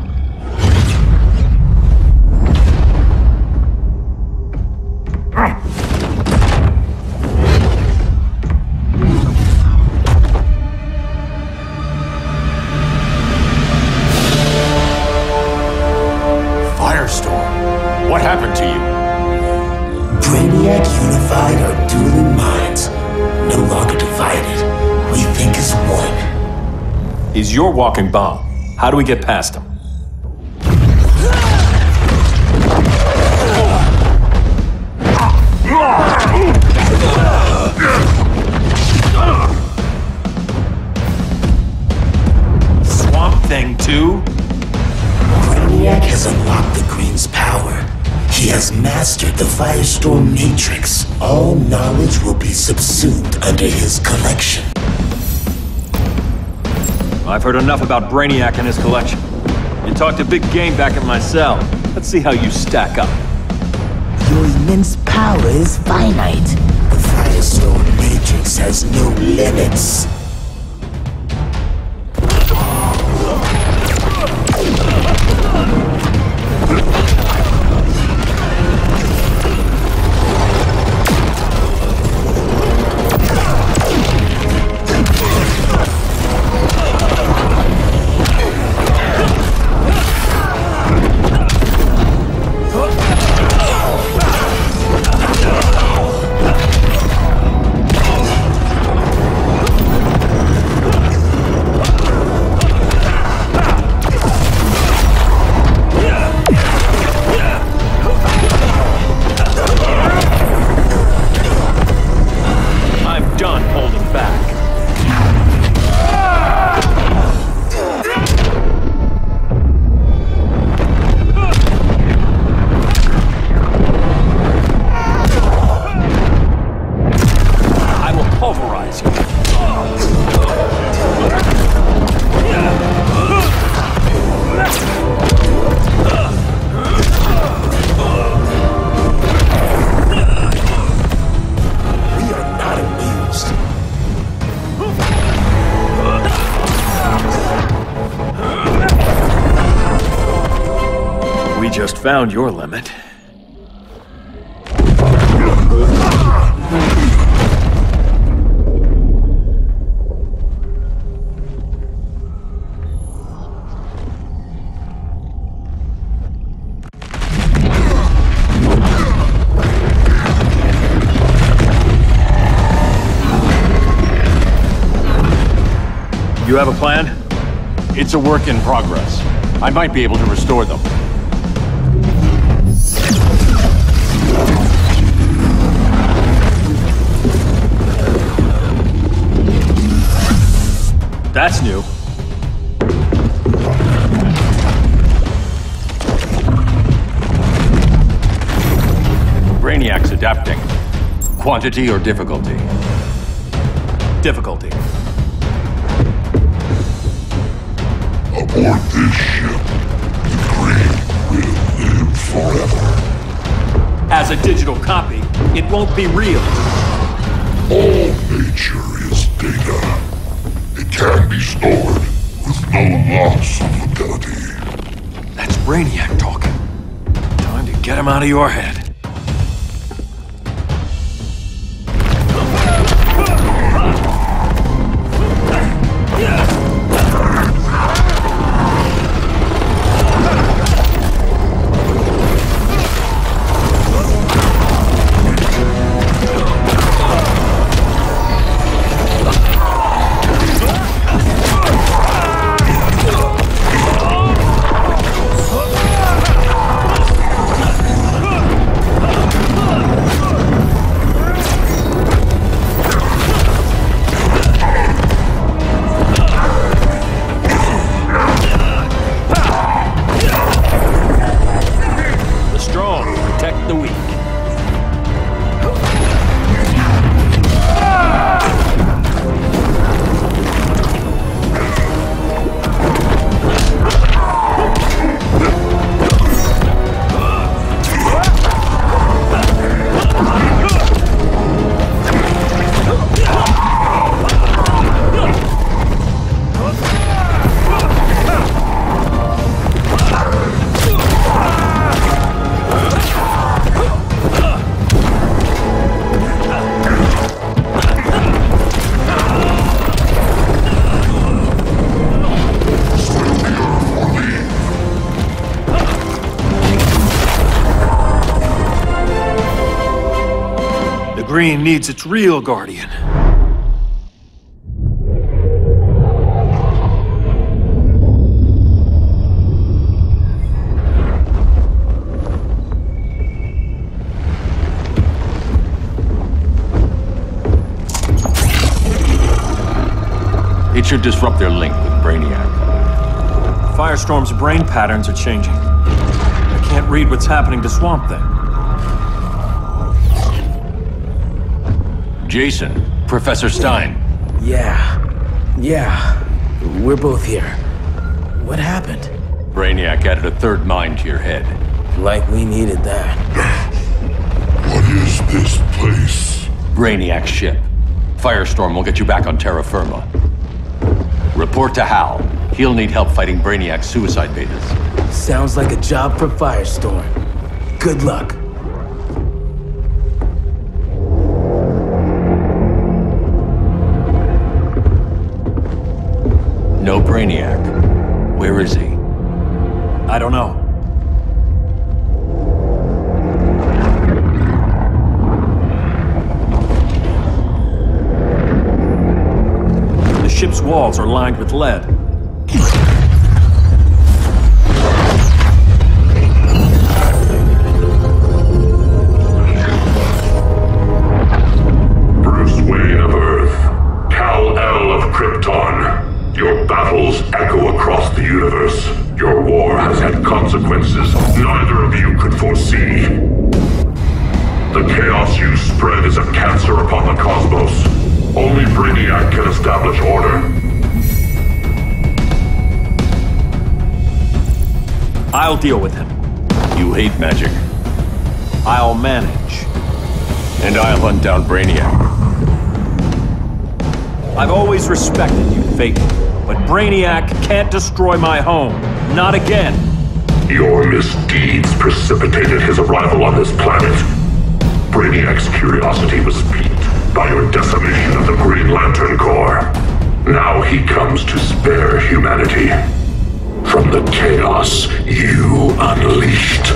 Firestorm, what happened to you? Brainiac unified our dueling minds, no longer divided. We think as one. He's your walking bomb. How do we get past him? mastered the Firestorm Matrix, all knowledge will be subsumed under his collection. I've heard enough about Brainiac and his collection. You talked a big game back at my cell. Let's see how you stack up. Your immense power is finite. The Firestorm Matrix has no limits. Found your limit. You have a plan? It's a work in progress. I might be able to restore them. That's new. Brainiac's adapting. Quantity or difficulty? Difficulty. Aboard this ship, the Green will live forever. As a digital copy, it won't be real. All nature is data. It can be stored with no loss of fidelity. That's Brainiac talking. Time to get him out of your head. Green needs its real guardian. It should disrupt their link with Brainiac. Firestorm's brain patterns are changing. I can't read what's happening to Swamp Thing. Jason, Professor Stein. Yeah, we're both here. What happened? Brainiac added a third mind to your head. Like we needed that. What is this place? Brainiac's ship. Firestorm will get you back on terra firma. Report to Hal. He'll need help fighting Brainiac's suicide betas. Sounds like a job for Firestorm. Good luck. No Brainiac. Where is he? I don't know. The ship's walls are lined with lead. Bruce Wayne of Earth, Kal-El of Krypton, your battles echo across the universe. Your war has had consequences neither of you could foresee. The chaos you spread is a cancer upon the cosmos. Only Brainiac can establish order. I'll deal with him. You hate magic. I'll manage. And I'll hunt down Brainiac. I've always respected you, Phaeton, but Brainiac can't destroy my home. Not again. Your misdeeds precipitated his arrival on this planet. Brainiac's curiosity was piqued by your decimation of the Green Lantern Corps. Now he comes to spare humanity from the chaos you unleashed.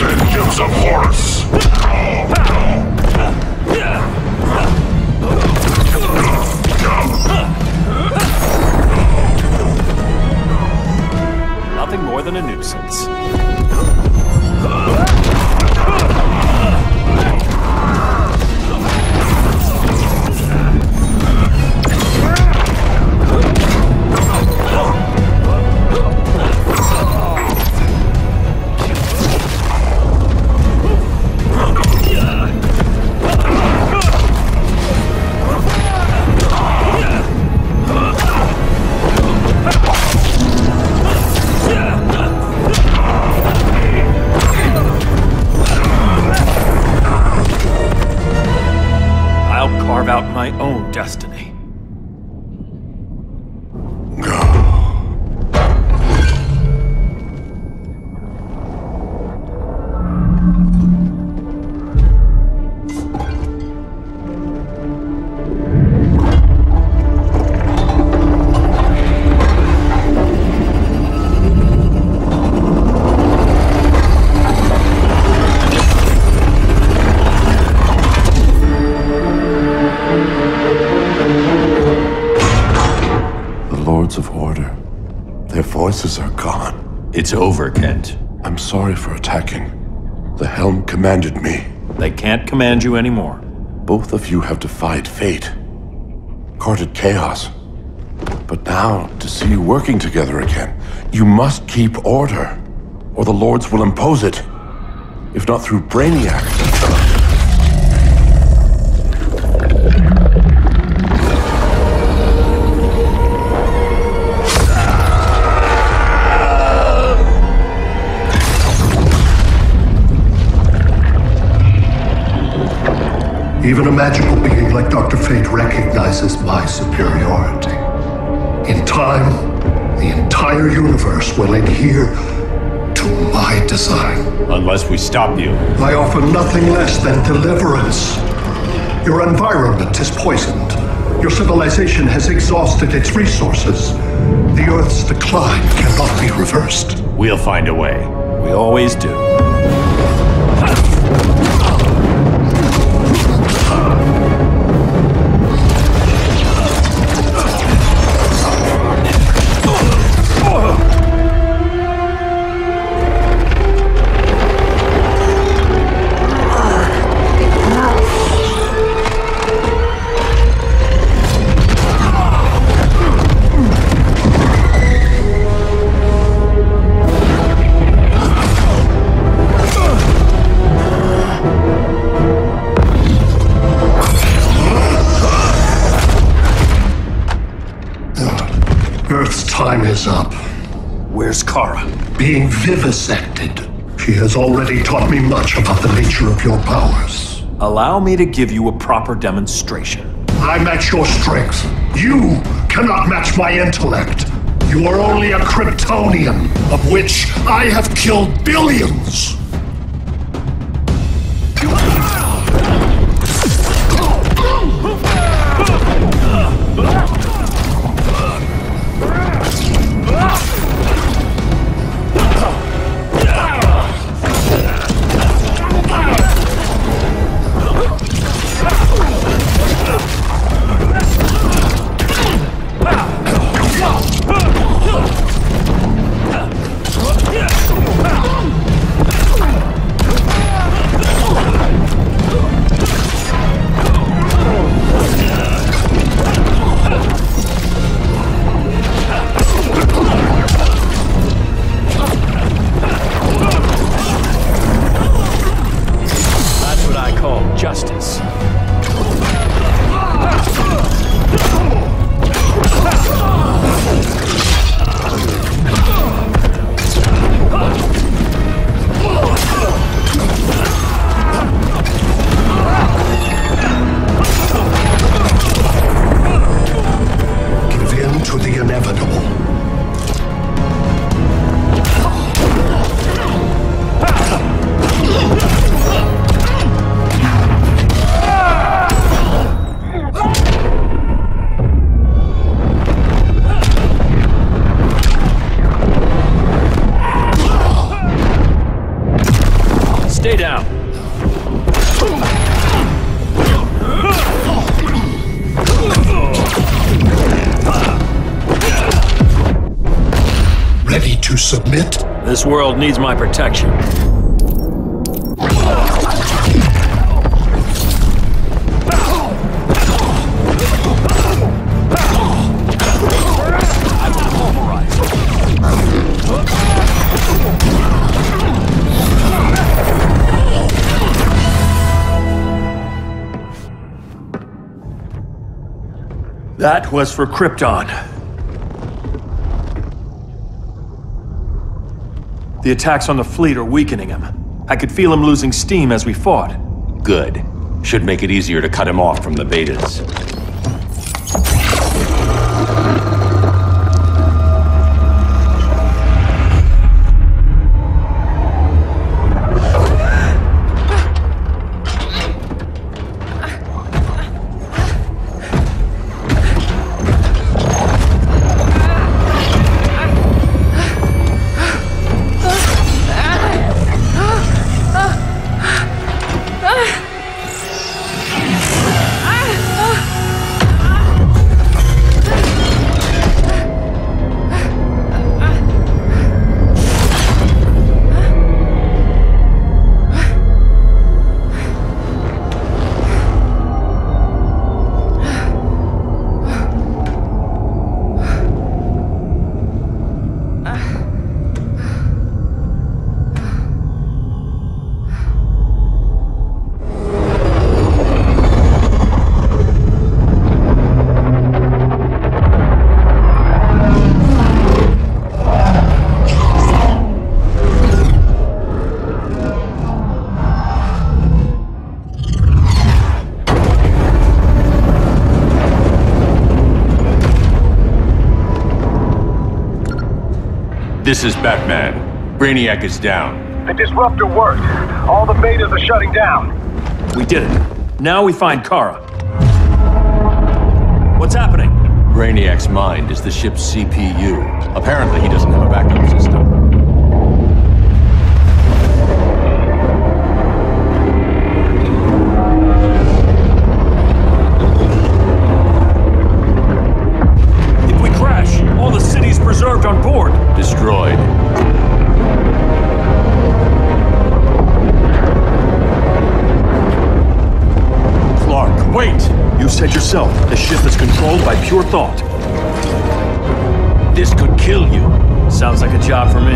Vengeance of Horus! More than a nuisance. Destiny. It's over, Kent. I'm sorry for attacking. The helm commanded me. They can't command you anymore. Both of you have defied fate, courted chaos. But now, to see you working together again, you must keep order, or the Lords will impose it. If not through Brainiac. Even a magical being like Dr. Fate recognizes my superiority. In time, the entire universe will adhere to my design. Unless we stop you. I offer nothing less than deliverance. Your environment is poisoned. Your civilization has exhausted its resources. The Earth's decline cannot be reversed. We'll find a way. We always do. requires Kara being vivisected. She has already taught me much about the nature of your powers. Allow me to give you a proper demonstration. I match your strength. You cannot match my intellect. You are only a Kryptonian, of which I have killed billions. This world needs my protection. That was for Krypton. The attacks on the fleet are weakening him. I could feel him losing steam as we fought. Good. Should make it easier to cut him off from the betas. This is Batman. Brainiac is down. The disruptor worked. All the betas are shutting down. We did it. Now we find Kara. What's happening? Brainiac's mind is the ship's CPU. Apparently he doesn't have a backup system. Yourself, the ship is controlled by pure thought. This could kill you. Sounds like a job for me.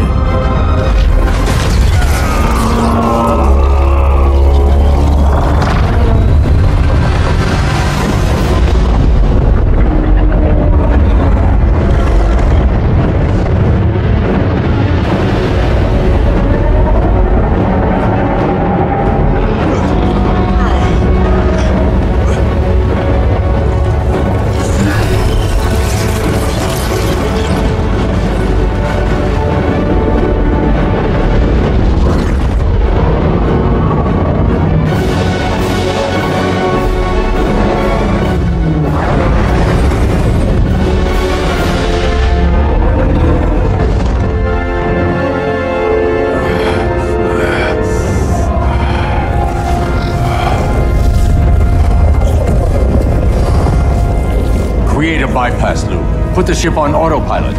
Put the ship on autopilot.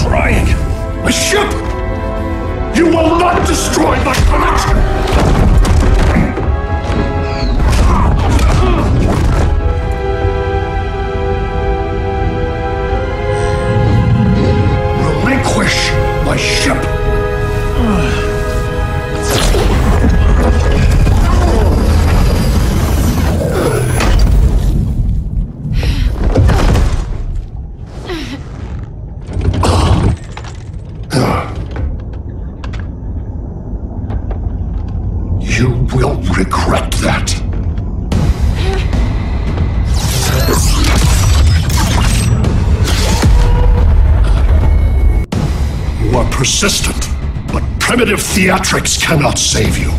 Trying. A ship? You will not destroy my planet! Relinquish my ship! Persistent, but primitive theatrics cannot save you.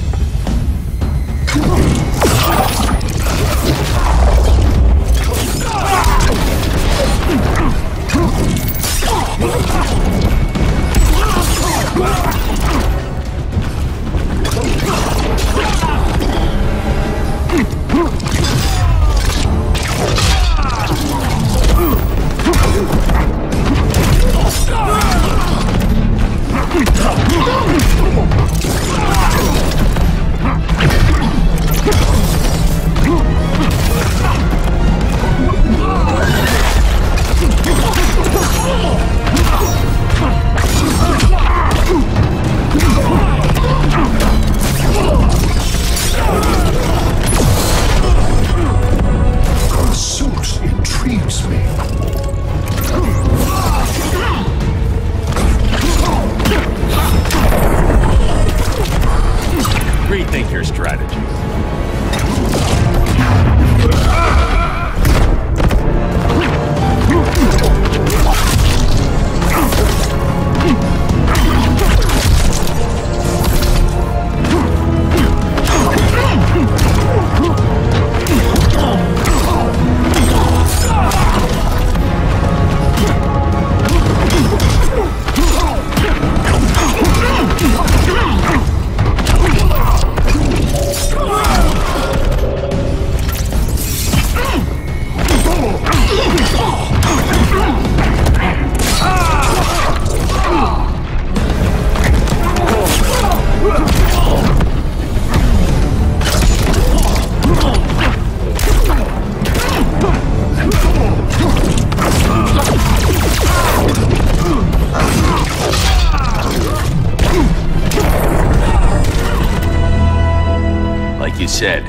Said,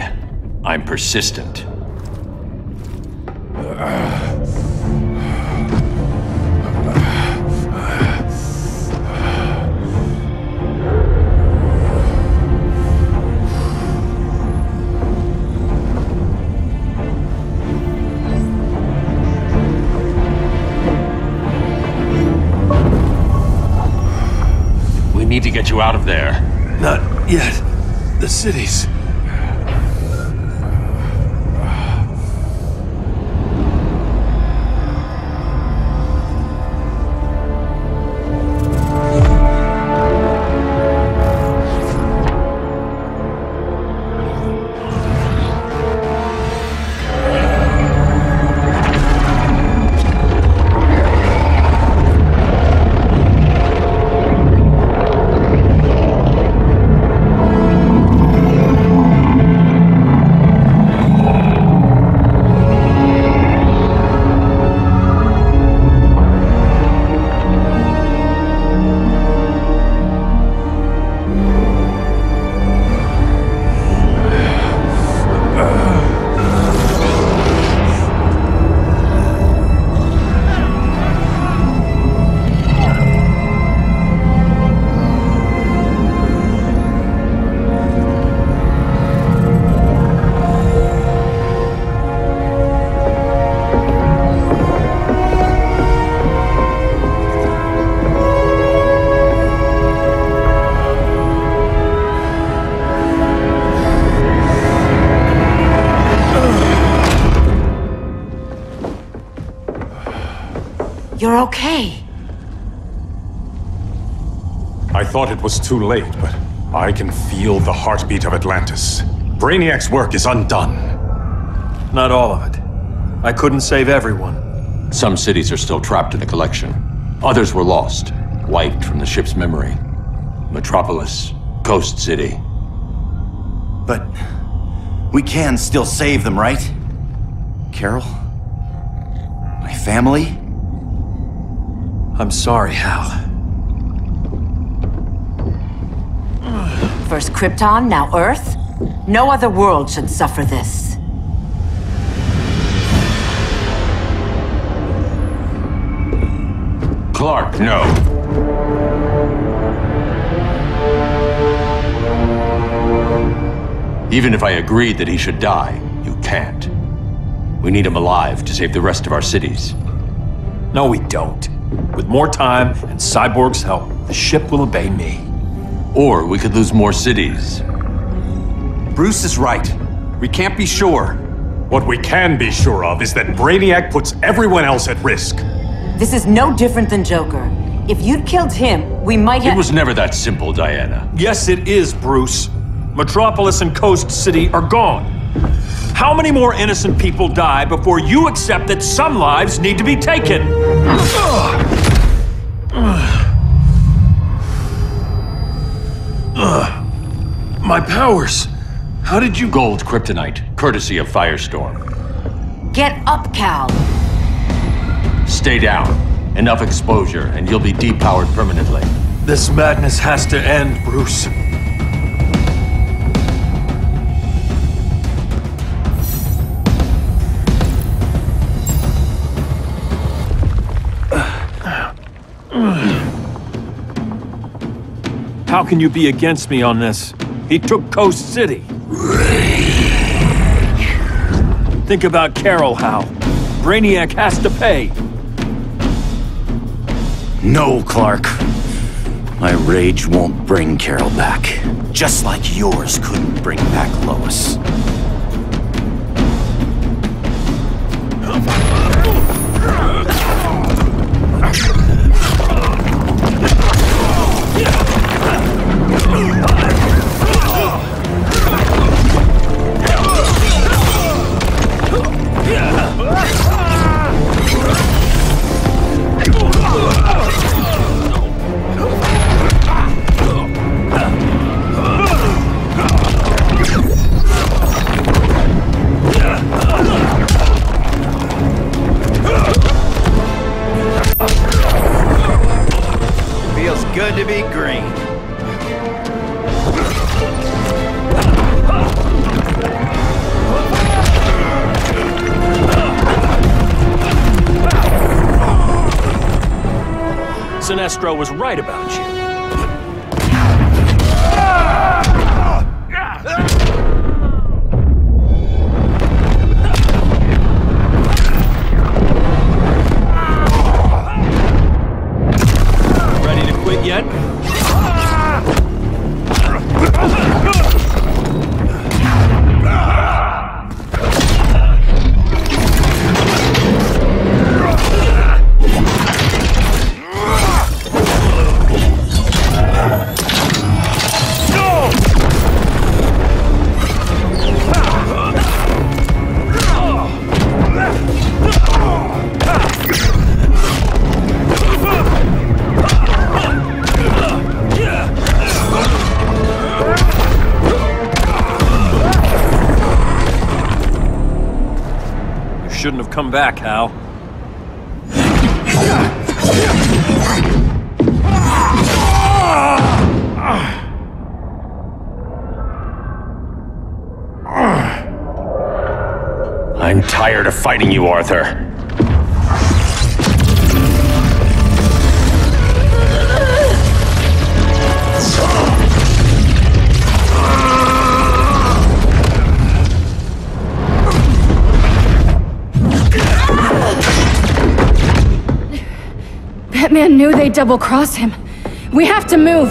I'm persistent. We need to get you out of there. Not yet. The city's... You're okay. I thought it was too late, but I can feel the heartbeat of Atlantis. Brainiac's work is undone. Not all of it. I couldn't save everyone. Some cities are still trapped in the collection. Others were lost, wiped from the ship's memory. Metropolis, Coast City. But we can still save them, right? Carol? My family? I'm sorry, Hal. First Krypton, now Earth? No other world should suffer this. Clark, no. Even if I agreed that he should die, you can't. We need him alive to save the rest of our cities. No, we don't. With more time and Cyborg's help, the ship will obey me. Or we could lose more cities. Bruce is right. We can't be sure. What we can be sure of is that Brainiac puts everyone else at risk. This is no different than Joker. If you'd killed him, we might have— It was never that simple, Diana. Yes, it is, Bruce. Metropolis and Coast City are gone. How many more innocent people die before you accept that some lives need to be taken? My powers. How did you— Gold kryptonite, courtesy of Firestorm. Get up, Cal. Stay down. Enough exposure, and you'll be depowered permanently. This madness has to end, Bruce. How can you be against me on this? He took Coast City. Think about Carol, Hal. Brainiac has to pay. No, Clark. My rage won't bring Carol back. Just like yours couldn't bring back Lois. Sinestro was right about you. Ready to quit yet? Come back, Hal. I'm tired of fighting you, Arthur. Batman knew they double-crossed him. We have to move!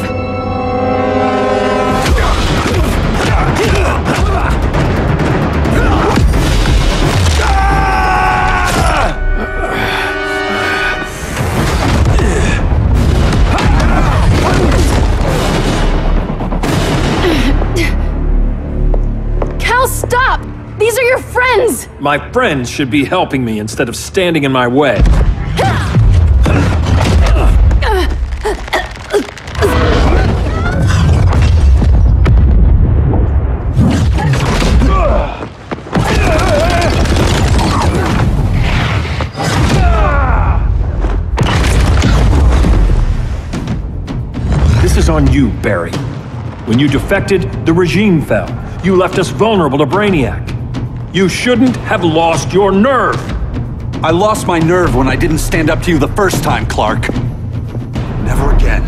Cal, stop! These These are your friends! My friends should be helping me instead of standing in my way. This is on you, Barry. When you defected, the regime fell. You left us vulnerable to Brainiac. You shouldn't have lost your nerve. I lost my nerve when I didn't stand up to you the first time, Clark. Never again.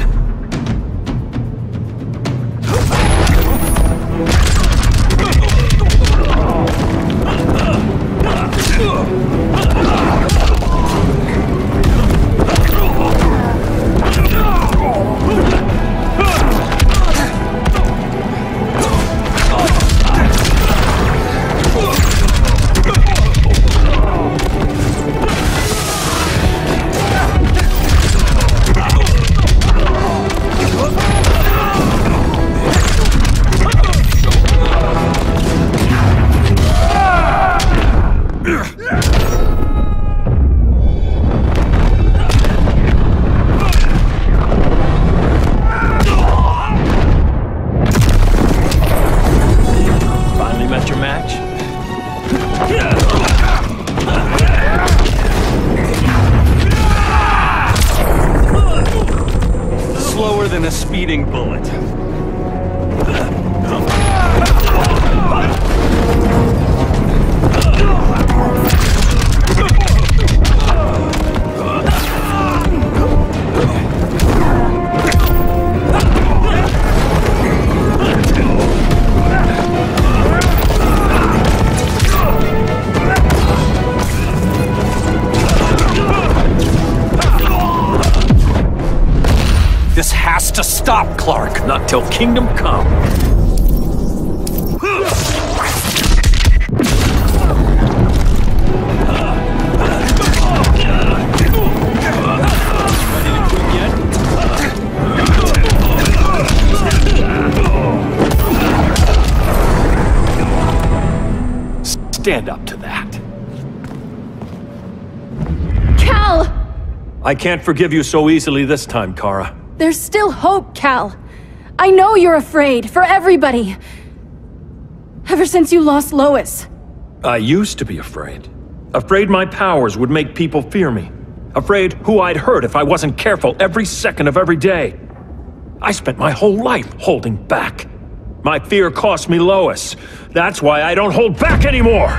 Stop, Clark! Not till Kingdom Come. Stand up to that. Cal! I can't forgive you so easily this time, Kara. There's still hope, Cal. I know you're afraid, for everybody. Ever since you lost Lois. I used to be afraid. Afraid my powers would make people fear me. Afraid who I'd hurt if I wasn't careful every second of every day. I spent my whole life holding back. My fear cost me Lois. That's why I don't hold back anymore!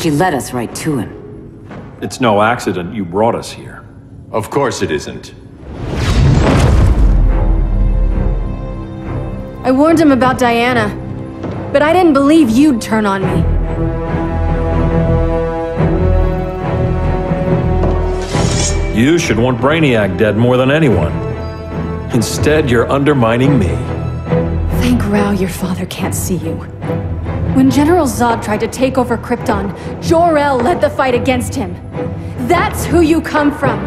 She led us right to him. It's no accident you brought us here. Of course it isn't. I warned him about Diana, but I didn't believe you'd turn on me. You should want Brainiac dead more than anyone. Instead, you're undermining me. Thank Rao your father can't see you. When General Zod tried to take over Krypton, Jor-El led the fight against him. That's who you come from.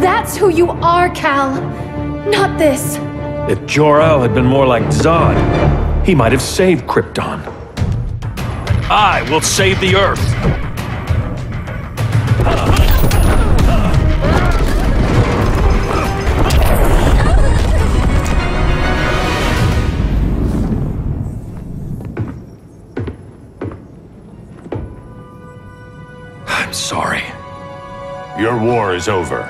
That's who you are, Cal. Not this. If Jor-El had been more like Zod, he might have saved Krypton. I will save the Earth. Your war is over.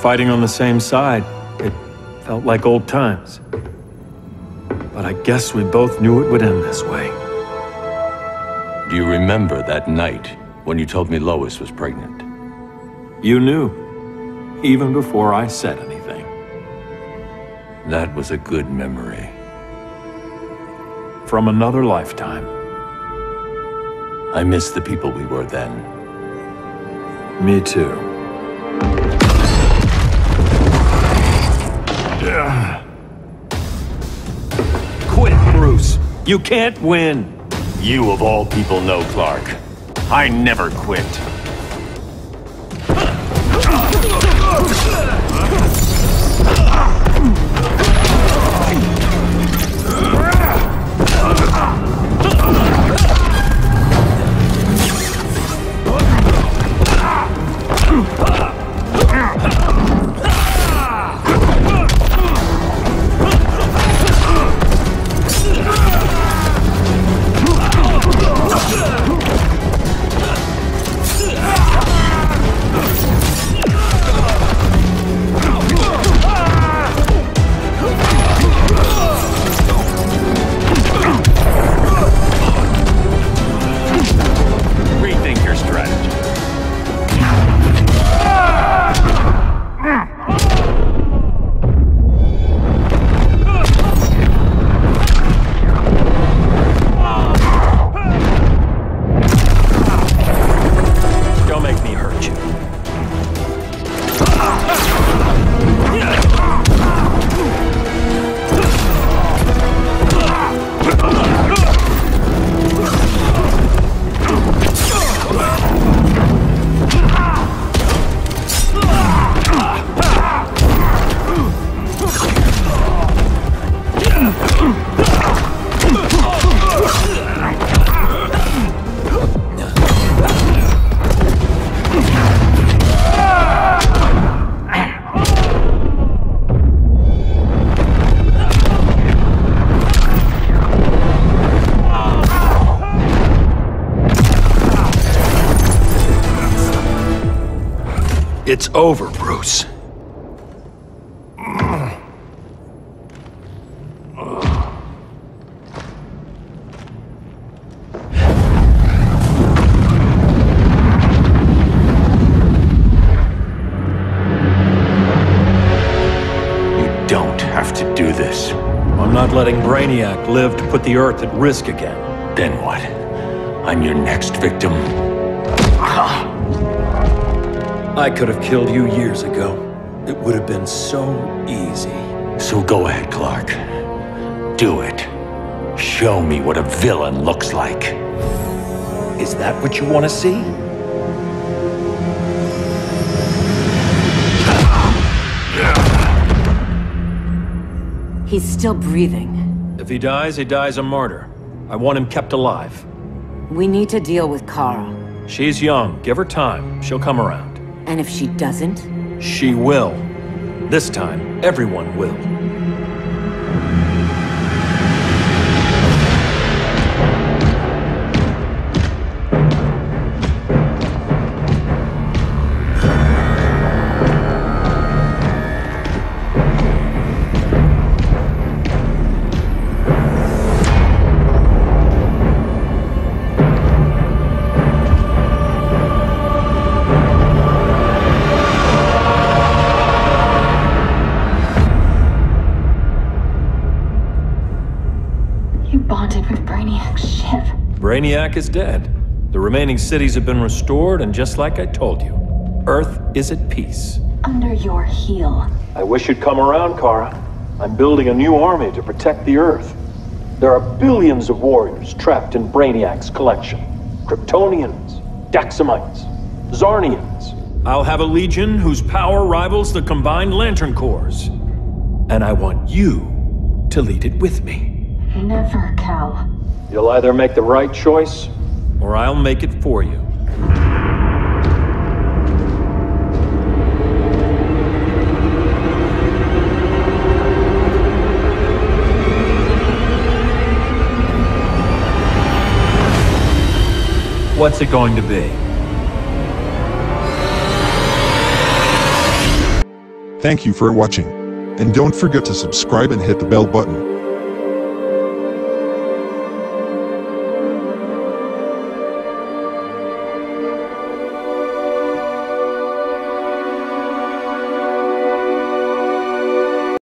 Fighting on the same side, it felt like old times. But I guess we both knew it would end this way. Do you remember that night when you told me Lois was pregnant? You knew, even before I said anything. That was a good memory. from another lifetime. I miss the people we were then. Me too. Quit, Bruce. You can't win. You of all people know, Clark. I never quit. It's over, Bruce. You don't have to do this. I'm not letting Brainiac live to put the Earth at risk again. Then what? I'm your next victim. I could have killed you years ago. It would have been so easy. So go ahead, Clark. Do it. Show me what a villain looks like. Is that what you want to see? He's still breathing. If he dies a martyr. I want him kept alive. We need to deal with Kara. She's young. Give her time. She'll come around. And if she doesn't? She will. This time, everyone will. Brainiac is dead. The remaining cities have been restored, and just like I told you, Earth is at peace. Under your heel. I wish you'd come around, Kara. I'm building a new army to protect the Earth. There are billions of warriors trapped in Brainiac's collection. Kryptonians, Daxamites, Zarnians. I'll have a legion whose power rivals the combined Lantern Corps. And I want you to lead it with me. Never, Cal. You'll either make the right choice, or I'll make it for you. What's it going to be? Thank you for watching. And don't forget to subscribe and hit the bell button.